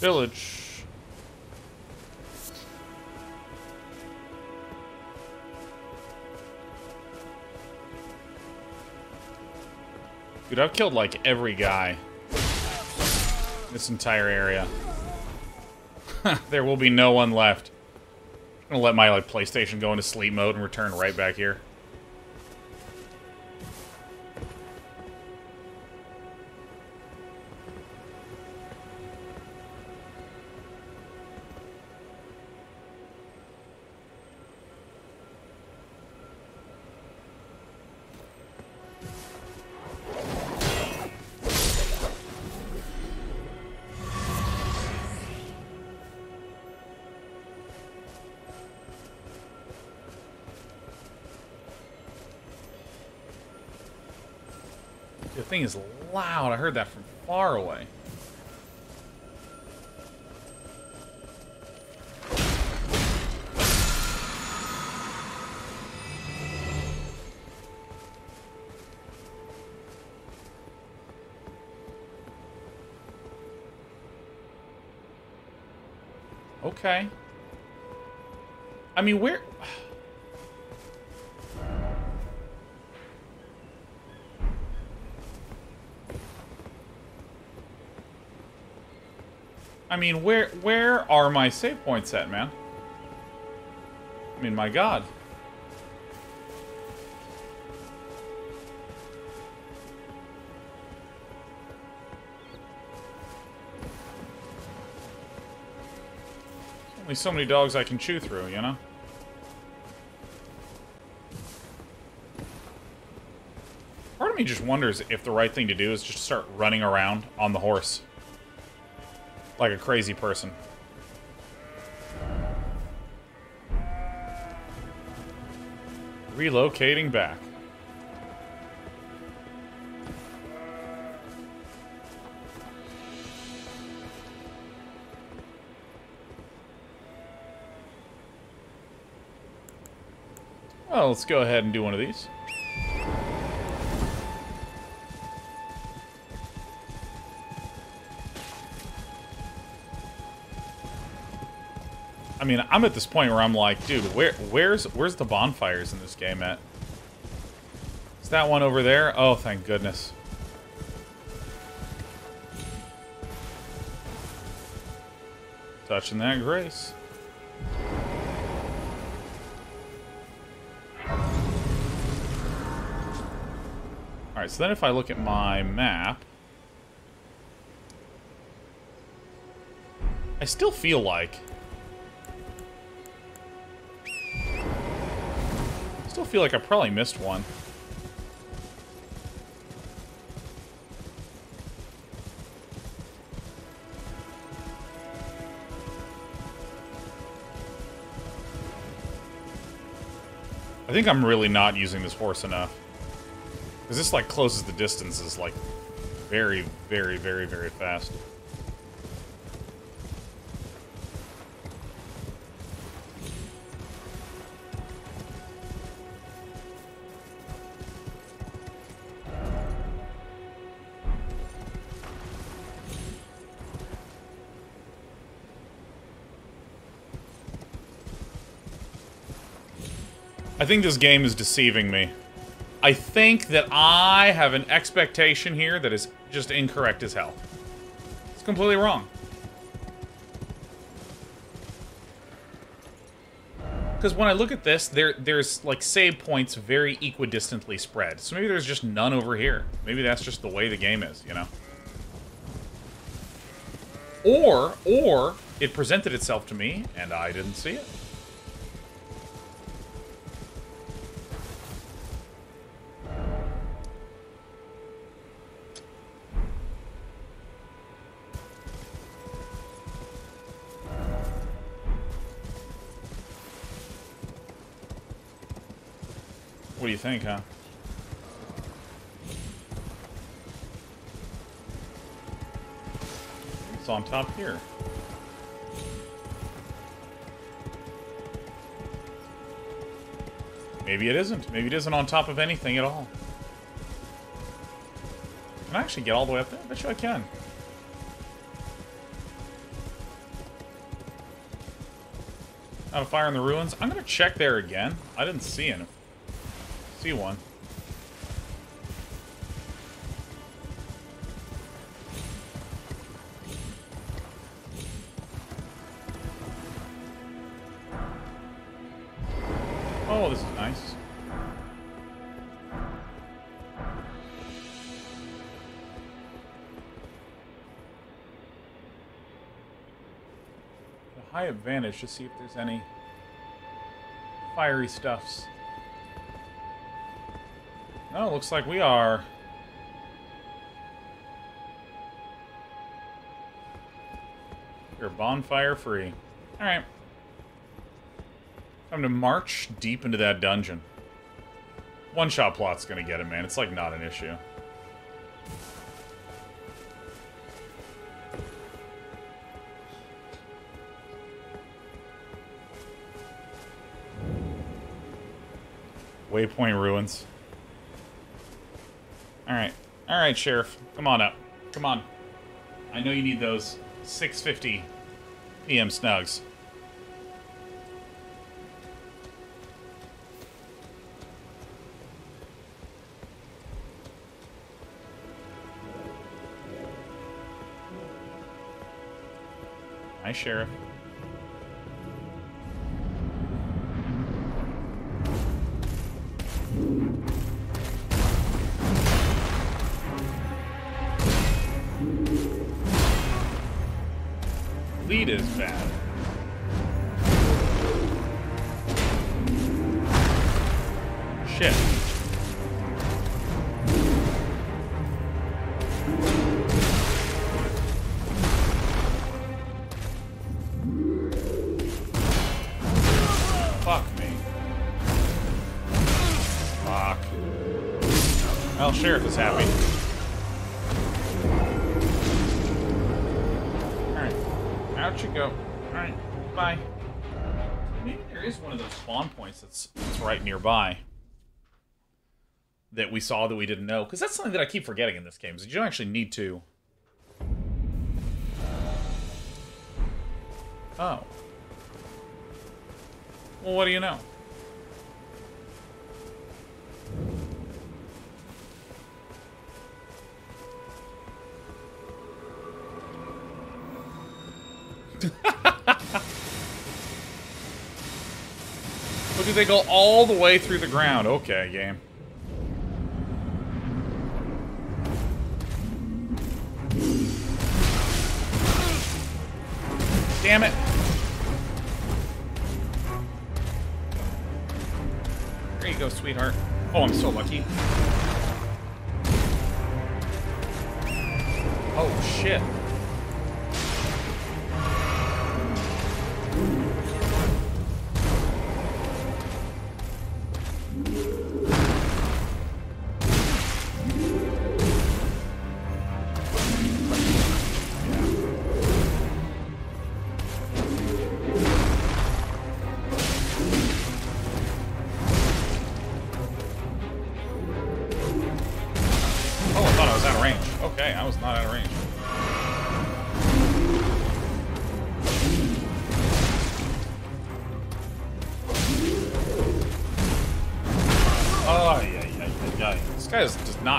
Village. Dude, I've killed like every guy in this entire area. There will be no one left. I'm gonna let my like PlayStation go into sleep mode and return right back here. The thing is loud. I heard that from far away. Okay. I mean, where... I mean, where where are my save points at, man? I mean, my God. There's only so many dogs I can chew through, you know? Part of me just wonders if the right thing to do is just start running around on the horse. Like a crazy person. Relocating back. Well, let's go ahead and do one of these. I mean, I'm at this point where I'm like, dude, where, where's, where's the bonfires in this game at? Is that one over there? Oh, thank goodness. Touching that grace. All right, so then if I look at my map, I still feel like... I still feel like I probably missed one. I think I'm really not using this horse enough. Because this like closes the distances like very, very, very, very fast. I think this game is deceiving me. I think that I have an expectation here that is just incorrect as hell. It's completely wrong. Because when I look at this, there there's like save points very equidistantly spread. So maybe there's just none over here. Maybe that's just the way the game is, you know? Or, or it presented itself to me and I didn't see it. What do you think, huh? It's on top here. Maybe it isn't. Maybe it isn't on top of anything at all. Can I actually get all the way up there? I bet you I can. Not a fire in the ruins. I'm gonna check there again. I didn't see any. See one. Oh, this is nice. A high advantage to see if there's any fiery stuffs. No, looks like we are. You're bonfire free. Alright. Time to march deep into that dungeon. One-shot plot's gonna get him, man. It's like not an issue. Waypoint ruins. Alright. Alright, Sheriff. Come on up. Come on. I know you need those six fifty p m snugs. Hi, Sheriff. Lead is bad. Shit. Fuck me. Fuck. Well, Sheriff is happy. You go. Alright, bye. Maybe there is one of those spawn points that's, that's right nearby that we saw that we didn't know. Because that's something that I keep forgetting in this game, is you don't actually need to. Oh. Well, what do you know? Look, they go all the way through the ground. Okay, game. Damn it. There you go, sweetheart. Oh, I'm so lucky. Oh, shit.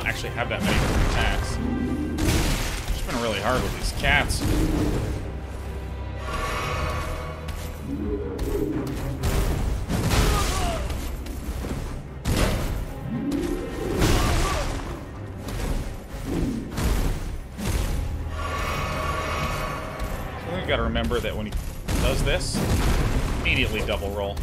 Actually have that many different attacks. It's been really hard with these cats. So we gotta remember that when he does this, immediately double roll.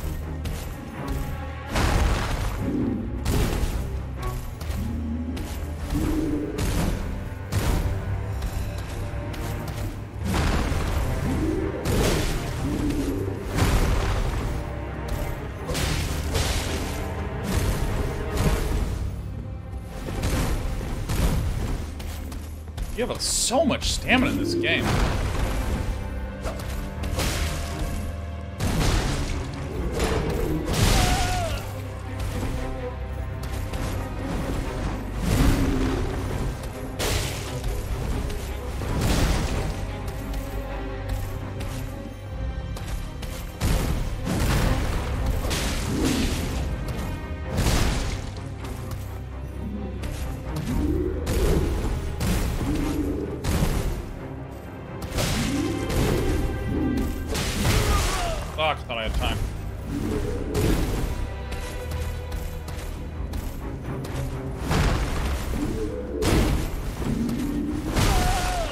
You have so much stamina in this game.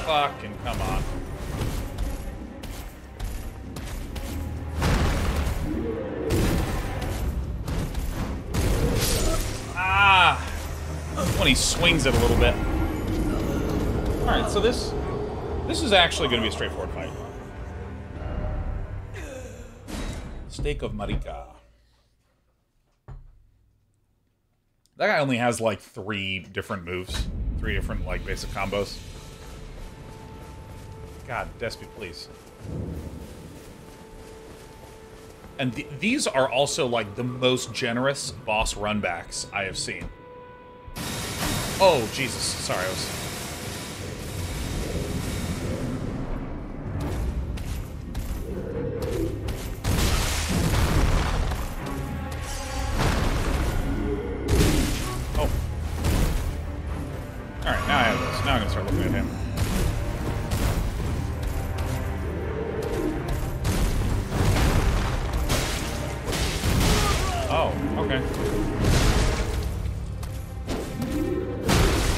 Fucking come on. Ah! When he swings it a little bit. Alright, so this... This is actually going to be a straightforward fight. Steak of Marika. That guy only has, like, three different moves. Three different, like, basic combos. God, Despy, please. And th these are also, like, the most generous boss runbacks I have seen. Oh, Jesus. Sorry, I was... Oh. Alright, now I have this. Now I'm gonna start looking at him.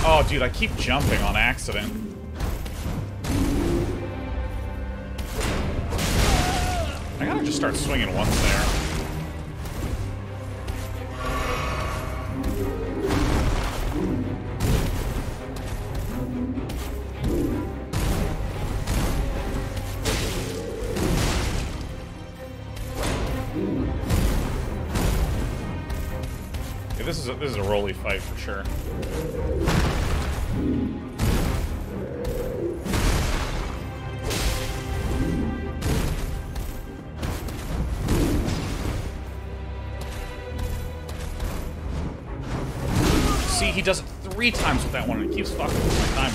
Oh, dude, I keep jumping on accident. I gotta just start swinging once there. Yeah, this is a, this is a rolly fight for sure. He does it three times with that one and it keeps fucking with my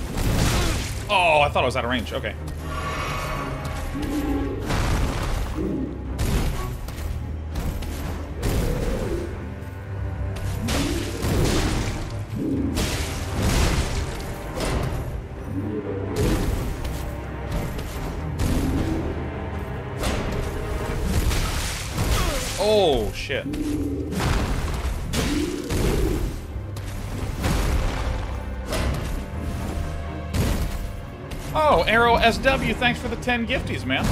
diamond. Oh, I thought I was out of range. Okay. Shit. Oh, Arrow S W, thanks for the ten gifties, man.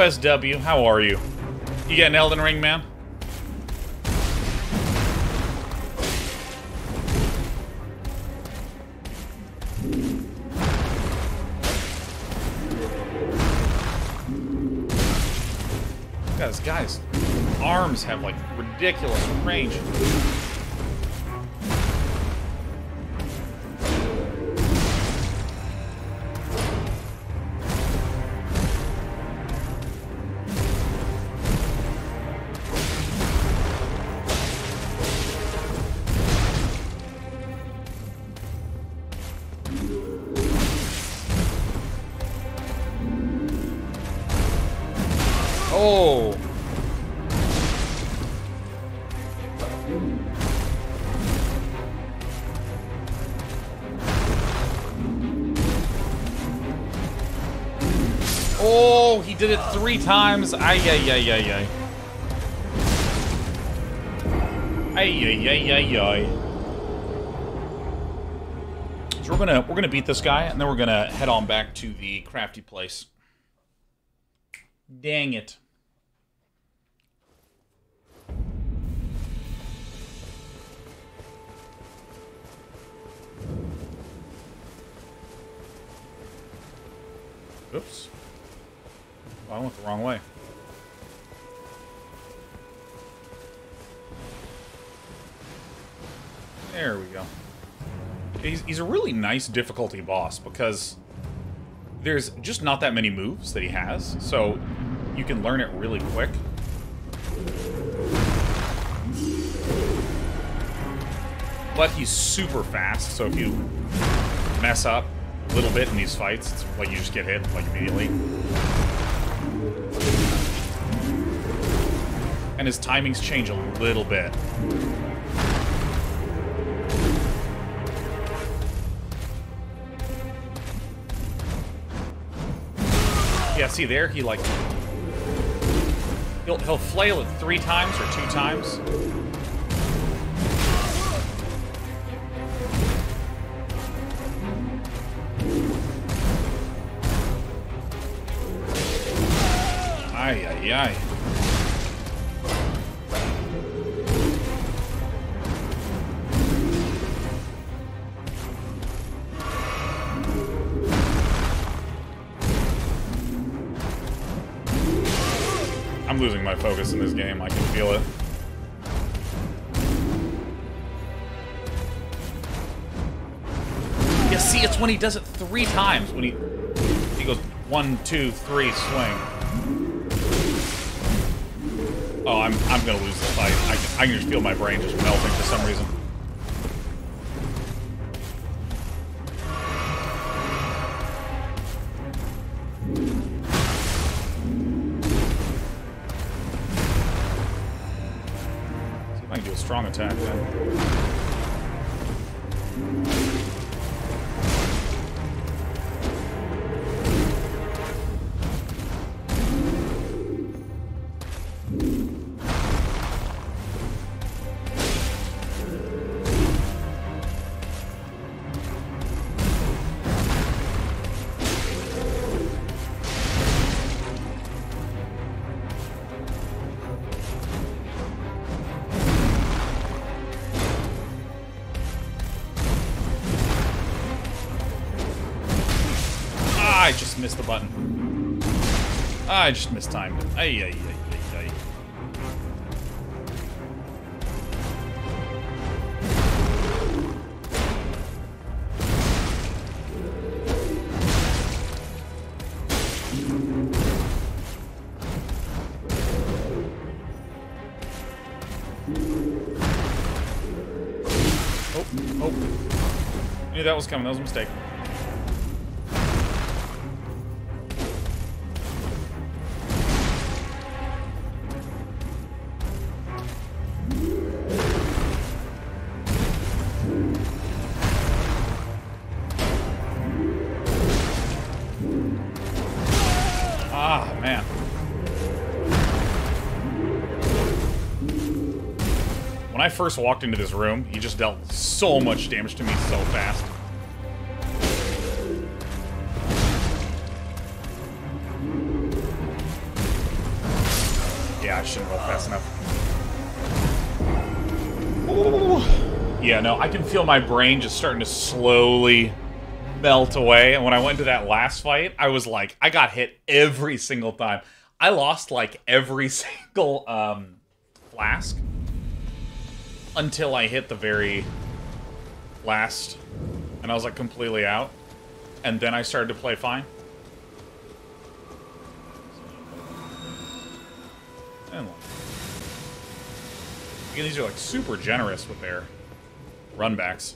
S W, how are you? You got an Elden Ring, man? God, this guy's arms have like ridiculous range. Did it three times. Ay, ay, ay, ay, ay. Ay, ay, ay, ay, ay. So we're gonna we're gonna beat this guy, and then we're gonna head on back to the crafty place. Dang it. Oops. I went the wrong way. There we go. He's, he's a really nice difficulty boss because there's just not that many moves that he has, so you can learn it really quick. But he's super fast, so if you mess up a little bit in these fights, it's like you just get hit like immediately. And his timings change a little bit. Yeah, see there, he like... He'll, he'll flail it three times or two times. Ay, ay, ay. Losing my focus in this game, I can feel it. You see, it's when he does it three times, when he he goes one, two, three, swing. Oh, I'm I'm gonna lose this fight. I can, I can just feel my brain just melting for some reason. Strong attack, then. Missed the button. I just mistimed it. Ay, ay, ay, ay, ay. Oh, oh. I knew that was coming. That was a mistake. First walked into this room, he just dealt so much damage to me so fast. Yeah, I shouldn't roll fast enough. Ooh. Yeah, no, I can feel my brain just starting to slowly melt away, and when I went to that last fight, I was like, I got hit every single time. I lost, like, every single, um, flask. Until I hit the very last, and I was like completely out, and then I started to play fine. And look. Again, these are like super generous with their runbacks.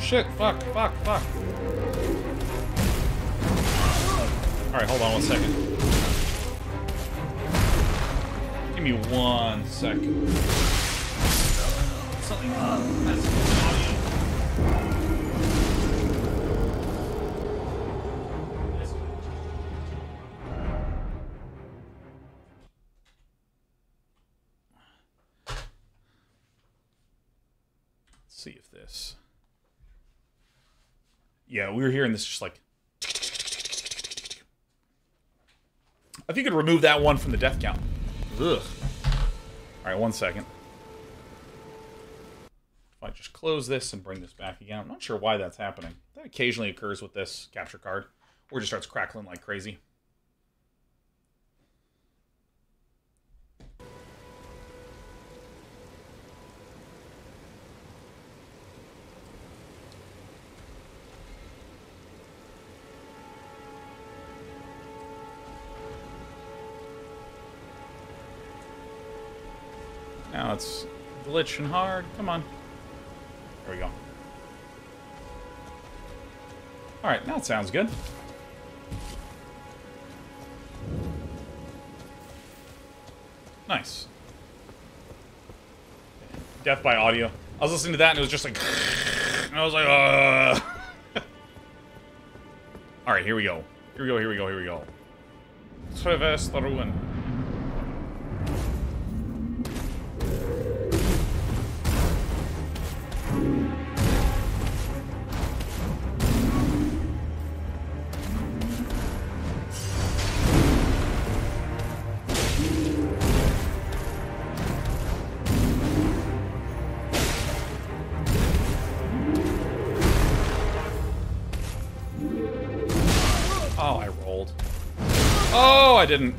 Shit, fuck, fuck, fuck. Alright, hold on one second. Give me one second. Something up. That's good audio. Let's see if this... yeah, we were hearing this just like... If you could remove that one from the death count. Ugh. Alright, one second. If I just close this and bring this back again. I'm not sure why that's happening. That occasionally occurs with this capture card. Or it just starts crackling like crazy. Now it's glitching hard. Come on. There we go. Alright, now it sounds good. Nice. Death by audio. I was listening to that and it was just like... And I was like, uh... Alright, here we go. Here we go, here we go, here we go. Traverse the ruin. I didn't.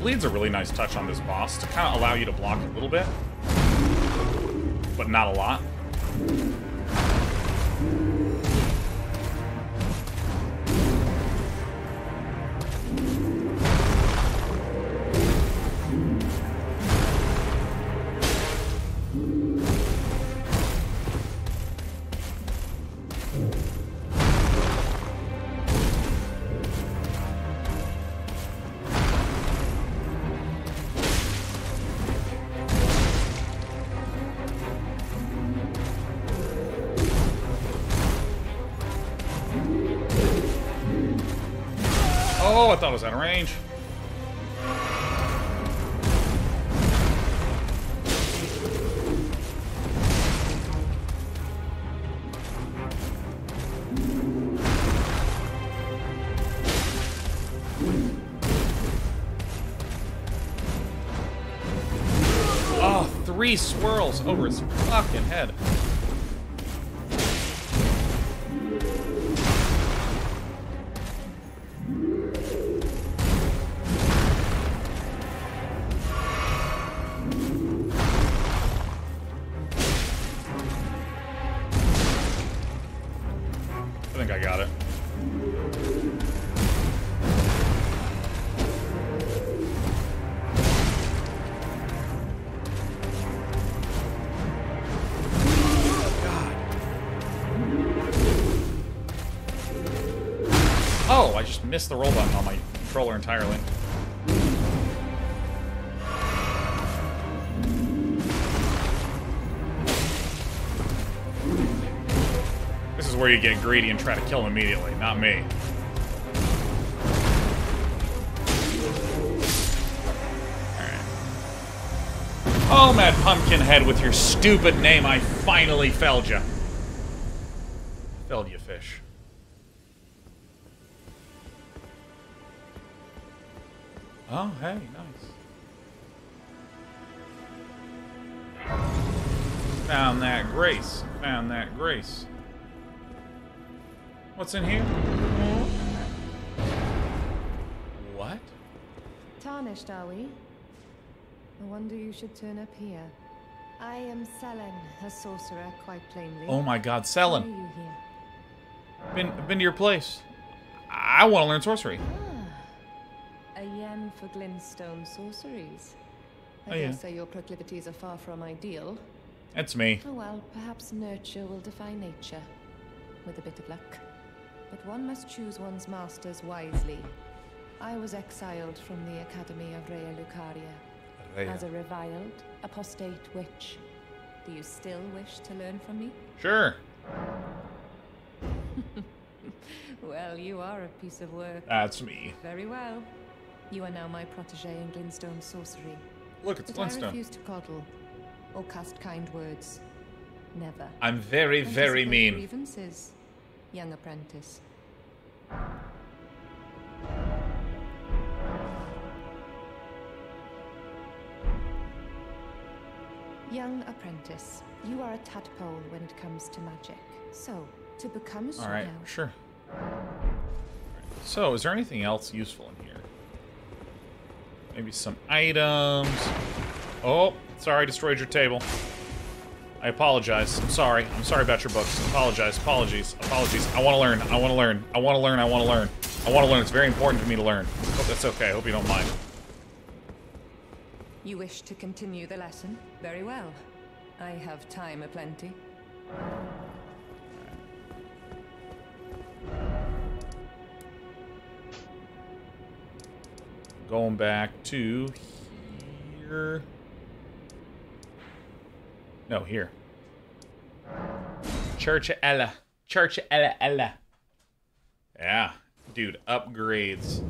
Bleed's a really nice touch on this boss to kind of allow you to block a little bit, but not a lot. Oh, I thought I was out of range. Oh, three swirls over his fucking head. Missed the roll button on my controller entirely. This is where you get greedy and try to kill him immediately, not me. Alright. Oh, Mad Pumpkinhead, with your stupid name, I finally felled ya. Felled ya, fish. Oh, hey, nice. Found that grace. Found that grace. What's in here? What? Tarnished, are we? No wonder you should turn up here. I am Selen, a sorcerer, quite plainly. Oh my God, Selen! Why are you here? Been been to your place. I want to learn sorcery. Ah, a yen for Glintstone sorceries. I oh, yeah. guess so your proclivities are far from ideal. That's me. Oh well, perhaps nurture will defy nature, with a bit of luck. But one must choose one's masters wisely. I was exiled from the Academy of Rea Lucaria. Rhea. As a reviled, apostate witch. Do you still wish to learn from me? Sure. Well, you are a piece of work. That's me. Very well. You are now my protege in Glintstone sorcery. Look, it's but Glintstone. I refuse to coddle or cast kind words. Never. I'm very, very mean. Grievances, young apprentice. Young apprentice, you are a tadpole when it comes to magic. So, to become a sorcerer. All right, sure. So, is there anything else useful in here? Maybe some items. Oh, sorry, I destroyed your table. I apologize. I'm sorry. I'm sorry about your books. Apologize. Apologies. Apologies. I want to learn. I want to learn. I want to learn. I want to learn. I want to learn. It's very important for me to learn. Hope that's okay. I hope you don't mind. You wish to continue the lesson? Very well. I have time aplenty. Going back to here. No, here. Church Ella. Church Ella Ella. Yeah. Dude, upgrades.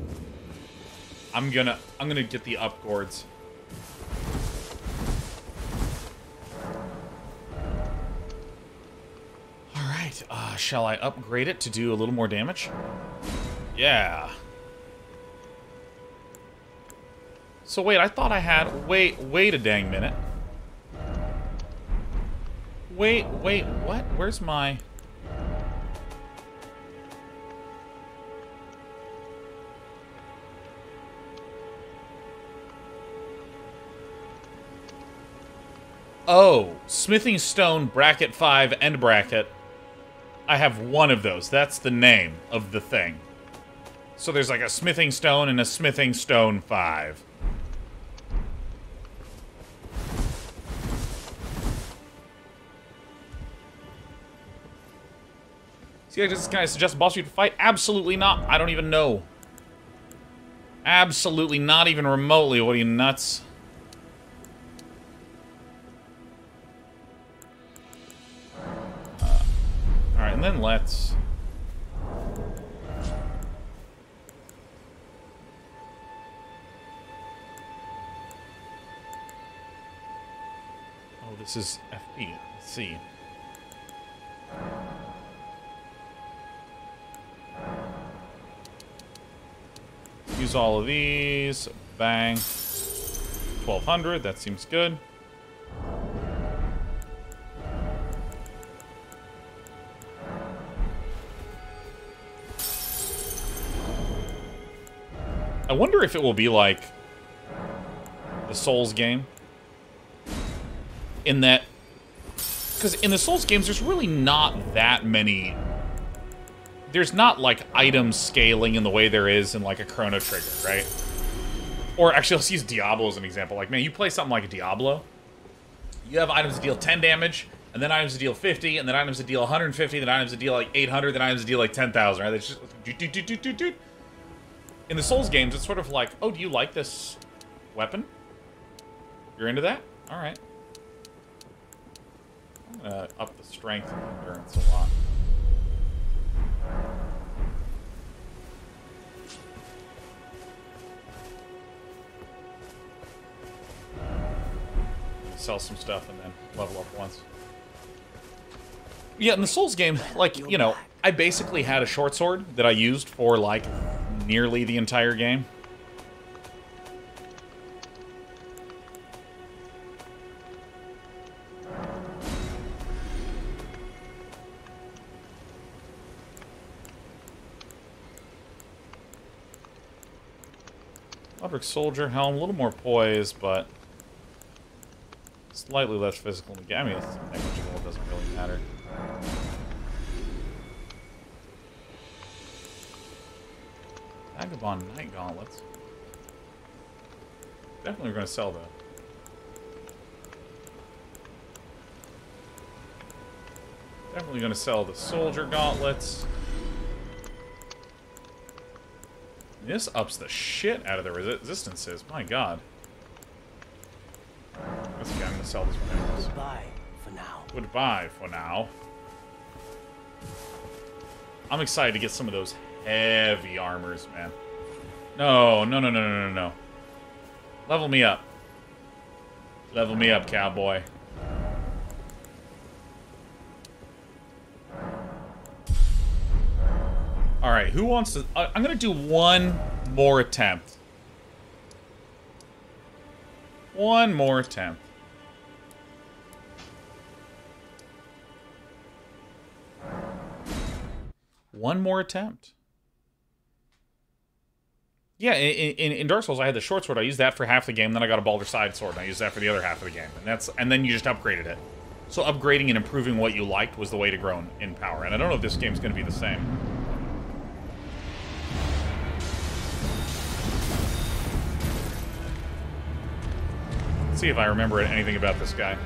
I'm gonna I'm gonna get the upgrades. Alright, uh, shall I upgrade it to do a little more damage? Yeah. So wait, I thought I had... Wait, wait a dang minute. Wait, wait, what? Where's my... Oh, smithing stone, bracket five, end bracket. I have one of those. That's the name of the thing. So there's like a smithing stone and a smithing stone five. See, I just kind of suggest boss you to fight? Absolutely not. I don't even know. Absolutely not even remotely. What are you, nuts? Uh, Alright, and then let's... Oh, this is F P. Let's see. Use all of these. Bang. twelve hundred. That seems good. I wonder if it will be like the Souls game. In that... Because in the Souls games, there's really not that many... There's not, like, item scaling in the way there is in, like, a Chrono Trigger, right? Or, actually, let's use Diablo as an example. Like, man, you play something like a Diablo. You have items that deal ten damage, and then items that deal fifty, and then items that deal one hundred fifty, then items that deal, like, eight hundred, then items that deal, like, ten thousand, right? It's just... In the Souls games, it's sort of like, oh, do you like this weapon? You're into that? All right. I'm gonna up the strength and endurance a lot. Sell some stuff and then level up once. Yeah, in the Souls game, like, you know, I basically had a short sword that I used for, like, nearly the entire game. Fabric Soldier Helm, a little more poise, but slightly less physical. I mean, it's negligible, it doesn't really matter. Vagabond Night Gauntlets. Definitely we're going to sell that. Definitely going to sell the Soldier Gauntlets. This ups the shit out of the resistances. My god. That's okay, I'm going to sell this one. Goodbye for now. Goodbye for now. I'm excited to get some of those heavy armors, man. No, no, no, no, no, no, no. Level me up. Level me up, cowboy. Alright, who wants to... Uh, I'm going to do one more attempt. One more attempt. One more attempt. Yeah, in, in, in Dark Souls, I had the short sword. I used that for half the game. Then I got a Baldur side sword, and I used that for the other half of the game. And that's and then you just upgraded it. So upgrading and improving what you liked was the way to grow in, in power. And I don't know if this game's going to be the same. Let's see if I remember anything about this guy.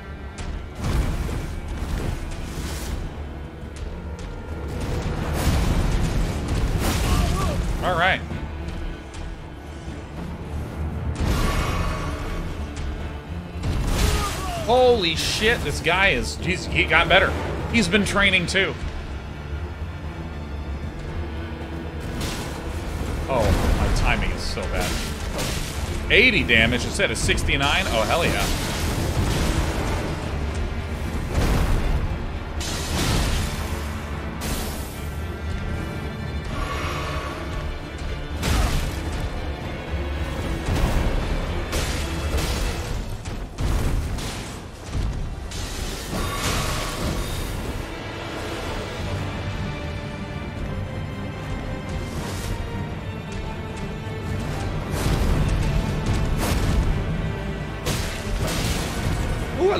All right. Holy shit, this guy is... He's, he got better. He's been training, too. Oh, my timing is so bad. eighty damage instead of sixty-nine? Oh, hell yeah.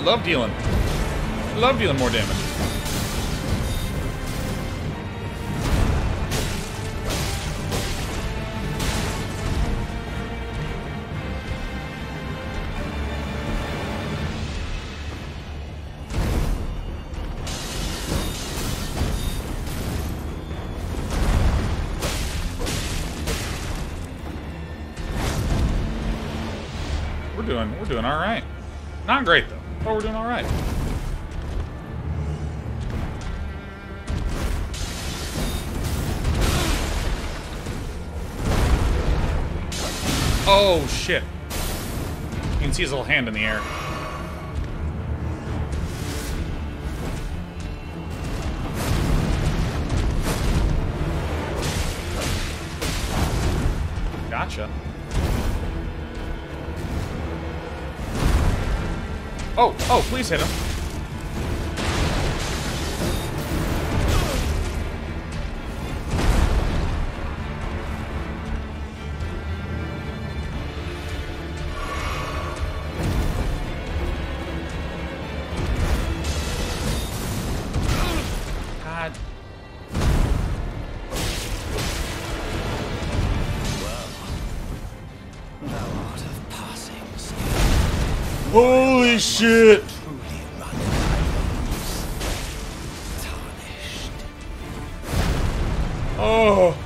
Love dealing. Love dealing more damage. We're doing, we're doing all right. Not great, though. Oh, we're doing all right. Oh, shit. You can see his little hand in the air. Gotcha. Oh, oh, please hit him. God. Well, thou art of passing skill. Whoa! Shit! Oh!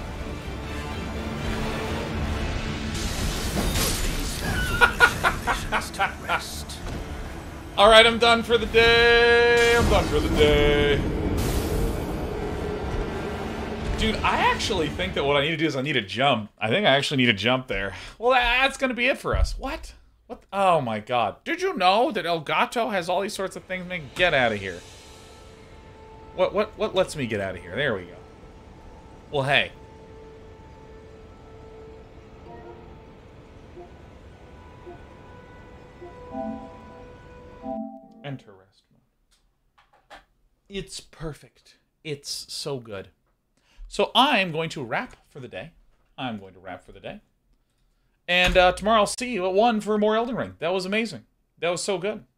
Alright, I'm done for the day! I'm done for the day! Dude, I actually think that what I need to do is I need a jump. I think I actually need a jump there. Well, that's gonna be it for us. What? What? Oh my god. Did you know that El Gato has all these sorts of things? Man, get out of here. What, what, what lets me get out of here? There we go. Well, hey. Enter rest mode. It's perfect. It's so good. So I'm going to wrap for the day. I'm going to wrap for the day. And uh, tomorrow I'll see you at one for more Elden Ring. That was amazing. That was so good.